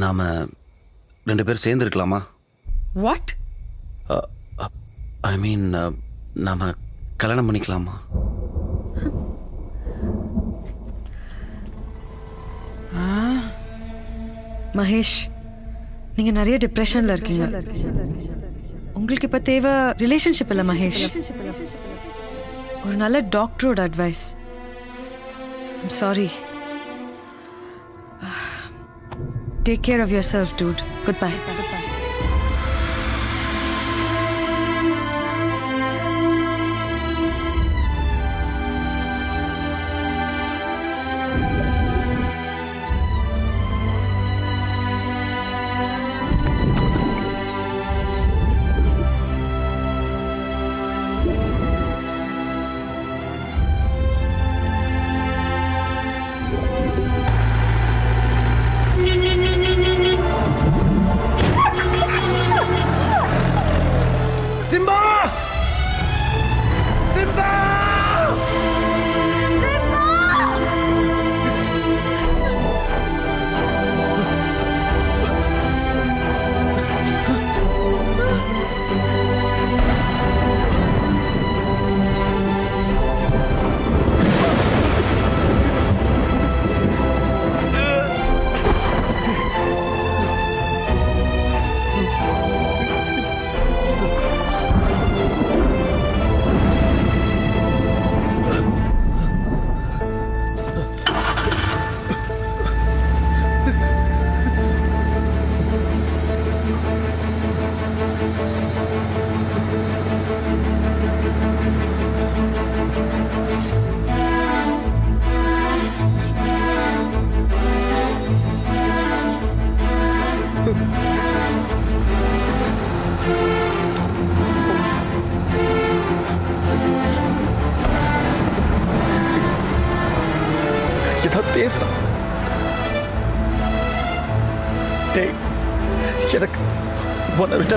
நாம ரெண்டு பேரும் சேர்ந்து இருக்கலாமா? வாட் ஐ மீன் நாம கல்யாணம் பண்ணிக்கலாமா? மகேஷ், நீங்க நிறைய டிப்ரெஷன்ல இருக்கீங்க. உங்களுக்கு இப்ப தேவை ரிலேஷன்ஷிப் இல்ல மகேஷ், ஒரு நல்ல டாக்டரோட advice. I'm sorry. Take care of yourself, dude. Goodbye. Goodbye.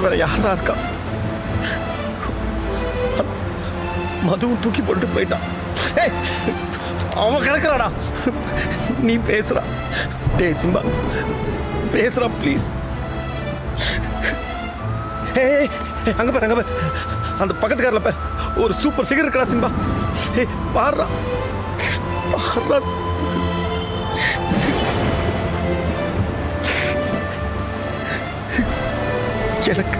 வேற யாரா இருக்கா? மதுவை தூக்கி போட்டு போயிட்டான். அவன் கிடக்குறாடா, நீ பேசுற. டே சிம்பா பேசுற பிளீஸ். அங்க பாரு, அங்க பாரு, அந்த பக்கத்துக்காரல பாரு, ஒரு சூப்பர் ஃபிகர் இருக்கா சிம்பா. ஏய் பாரு பாரு, எனக்கு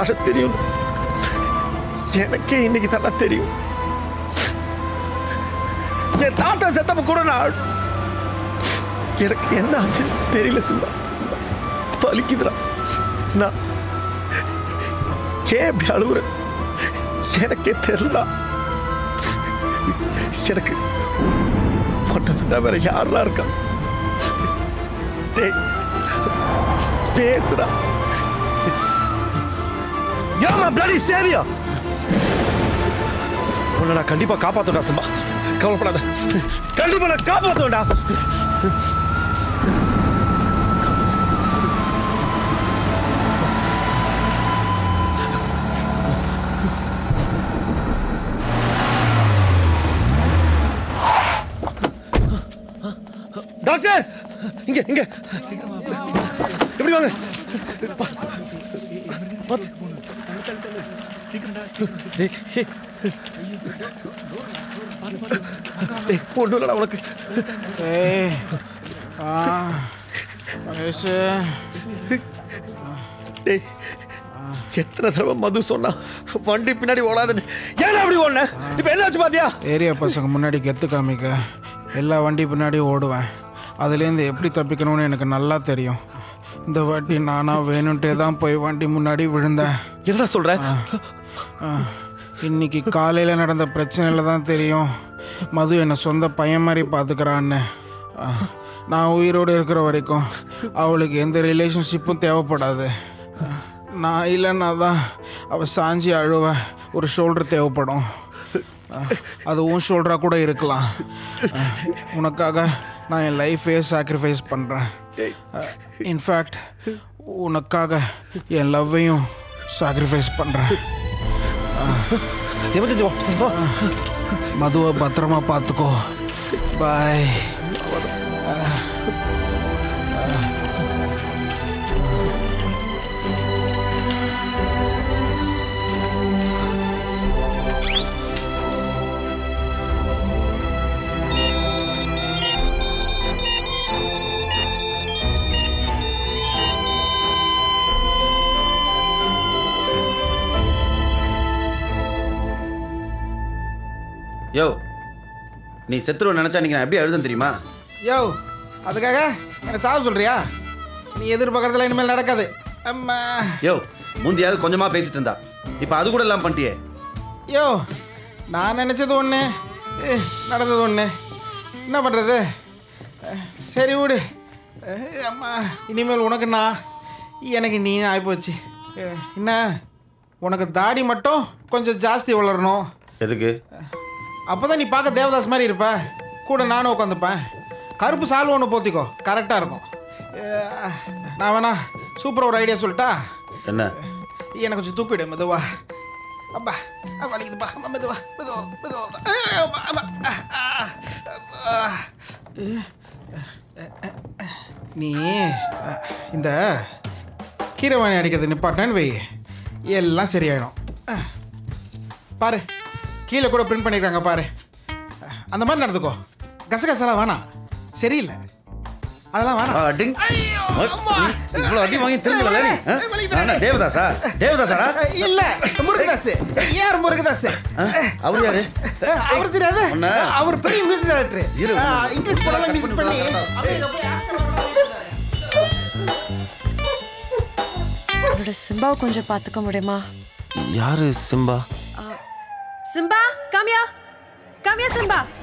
அட தெரியும், எனக்கே இன்னைக்கு தானே தெரியும். என் தாத்தா செத்தப்ப கூட நான் எனக்கு என்ன ஆச்சு தெரியல சிம்பா. சிம்பா பலிக்குதுரா. நான் ஏன் அப்படி அழுகுறேன் எனக்கே தெரியல. எனக்கு பொண்ணு வேற யாரெல்லாம் இருக்கா? பேசுறா. You're my bloody savior! உன்னை நான் கண்டிப்பா காப்பாத்துடா சிம்பா, கவலைப்படாத. கண்டிப்பா நான் காப்பாத்துடா. டாக்டர் இங்க இங்க எப்படி வாங்க. உனக்கு எத்தனை தடவை மது சொன்னா வண்டி பின்னாடி ஓடாதுன்னு? ஏன்னா அப்படி ஓடன? இப்ப என்னாச்சு பாத்தியா? ஏரியா பசங்க முன்னாடி கெத்து காமிக்க எல்லா வண்டி பின்னாடியும் ஓடுவேன். அதுலேருந்து எப்படி தப்பிக்கணும்னு எனக்கு நல்லா தெரியும். இந்த வாட்டி நானா வேணும்ட்டே தான் போய் வண்டி முன்னாடி விழுந்தேன். என்ன சொல்ற? இன்னைக்கு காலையில நடந்த பிரச்சனையில தான் தெரியும் மது என்னை சொந்த பையன் மாதிரி பார்த்துக்கிறான்னு. நான் உயிரோடு இருக்கிற வரைக்கும் அவளுக்கு எந்த ரிலேஷன்ஷிப்பும் தேவைப்படாது. நான் இல்லைன்னா தான் அவள் சாஞ்சி அழுவ. ஒரு ஷோல்டர் தேவைப்படும், அது உன் ஷோல்டராக கூட இருக்கலாம். உனக்காக நான் என் லைஃபே சாக்ரிஃபைஸ் பண்ணுறேன். இன்ஃபேக்ட் உனக்காக என் லவ்வையும் சாக்ரிஃபைஸ் பண்ணுறேன். மதுவை பத்திரமா பார்த்துக்கோ. பாய். யோ, நீ செத்துருவ நினச்சா நீங்கள் நான் எப்படி எழுதுன்னு தெரியுமா? யோ, அதுக்காக எனக்கு சாவு சொல்கிறியா? நீ எதிர்பார்க்குறதுல இனிமேல் நடக்காது. அம்மா யோ, முந்தியாவது கொஞ்சமாக பேசிட்டு இருந்தா, இப்போ அது கூட எல்லாம் பண்ணிட்டியே. யோ, நான் நினச்சது ஒன்று, நடந்தது ஒன்று, என்ன பண்ணுறது? சரி விடு. அம்மா இனிமேல் உனக்குண்ணா எனக்கு நீ ஆகிப்போச்சு. என்ன, உனக்கு தாடி மட்டும் கொஞ்சம் ஜாஸ்தி வளரணும். எதுக்கு? அப்போதான் நீ பார்க்க தேவதாஸ் மாதிரி இருப்ப. கூட நானும் உட்காந்துப்பேன். கருப்பு சால்வை ஒன்று போத்திக்கோ, கரெக்டாக இருக்கும். நான் வேணா சூப்பராக ஒரு ஐடியா சொல்லிட்டா? என்ன? எனக்கு கொஞ்சம் தூக்கிவிடு மெதுவா. அப்பா வலிக்குதுப்பா. மெதுவா மெதுவா மெதுவா. நீ இந்த கீரைவாணி அடிக்கிறது நிப்பாட்டினு வை, எல்லாம் சரியாயிடும். பாரு, கீழே கூட பிரிண்ட் பண்ணிக்கிறாங்க பாரு. அந்த மாதிரி நடந்துக்கோ. கசகசெல்லாம் வேணாம், சரியில்லை, அதெல்லாம் வேணாம். தேவதாசா தேவதாசா இல்ல முருகதாஸ். யார் முருகதாஸ்? அவர் யாரு? அவர் தெரியாது. அவர் பெரிய மியூசிக் டைரக்டர். இங்கிலீஷ் படம் மியூசிக் பண்ணி அவரோட சிம்பாவை கொஞ்சம் பார்த்துக்க முடியுமா? யாரு Simba? Simba, come here. Come here, Simba.